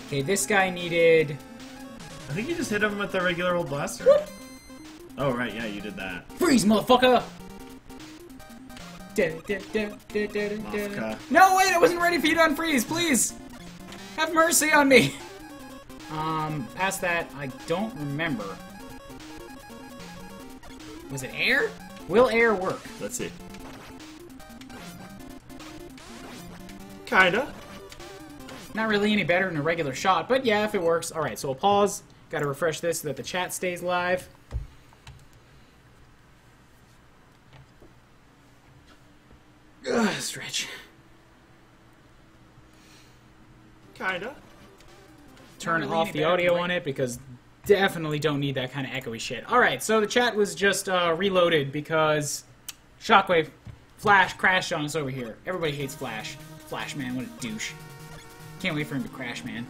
Okay, this guy needed... I think you just hit him with a regular old blaster. Whoop. Oh, right, yeah, you did that. Freeze, motherfucker! No, wait, I wasn't ready for you to unfreeze, please! Have mercy on me! Past that, I don't remember. Was it air? Will air work? Let's see. Kinda. Not really any better than a regular shot, but yeah, if it works. Alright, so we'll pause. Gotta refresh this so that the chat stays live. Ugh, stretch. Kinda. Turn off the audio on it because definitely don't need that kind of echoey shit. Alright, so the chat was just reloaded because Shockwave Flash crashed on us over here. Everybody hates Flash. Flash, man, what a douche. Can't wait for him to crash, man.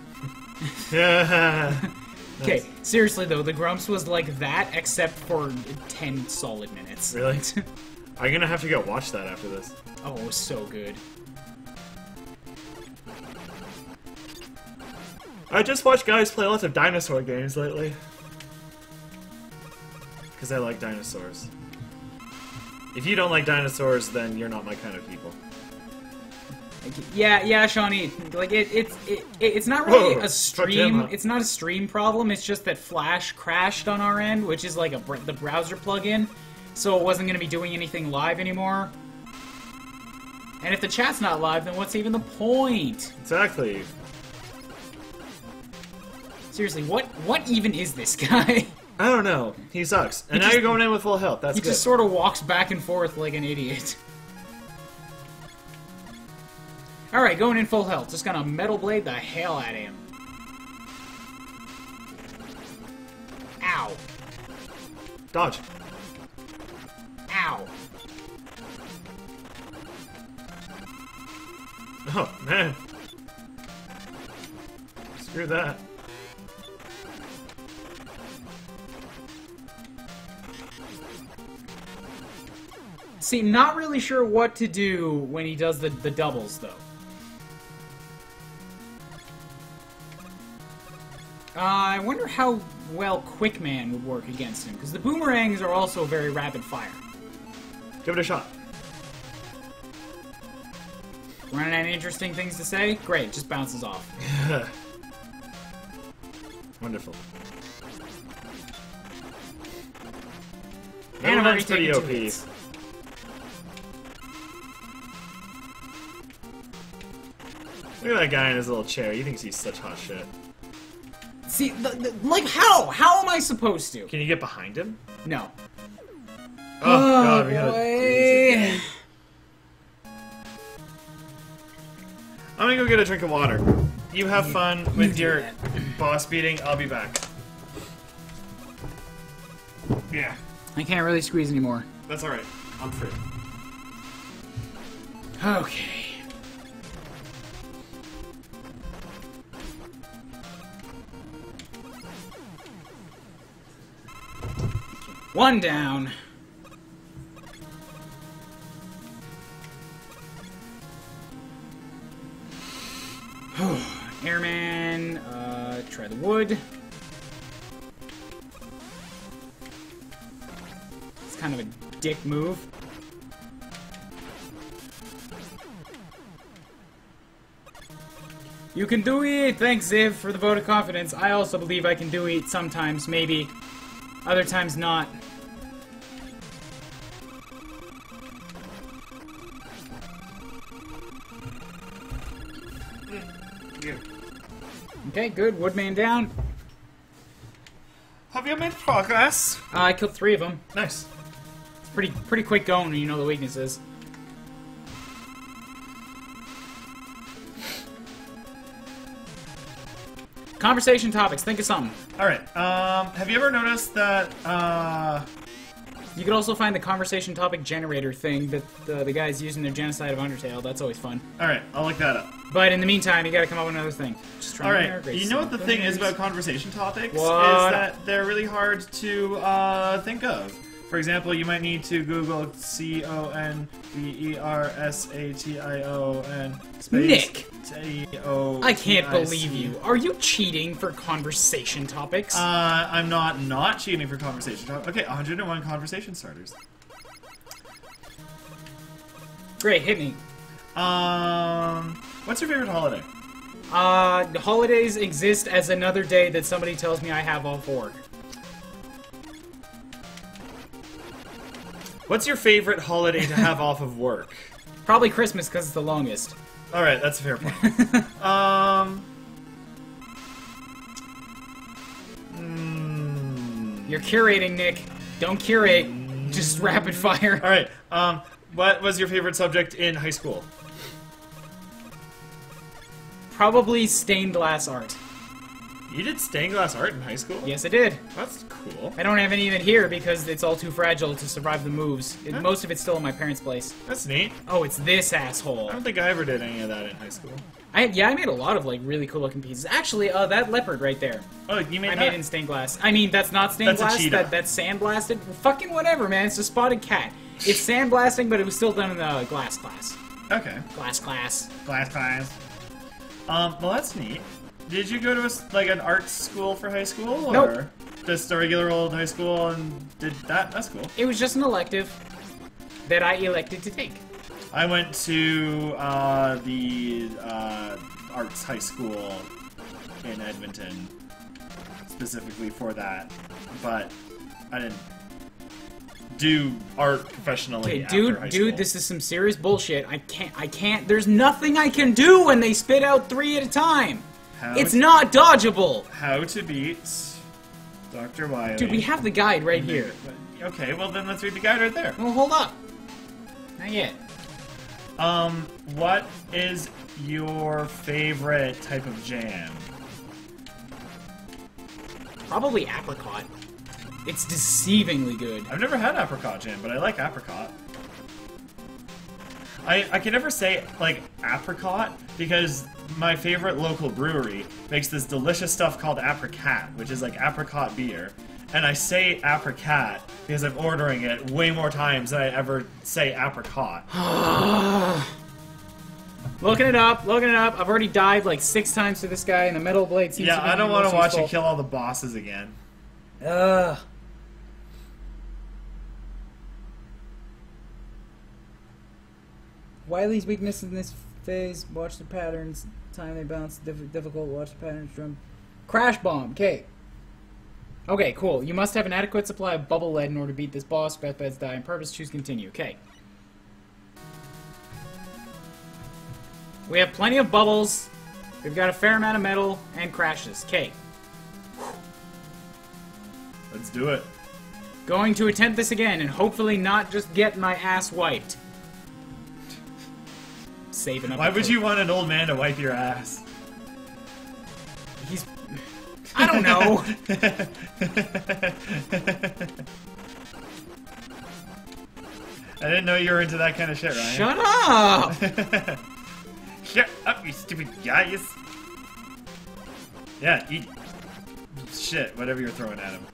Okay, seriously though, the Grumps was like that except for 10 solid minutes. Really? I'm gonna have to go watch that after this. Oh, it was so good. I just watched guys play lots of dinosaur games lately. Because I like dinosaurs. If you don't like dinosaurs, then you're not my kind of people. Yeah, yeah, Shawnee. Like, it's not really a stream... It's not a stream problem, it's just that Flash crashed on our end, which is like the browser plugin. So it wasn't going to be doing anything live anymore. And if the chat's not live, then what's even the point? Exactly. Seriously, what even is this guy? I don't know. He sucks. And now you're going in with full health. That's good. He just sort of walks back and forth like an idiot. Alright, going in full health. Just gonna Metal Blade the hell out of him. Ow. Dodge. Ow. Oh, man. Screw that. See, not really sure what to do when he does the doubles, though. I wonder how well Quick Man would work against him, because the boomerangs are also very rapid fire. Give it a shot. Running out of interesting things to say? Great, just bounces off. Wonderful. And I'm already taking 2 hits. Look at that guy in his little chair. He thinks he's such hot shit. See, like, how? How am I supposed to? Can you get behind him? No. Oh, God, we gotta do I'm gonna go get a drink of water. You have fun with your boss beating. I'll be back. Yeah. I can't really squeeze anymore. That's alright. I'm free. Okay. One down. Airman, try the wood. It's kind of a dick move. You can do it! Thanks, Ziv, for the vote of confidence. I also believe I can do it sometimes, maybe. Other times not. Okay, good. Woodman down. Have you made progress? I killed 3 of them. Nice. It's pretty quick going when you know the weaknesses. Conversation topics. Think of something. Alright. Have you ever noticed that, You could also find the conversation topic generator thing that the guys using their genocide of Undertale. That's always fun. Alright. I'll look that up. But in the meantime, you gotta come up with another thing. Alright. You know what the thing is about conversation topics? Is that they're really hard to, think of. For example, you might need to Google conversation space... Nick! I can't believe you. Are you cheating for conversation topics? I'm not cheating for conversation topics. Okay, 101 conversation starters. Great, hit me. What's your favorite holiday? The holidays exist as another day that somebody tells me I have off work. What's your favorite holiday to have off of work? Probably Christmas, because it's the longest. Alright, that's a fair point. You're curating, Nick. Don't curate. Just rapid fire. Alright, what was your favorite subject in high school? Probably stained glass art. You did stained glass art in high school? Yes, I did. That's cool. I don't have any of it here because it's all too fragile to survive the moves. Huh? Most of it's still in my parents' place. That's neat. Oh, it's this asshole. I don't think I ever did any of that in high school. Yeah, I made a lot of, like, really cool-looking pieces. Actually, that leopard right there. Oh, you made that? I made in stained glass. I mean, that's not stained glass. That's a cheetah. That's sandblasted. Fucking whatever, man. It's a spotted cat. It's sandblasting, but it was still done in the glass class. Okay. Glass class. Glass class. Well, that's neat. Did you go to an art school for high school, or just a regular old high school and did that? That's cool. It was just an elective that I elected to take. I went to the arts high school in Edmonton specifically for that, but I didn't do art professionally. Okay, dude, this is some serious bullshit. I can't. There's nothing I can do when they spit out 3 at a time. It's not dodgeable! How to beat Dr. Wily. Dude, we have the guide right here. Okay, well then let's read the guide right there. Well, hold up. Not yet. What is your favorite type of jam? Probably apricot. It's deceivingly good. I've never had apricot jam, but I like apricot. I can never say, like, apricot, because my favorite local brewery makes this delicious stuff called apricot, which is like apricot beer. And I say apricot because I'm ordering it way more times than I ever say apricot. Looking it up. I've already died like 6 times to this guy, and the Metal Blade seems to be. Yeah, I don't want to watch you kill all the bosses again. Ugh. Wily's weakness in this phase, watch the patterns, time they bounce, difficult, watch the patterns, drum. Crash bomb, okay. Okay, cool. You must have an adequate supply of bubble lead in order to beat this boss. Beth beds die on purpose, choose continue, okay. We have plenty of bubbles, we've got a fair amount of metal, and crashes, okay. Let's do it. Going to attempt this again and hopefully not just get my ass wiped. Saving up. Why would you want an old man to wipe your ass? He's... I don't know! I didn't know you were into that kind of shit, Ryan. Shut up! Shut up, you stupid guys! Yeah, eat... shit, whatever you're throwing at him.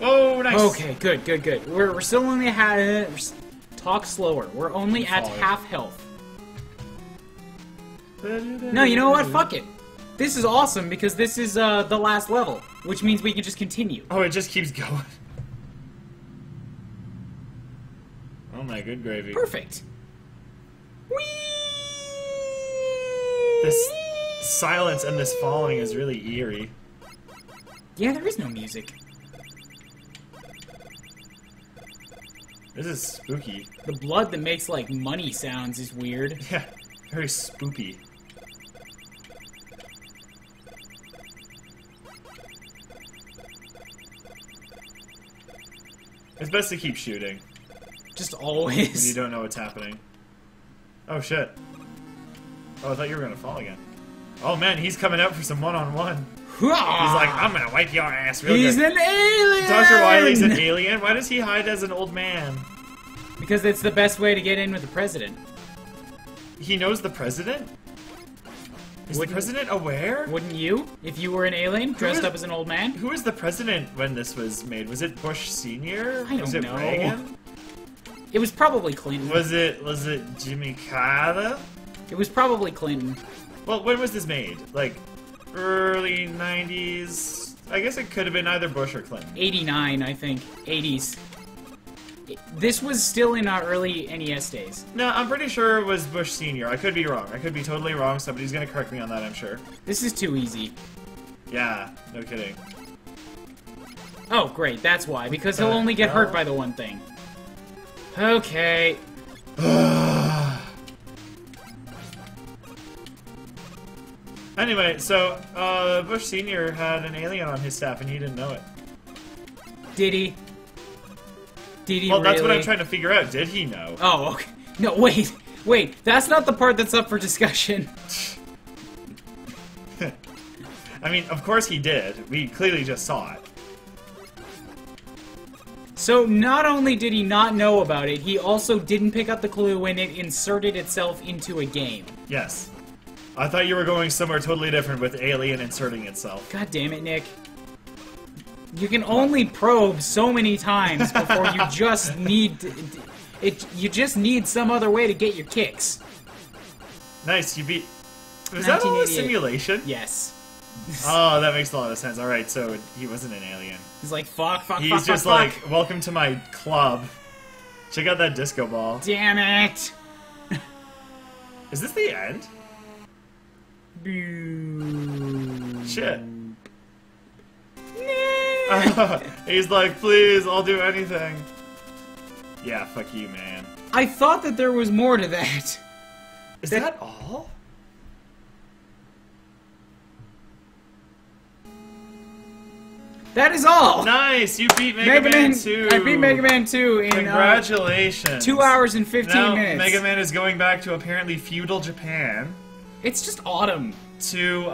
Oh, nice! Okay, good, good, good. We're still only at... Talk slower. We're only at half health. No, you know what? Fuck it. This is awesome because this is the last level, which means we can just continue. Oh, it just keeps going. Oh my good gravy. Perfect. Whee! This silence and this falling is really eerie. Yeah, there is no music. This is spooky. The blood that makes, like, money sounds is weird. Yeah, very spooky. It's best to keep shooting. Just always. When you don't know what's happening. Oh, shit. Oh, I thought you were gonna fall again. Oh, man, he's coming out for some one-on-one. He's like, I'm gonna wipe your ass real good. He's an alien! Dr. Wily's an alien? Why does he hide as an old man? Because it's the best way to get in with the president. He knows the president? Is the president aware? Wouldn't you? If you were an alien dressed up as an old man? Who was the president when this was made? Was it Bush Sr.? I don't know. Reagan? It was probably Clinton. Was it Jimmy Carter? It was probably Clinton. Well, when was this made? Like... Early 90s. I guess it could have been either Bush or Clinton. 89, I think. 80s. This was still in our early NES days. No, I'm pretty sure it was Bush Sr. I could be wrong. I could be totally wrong. Somebody's gonna correct me on that, I'm sure. This is too easy. Yeah, no kidding. Oh, great. That's why. Because he'll only get hurt by the one thing. Okay. Anyway, so, Bush Sr. had an alien on his staff and he didn't know it. Did he? Did he really? Well, that's what I'm trying to figure out. Did he know? Oh, okay. No, wait. Wait, that's not the part that's up for discussion. I mean, of course he did. We clearly just saw it. So, not only did he not know about it, he also didn't pick up the clue when it inserted itself into a game. Yes. I thought you were going somewhere totally different with alien inserting itself. God damn it, Nick. You can only probe so many times before you just need... You just need some other way to get your kicks. Nice, you beat... Was that all a simulation? Yes. Oh, that makes a lot of sense. Alright, so he wasn't an alien. He's like, fuck, he's just like, welcome to my club. Check out that disco ball. Damn it! Is this the end? Shit. He's like, please, I'll do anything. Yeah, fuck you, man. I thought that there was more to that. Is that all? That is all! Nice! You beat Mega Man 2! I beat Mega Man 2 in congratulations. 2 hours and 15 minutes. Mega Man is going back to apparently feudal Japan. It's just autumn. To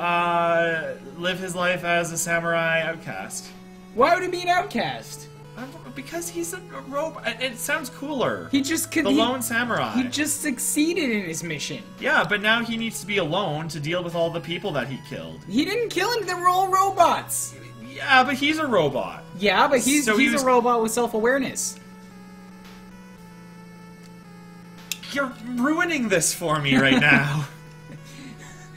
live his life as a samurai outcast. Why would he be an outcast? I don't know, because he's a robot. It sounds cooler. He just could. The lone samurai. He just succeeded in his mission. Yeah, but now he needs to be alone to deal with all the people that he killed. He didn't kill them. They were all robots. Yeah, but he's a robot. Yeah, but he's a robot with self-awareness. You're ruining this for me right now.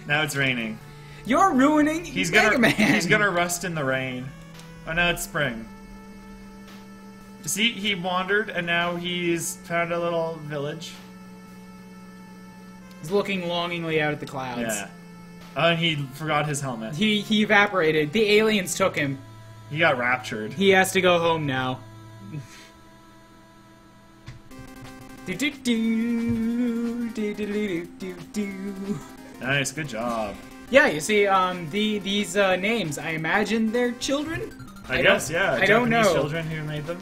Now it's raining. You're ruining Mega Man. He's gonna rust in the rain. Oh, now it's spring. See, he wandered, and now he's found a little village. He's looking longingly out at the clouds. Yeah. Oh, and he forgot his helmet. He evaporated. The aliens took him. He got raptured. He has to go home now. Nice, good job. Yeah, you see, these names, I imagine they're children? I guess, yeah. I don't know. Japanese children who made them.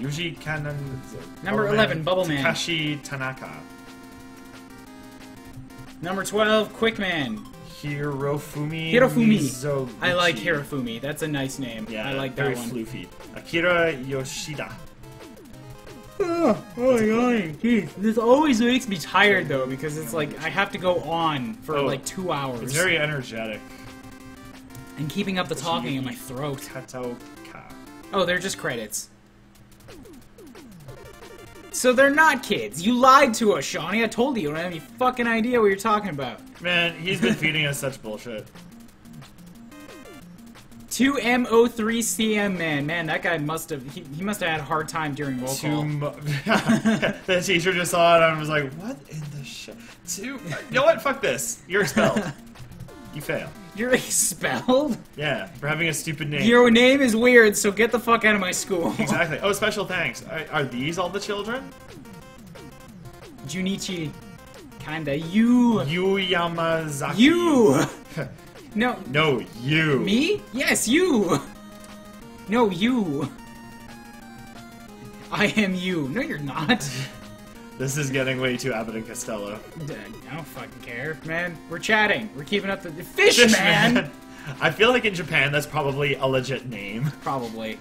Yuji Kanan... Number 11, Bubble Man. Takashi Tanaka. Number 12, Quick Man. Hirofumi Mizoguchi. I like Hirofumi. That's a nice name. Yeah, I like that one. Very floofy. Akira Yoshida. Oh my god, this always makes me tired though, because it's like I have to go on for like 2 hours. It's very energetic. And keeping up the talking in my throat. Katoka. Oh, they're just credits. So they're not kids. You lied to us, Shawnee. I told you. I don't have any fucking idea what you're talking about. Man, he's been feeding us such bullshit. 2M03CM man. Man, that guy must have... He must have had a hard time during roll call. The teacher just saw it and was like, what in the shit? You know what? Fuck this. You're expelled. You fail. You're expelled? Yeah, for having a stupid name. Your name is weird, so get the fuck out of my school. Exactly. Oh, special thanks. Are these all the children? Junichi. Kinda. You Yamazaki. You! No. No, you. Me? Yes, you! No, you. I am you. No, you're not. This is getting way too Abbott and Costello. I don't fucking care, man. We're chatting. We're keeping up the Fish man. I feel like in Japan that's probably a legit name. Probably.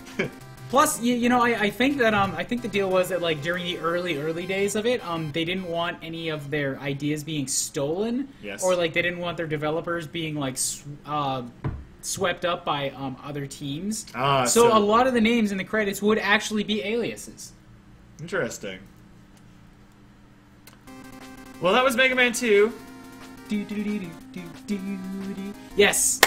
Plus, you know, I think that I think the deal was that like during the early days of it, they didn't want any of their ideas being stolen, or like they didn't want their developers being like swept up by other teams. So a lot of the names in the credits would actually be aliases. Interesting. Well, that was Mega Man 2. Yes.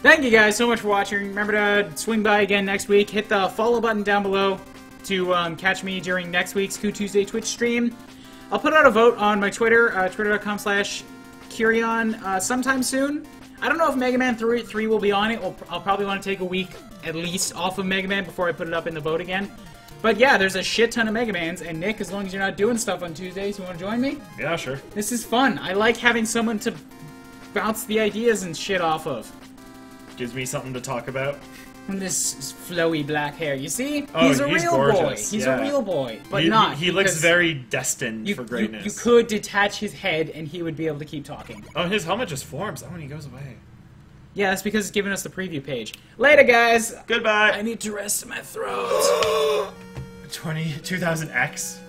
Thank you guys so much for watching. Remember to swing by again next week. Hit the follow button down below to catch me during next week's Coup Tuesday Twitch stream. I'll put out a vote on my Twitter, twitter.com/Curion, sometime soon. I don't know if Mega Man 3 will be on it. I'll probably want to take a week at least off of Mega Man before I put it up in the vote again. But yeah, there's a shit ton of Mega Mans, and Nick, as long as you're not doing stuff on Tuesdays, you want to join me? Yeah, sure. This is fun. I like having someone to bounce the ideas and shit off of. Gives me something to talk about. And this flowy black hair, you see? Oh, he's real gorgeous. Boy. He's a real boy, but not. He looks very destined for greatness. You could detach his head, and he would be able to keep talking. Oh, his helmet just forms. Oh, and he goes away. Yeah, that's because it's giving us the preview page. Later, guys. Goodbye. I need to rest in my throat. 2000X.